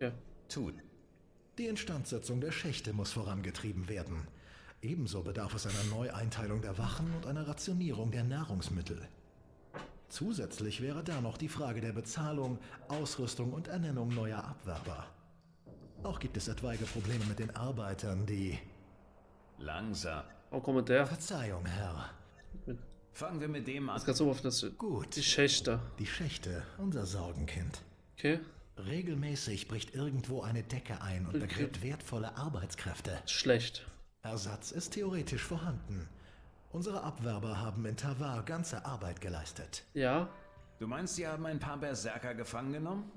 Ja. Tut. Die Instandsetzung der Schächte muss vorangetrieben werden. Ebenso bedarf es einer Neueinteilung der Wachen und einer Rationierung der Nahrungsmittel. Zusätzlich wäre da noch die Frage der Bezahlung, Ausrüstung und Ernennung neuer Abwerber. Auch gibt es etwaige Probleme mit den Arbeitern, die... Langsam. Oh, komm mit der. Verzeihung, Herr. Fangen wir mit dem an. Das kannst du auf das. Gut. Die Schächte. Die Schächte, unser Sorgenkind. Okay. Regelmäßig bricht irgendwo eine Decke ein und begräbt wertvolle Arbeitskräfte. Schlecht. Ersatz ist theoretisch vorhanden. Unsere Abwerber haben in Tavar ganze Arbeit geleistet. Ja. Du meinst, sie haben ein paar Berserker gefangen genommen?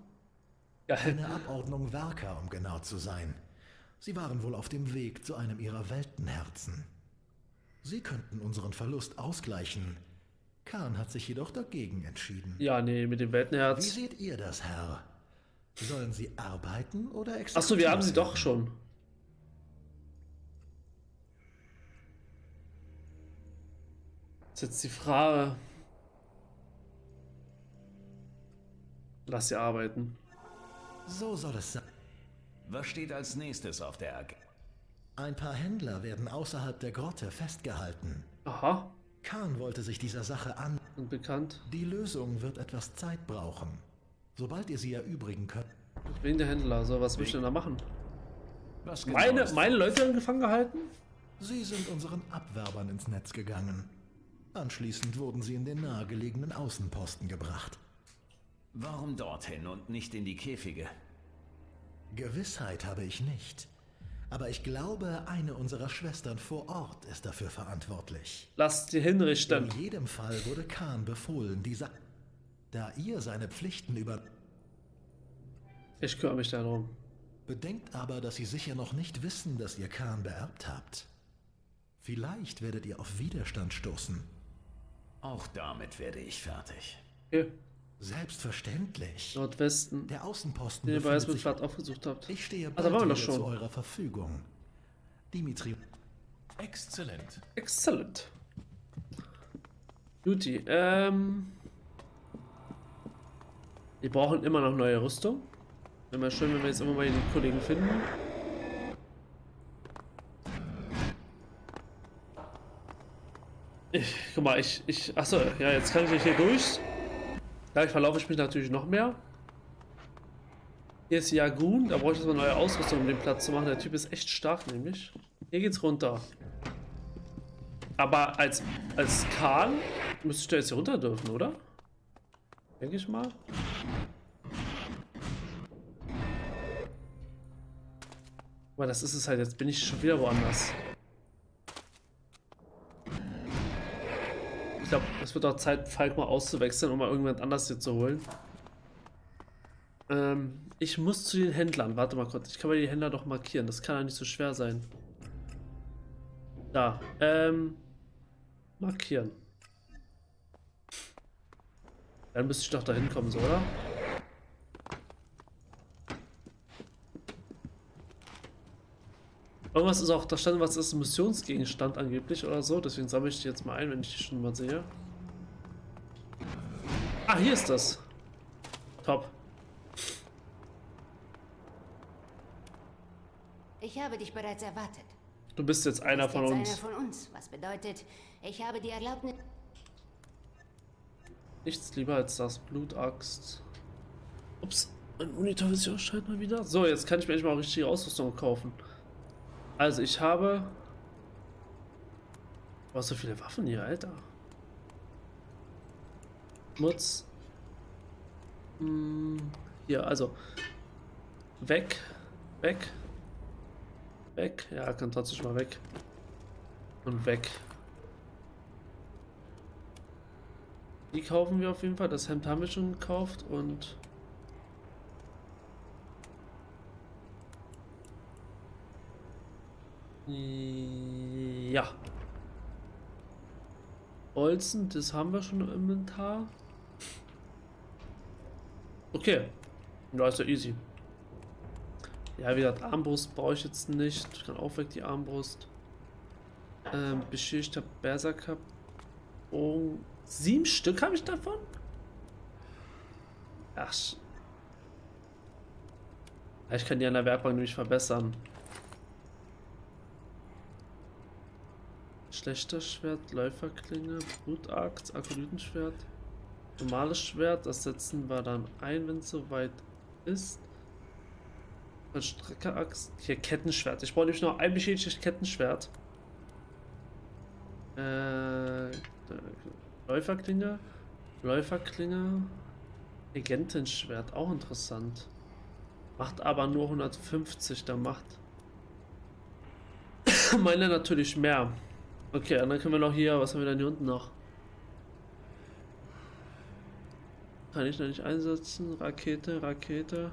Eine Abordnung Werker, um genau zu sein. Sie waren wohl auf dem Weg zu einem ihrer Weltenherzen. Sie könnten unseren Verlust ausgleichen. Khan hat sich jedoch dagegen entschieden. Ja, nee, mit dem Weltenherz. Wie seht ihr das, Herr? Sollen sie arbeiten oder exekutieren? Achso, wir haben sie doch schon. Das ist jetzt die Frage. Lass sie arbeiten. So soll es sein. Was steht als nächstes auf der Agenda? Ein paar Händler werden außerhalb der Grotte festgehalten. Aha. Khan wollte sich dieser Sache an. Unbekannt. Die Lösung wird etwas Zeit brauchen. Sobald ihr sie erübrigen könnt. Wegen der Händler. So, was willst du denn da machen? Was meine Leute werden gefangen gehalten? Sie sind unseren Abwerbern ins Netz gegangen. Anschließend wurden sie in den nahegelegenen Außenposten gebracht. Warum dorthin und nicht in die Käfige? Gewissheit habe ich nicht. Aber ich glaube, eine unserer Schwestern vor Ort ist dafür verantwortlich. Lasst sie hinrichten. In jedem Fall wurde Khan befohlen, dieser... Da ihr seine Pflichten über... Ich kümmere mich darum. Bedenkt aber, dass sie sicher noch nicht wissen, dass ihr Khan beerbt habt. Vielleicht werdet ihr auf Widerstand stoßen. Auch damit werde ich fertig. Okay. Selbstverständlich. Nordwesten. Der Außenposten, den ihr bereits mit Fahrt aufgesucht habt. Ich stehe bald wieder zu eurer Verfügung. Dimitri. Exzellent. Exzellent. Duty. Wir brauchen immer noch neue Rüstung. Wäre mal schön, wenn wir jetzt immer mal den Kollegen finden. Guck mal, achso, ja, jetzt kann ich nicht hier durch. Gleich verlaufe ich mich natürlich noch mehr. Hier ist Jagun, da brauche ich jetzt mal neue Ausrüstung, um den Platz zu machen. Der Typ ist echt stark, nämlich. Hier geht's runter. Aber als Khan müsste ich da jetzt hier runter dürfen, oder? Denke ich mal. Aber das ist es halt, jetzt bin ich schon wieder woanders. Ich glaube, es wird auch Zeit, Falk mal auszuwechseln, um mal irgendjemand anders hier zu holen. Ich muss zu den Händlern. Warte mal kurz, ich kann mal die Händler doch markieren. Das kann ja nicht so schwer sein. Da, markieren. Dann müsste ich doch da hinkommen, so, oder? Irgendwas ist auch, da stand was ist ein Missionsgegenstand angeblich oder so, deswegen sammle ich die jetzt mal ein, wenn ich die schon mal sehe. Ah, hier ist das. Top. Ich habe dich bereits erwartet. Du bist jetzt einer von uns. Was bedeutet, ich habe die Erlaubnis... Nichts lieber als das. Blutaxt. Ups, mein Monitor ist ja anscheinend mal wieder. So, jetzt kann ich mir endlich mal richtige Ausrüstung kaufen. Also ich habe... Oh, so viele Waffen hier, Alter. Schmutz. Hier, also. Weg. Weg. Weg. Ja, kann trotzdem mal weg. Und weg. Die kaufen wir auf jeden Fall. Das Hemd haben wir schon gekauft und... Ja. Bolzen, das haben wir schon im Inventar. Okay. Ja, ist ja easy. Ja, wie gesagt, Armbrust brauche ich jetzt nicht. Ich kann auch weg die Armbrust. Beschädigter Berserker. Oh, 7 Stück habe ich davon? Ach. Ich kann die an der Werkbank nämlich verbessern. Schlechter Schwert, Läuferklinge, Blutaxt, Akolytenschwert, normales Schwert, das setzen wir dann ein, wenn es soweit ist. Streckeraxt, hier Kettenschwert. Ich brauche nämlich noch ein beschädigtes Kettenschwert. Läuferklinge, Läuferklinge, Regentenschwert, auch interessant. Macht aber nur 150 der Macht. Meine natürlich mehr. Okay, und dann können wir noch hier, was haben wir denn hier unten noch? Kann ich noch nicht einsetzen. Rakete, Rakete.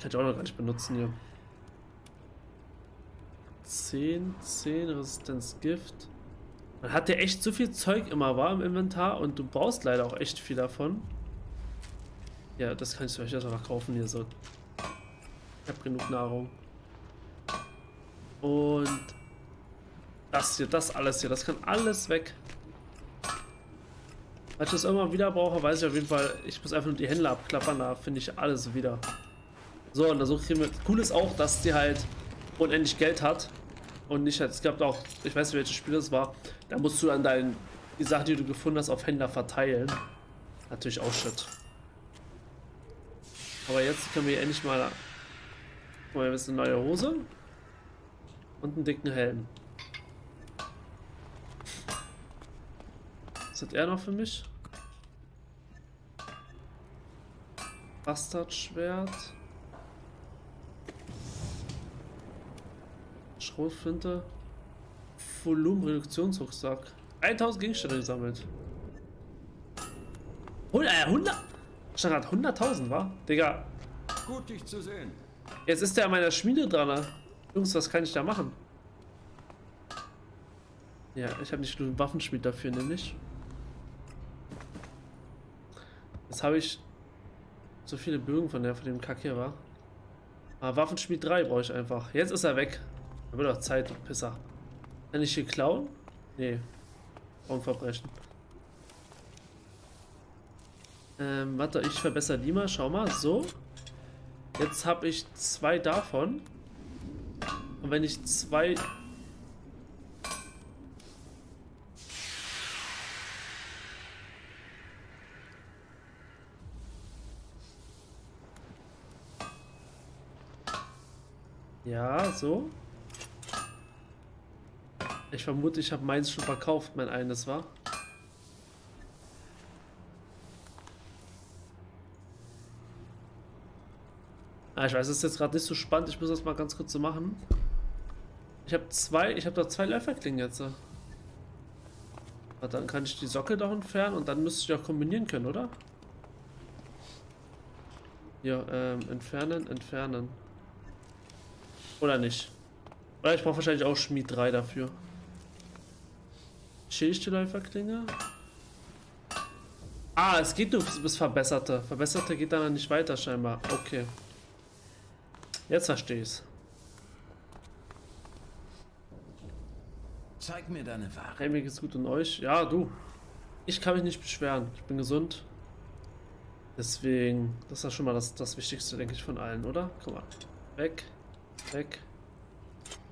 Kann ich auch noch gar nicht benutzen hier. 10, 10, Resistenz Gift. Man hat ja echt so viel Zeug immer im Inventar und du brauchst leider auch echt viel davon. Ja, das kann ich vielleicht erstmal kaufen hier so. Ich habe genug Nahrung. Und das hier, das alles hier, das kann alles weg. Weil ich das immer wieder brauche, weiß ich auf jeden Fall, ich muss einfach nur die Händler abklappern, da finde ich alles wieder. So, und da so kriegen wir. Cool ist auch, dass die halt unendlich Geld hat. Und nicht halt, es gab auch, ich weiß nicht welches Spiel das war, da musst du dann die Sachen, die du gefunden hast, auf Händler verteilen. Natürlich auch shit. Aber jetzt können wir hier endlich mal. Guck mal, wir haben eine neue Hose. Und einen dicken Helm. Was hat er noch für mich? Bastardschwert. Schrotflinte. Volumenreduktionsrucksack. 1000 Gegenstände gesammelt. 100! Standard 100.000, wa? Digga. Gut, dich zu sehen. Jetzt ist der an meiner Schmiede dran. Jungs, was kann ich da machen? Ja, ich habe nicht nur einen Waffenschmied dafür, nämlich. Jetzt habe ich so viele Bögen von dem Kack hier, war. Aber Waffenschmied 3 brauche ich einfach. Jetzt ist er weg. Da wird doch Zeit, du Pisser. Kann ich hier klauen? Nee. Verbrechen. Warte, ich verbessere die mal. Schau mal, so. Jetzt habe ich 2 davon. Und wenn ich 2... Ja, so. Ich vermute, ich habe meins schon verkauft, mein eines, war. Ah, ich weiß, es ist jetzt gerade nicht so spannend. Ich muss das mal ganz kurz so machen. Ich habe da 2 Läuferklingen jetzt. Aber dann kann ich die Socke doch entfernen und dann müsste ich auch kombinieren können, oder? Ja, entfernen, entfernen. Oder nicht? Oder ich brauche wahrscheinlich auch Schmied 3 dafür. Schildste Läuferklinge. Ah, es geht nur bis Verbesserte. Verbesserte geht dann nicht weiter scheinbar. Okay. Jetzt verstehe ich's. Zeig mir deine Ware. Hey, mir geht's gut und euch? Ja, du. Ich kann mich nicht beschweren. Ich bin gesund. Deswegen, das ist ja schon mal das Wichtigste, denke ich, von allen, oder? Guck mal. Weg. Weg.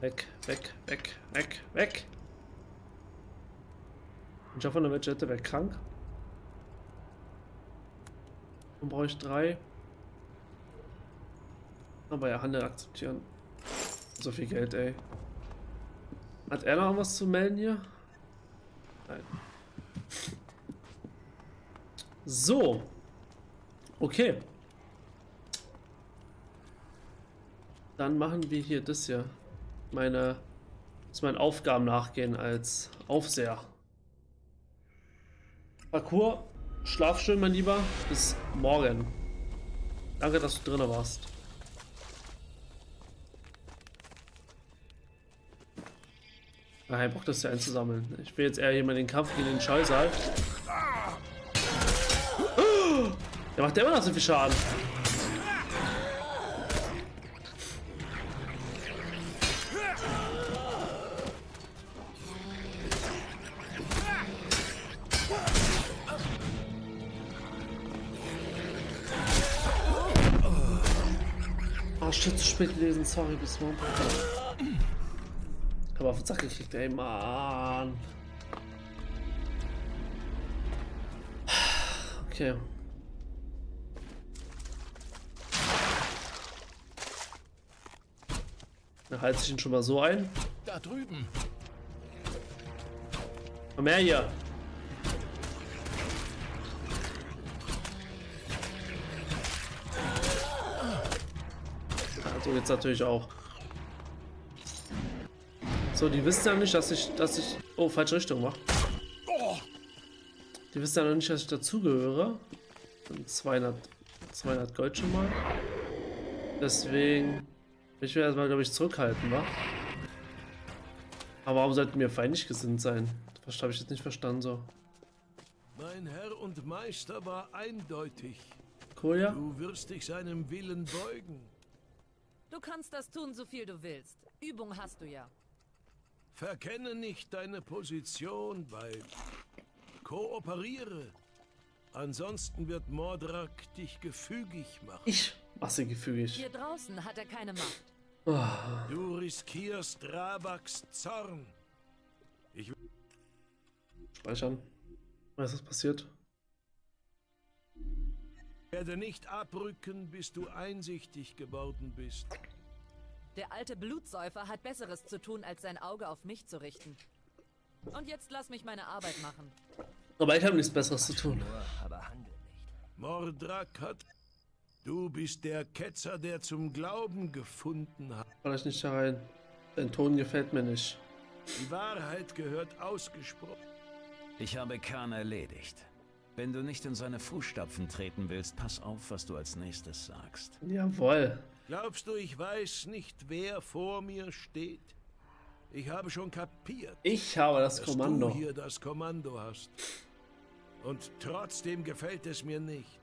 Weg, weg, weg, weg, weg. Ich hoffe, eine Vegette wäre krank. Dann brauche ich 3. Aber ja, Handel akzeptieren. So viel Geld, ey. Hat er noch was zu melden hier? Nein. So. Okay. Dann machen wir hier das hier. Meinen Aufgaben nachgehen als Aufseher. Parcours, schlaf schön, mein Lieber. Bis morgen. Danke, dass du drin warst. Nein, ich brauche das ja einzusammeln. Ich will jetzt eher hier mal den Kampf gegen den Scheusal. Der macht ja immer noch so viel Schaden. Shit, zu spät gelesen, sorry, bis morgen. Hab auf den Sack gekriegt, ey, Mann. Okay. Dann heiz ich ihn schon mal so ein. Da drüben. Komm her hier. So geht's natürlich auch. So, die wissen ja nicht, dass ich... Oh, falsche Richtung war. Die wissen ja noch nicht, dass ich dazugehöre. 200 Gold schon mal. Deswegen... Ich will erstmal, glaube ich, zurückhalten, wa? Aber warum sollten wir feindlich gesinnt sein? Das habe ich jetzt nicht verstanden, so. Mein Herr und Meister war eindeutig. Kolja? Du wirst dich seinem Willen beugen. Du kannst das tun, so viel du willst. Übung hast du ja. Verkenne nicht deine Position, Weib. Kooperiere. Ansonsten wird Mordrak dich gefügig machen. Ich mache gefügig. Hier draußen hat er keine Macht. Oh. Du riskierst Rabaks Zorn. Ich speichern. Was ist passiert? Werde nicht abrücken, bis du einsichtig geworden bist. Der alte Blutsäufer hat Besseres zu tun, als sein Auge auf mich zu richten. Und jetzt lass mich meine Arbeit machen. Aber ich habe nichts Besseres zu tun. Aber handel nicht. Mordrak hat... Du bist der Ketzer, der zum Glauben gefunden hat. Kann ich nicht herein. Dein Ton gefällt mir nicht. Die Wahrheit gehört ausgesprochen. Ich habe Khan erledigt. Wenn du nicht in seine Fußstapfen treten willst, pass auf, was du als nächstes sagst. Jawohl. Glaubst du, ich weiß nicht, wer vor mir steht? Ich habe schon kapiert. Ich habe das Kommando. Dass du hier das Kommando hast. Und trotzdem gefällt es mir nicht.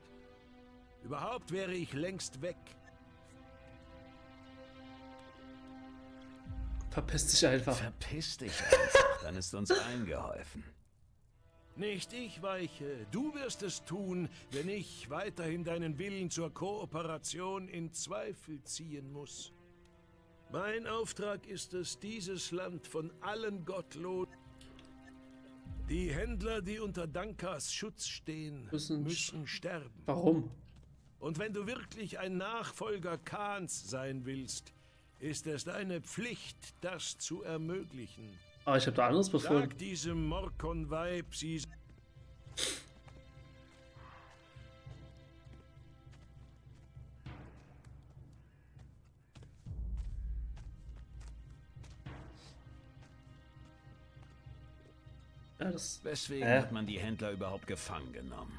Überhaupt wäre ich längst weg. Verpiss dich einfach. Verpiss dich einfach, dann ist uns eingeholfen. Nicht ich weiche. Du wirst es tun, wenn ich weiterhin deinen Willen zur Kooperation in Zweifel ziehen muss. Mein Auftrag ist es, dieses Land von allen Gottlosen... Die Händler, die unter Dankas Schutz stehen, müssen sterben. Warum? Und wenn du wirklich ein Nachfolger Khans sein willst, ist es deine Pflicht, das zu ermöglichen. Ah, ich habe da anderes befohlen. Sag diesem Morkon-Weib, sie... Ja, das... Weswegen hat man die Händler überhaupt gefangen genommen?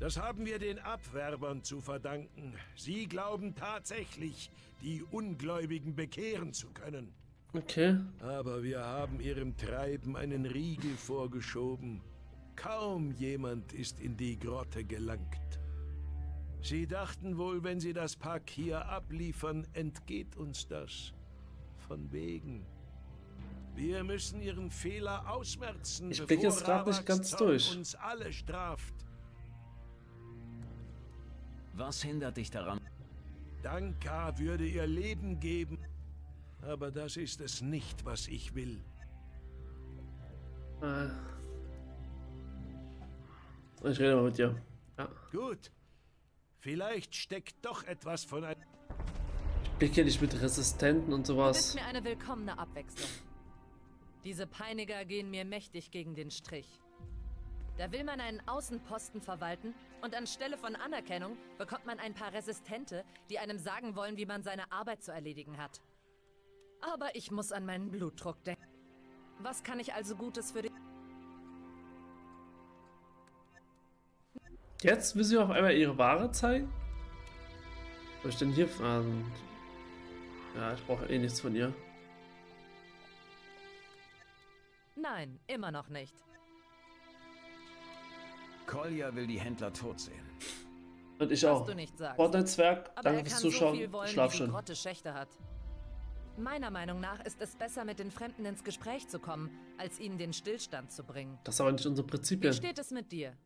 Das haben wir den Abwerbern zu verdanken. Sie glauben tatsächlich, die Ungläubigen bekehren zu können. Okay. Aber wir haben ihrem Treiben einen Riegel vorgeschoben. Kaum jemand ist in die Grotte gelangt. Sie dachten wohl, wenn sie das Pack hier abliefern, entgeht uns das. Von wegen. Wir müssen ihren Fehler ausmerzen, ich blicke jetzt gerade nicht ganz durch. Uns alle straft. Was hindert dich daran? Danka würde ihr Leben geben. Aber das ist es nicht, was ich will. Ich rede mal mit dir. Ja. Gut. Vielleicht steckt doch etwas von einem... Ich blicke nicht mit Resistenten und sowas. Das ist mir eine willkommene Abwechslung. Diese Peiniger gehen mir mächtig gegen den Strich. Da will man einen Außenposten verwalten und anstelle von Anerkennung bekommt man ein paar Resistente, die einem sagen wollen, wie man seine Arbeit zu erledigen hat. Aber ich muss an meinen Blutdruck denken. Was kann ich also Gutes für dich? Jetzt will sie auf einmal ihre Ware zeigen? Soll ich denn hier fragen? Ja, ich brauche eh nichts von ihr. Nein, immer noch nicht. Kolja will die Händler tot sehen. Und ich auch. Fortnetzwerk, danke fürs Zuschauen. Schlaf schön. Meiner Meinung nach ist es besser, mit den Fremden ins Gespräch zu kommen, als ihnen den Stillstand zu bringen. Das ist aber nicht unser Prinzip. Wie steht es mit dir?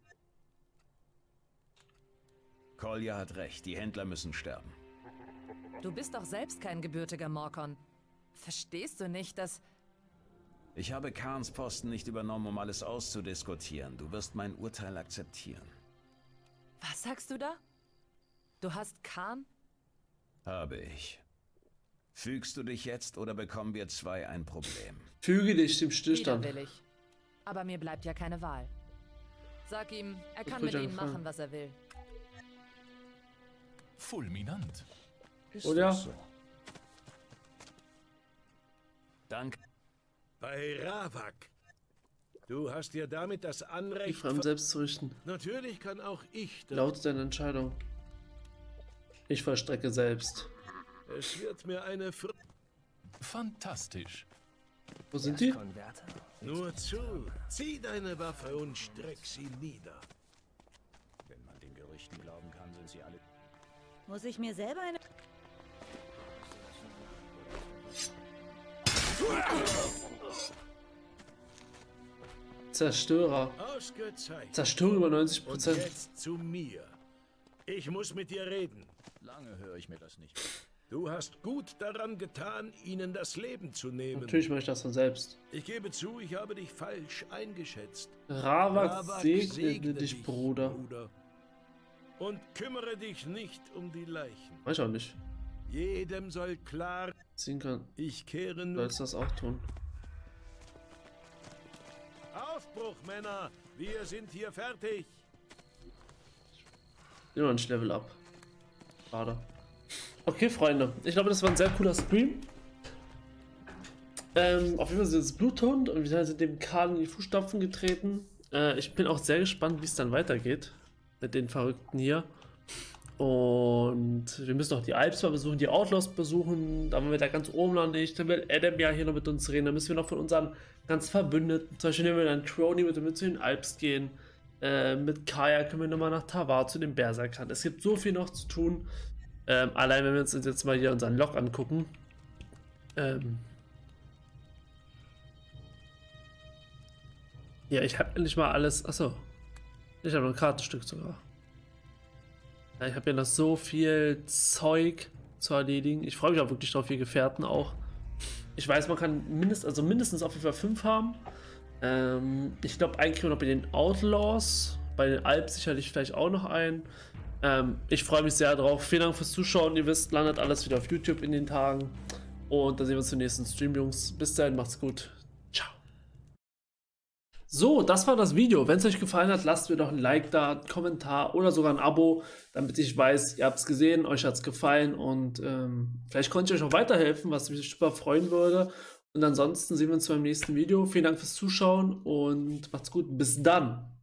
Kolja hat recht, die Händler müssen sterben. Du bist doch selbst kein gebürtiger Morkon. Verstehst du nicht, dass... Ich habe Khans Posten nicht übernommen, um alles auszudiskutieren. Du wirst mein Urteil akzeptieren. Was sagst du da? Du hast Khan? Habe ich. Fügst du dich jetzt oder bekommen wir zwei ein Problem? Füge dich dem Stillstand. Widerwillig. Aber mir bleibt ja keine Wahl. Sag ihm, er kann mit ihnen machen, was er will. Fulminant. Oder? So. Danke. Bei Ravak. Du hast dir damit das Anrecht... Die Fremden selbst zu richten. Natürlich kann auch ich... Laut deiner Entscheidung. Ich vollstrecke selbst. Es wird mir eine... Fantastisch. Wo sind die? Nur zu. Zieh deine Waffe und streck sie nieder. Wenn man den Gerüchten glauben kann, sind sie alle... Muss ich mir selber eine... Zerstörer. Zerstörer über 90%. Jetzt zu mir. Ich muss mit dir reden. Lange höre ich mir das nicht. Du hast gut daran getan, ihnen das Leben zu nehmen. Natürlich mache ich das von selbst. Ich gebe zu, ich habe dich falsch eingeschätzt. Ravak segne dich, Bruder. Und kümmere dich nicht um die Leichen. Weiß auch nicht. Jedem soll klar ziehen kann. Ich kehre nur. Sollst das auch tun. Aufbruch, Männer! Wir sind hier fertig! Immer ein Level up. Schade. Okay, Freunde. Ich glaube, das war ein sehr cooler Stream. Auf jeden Fall sind es Bluthund und wir sind dem Karl in die Fußstapfen getreten. Ich bin auch sehr gespannt, wie es dann weitergeht. Mit den Verrückten hier. Und wir müssen noch die Alps mal besuchen, die Outlaws besuchen. Da waren wir da ganz oben noch nicht. Dann will Adam ja hier noch mit uns reden. Da müssen wir noch von unseren ganz Verbündeten, zum Beispiel nehmen wir dann Crony mit, damit wir zu den Alps gehen. Mit Kaya können wir nochmal nach Tavar zu den Berserkern. Es gibt so viel noch zu tun. Allein wenn wir uns jetzt mal hier unseren Log angucken. Ja, ich habe endlich mal alles. Achso. Ich habe noch ein Kartenstück sogar. Ich habe ja noch so viel Zeug zu erledigen. Ich freue mich auch wirklich drauf, hier Gefährten auch. Ich weiß, man kann mindestens auf jeden Fall 5 haben. Ich glaube, einen kriegen wir noch bei den Outlaws. Bei den Alps sicherlich vielleicht auch noch einen. Ich freue mich sehr drauf. Vielen Dank fürs Zuschauen. Ihr wisst, landet alles wieder auf YouTube in den Tagen. Und dann sehen wir uns im nächsten Stream, Jungs. Bis dahin, macht's gut. So, das war das Video. Wenn es euch gefallen hat, lasst mir doch ein Like da, einen Kommentar oder sogar ein Abo, damit ich weiß, ihr habt es gesehen, euch hat es gefallen und vielleicht konnte ich euch auch weiterhelfen, was mich super freuen würde. Und ansonsten sehen wir uns beim nächsten Video. Vielen Dank fürs Zuschauen und macht's gut. Bis dann.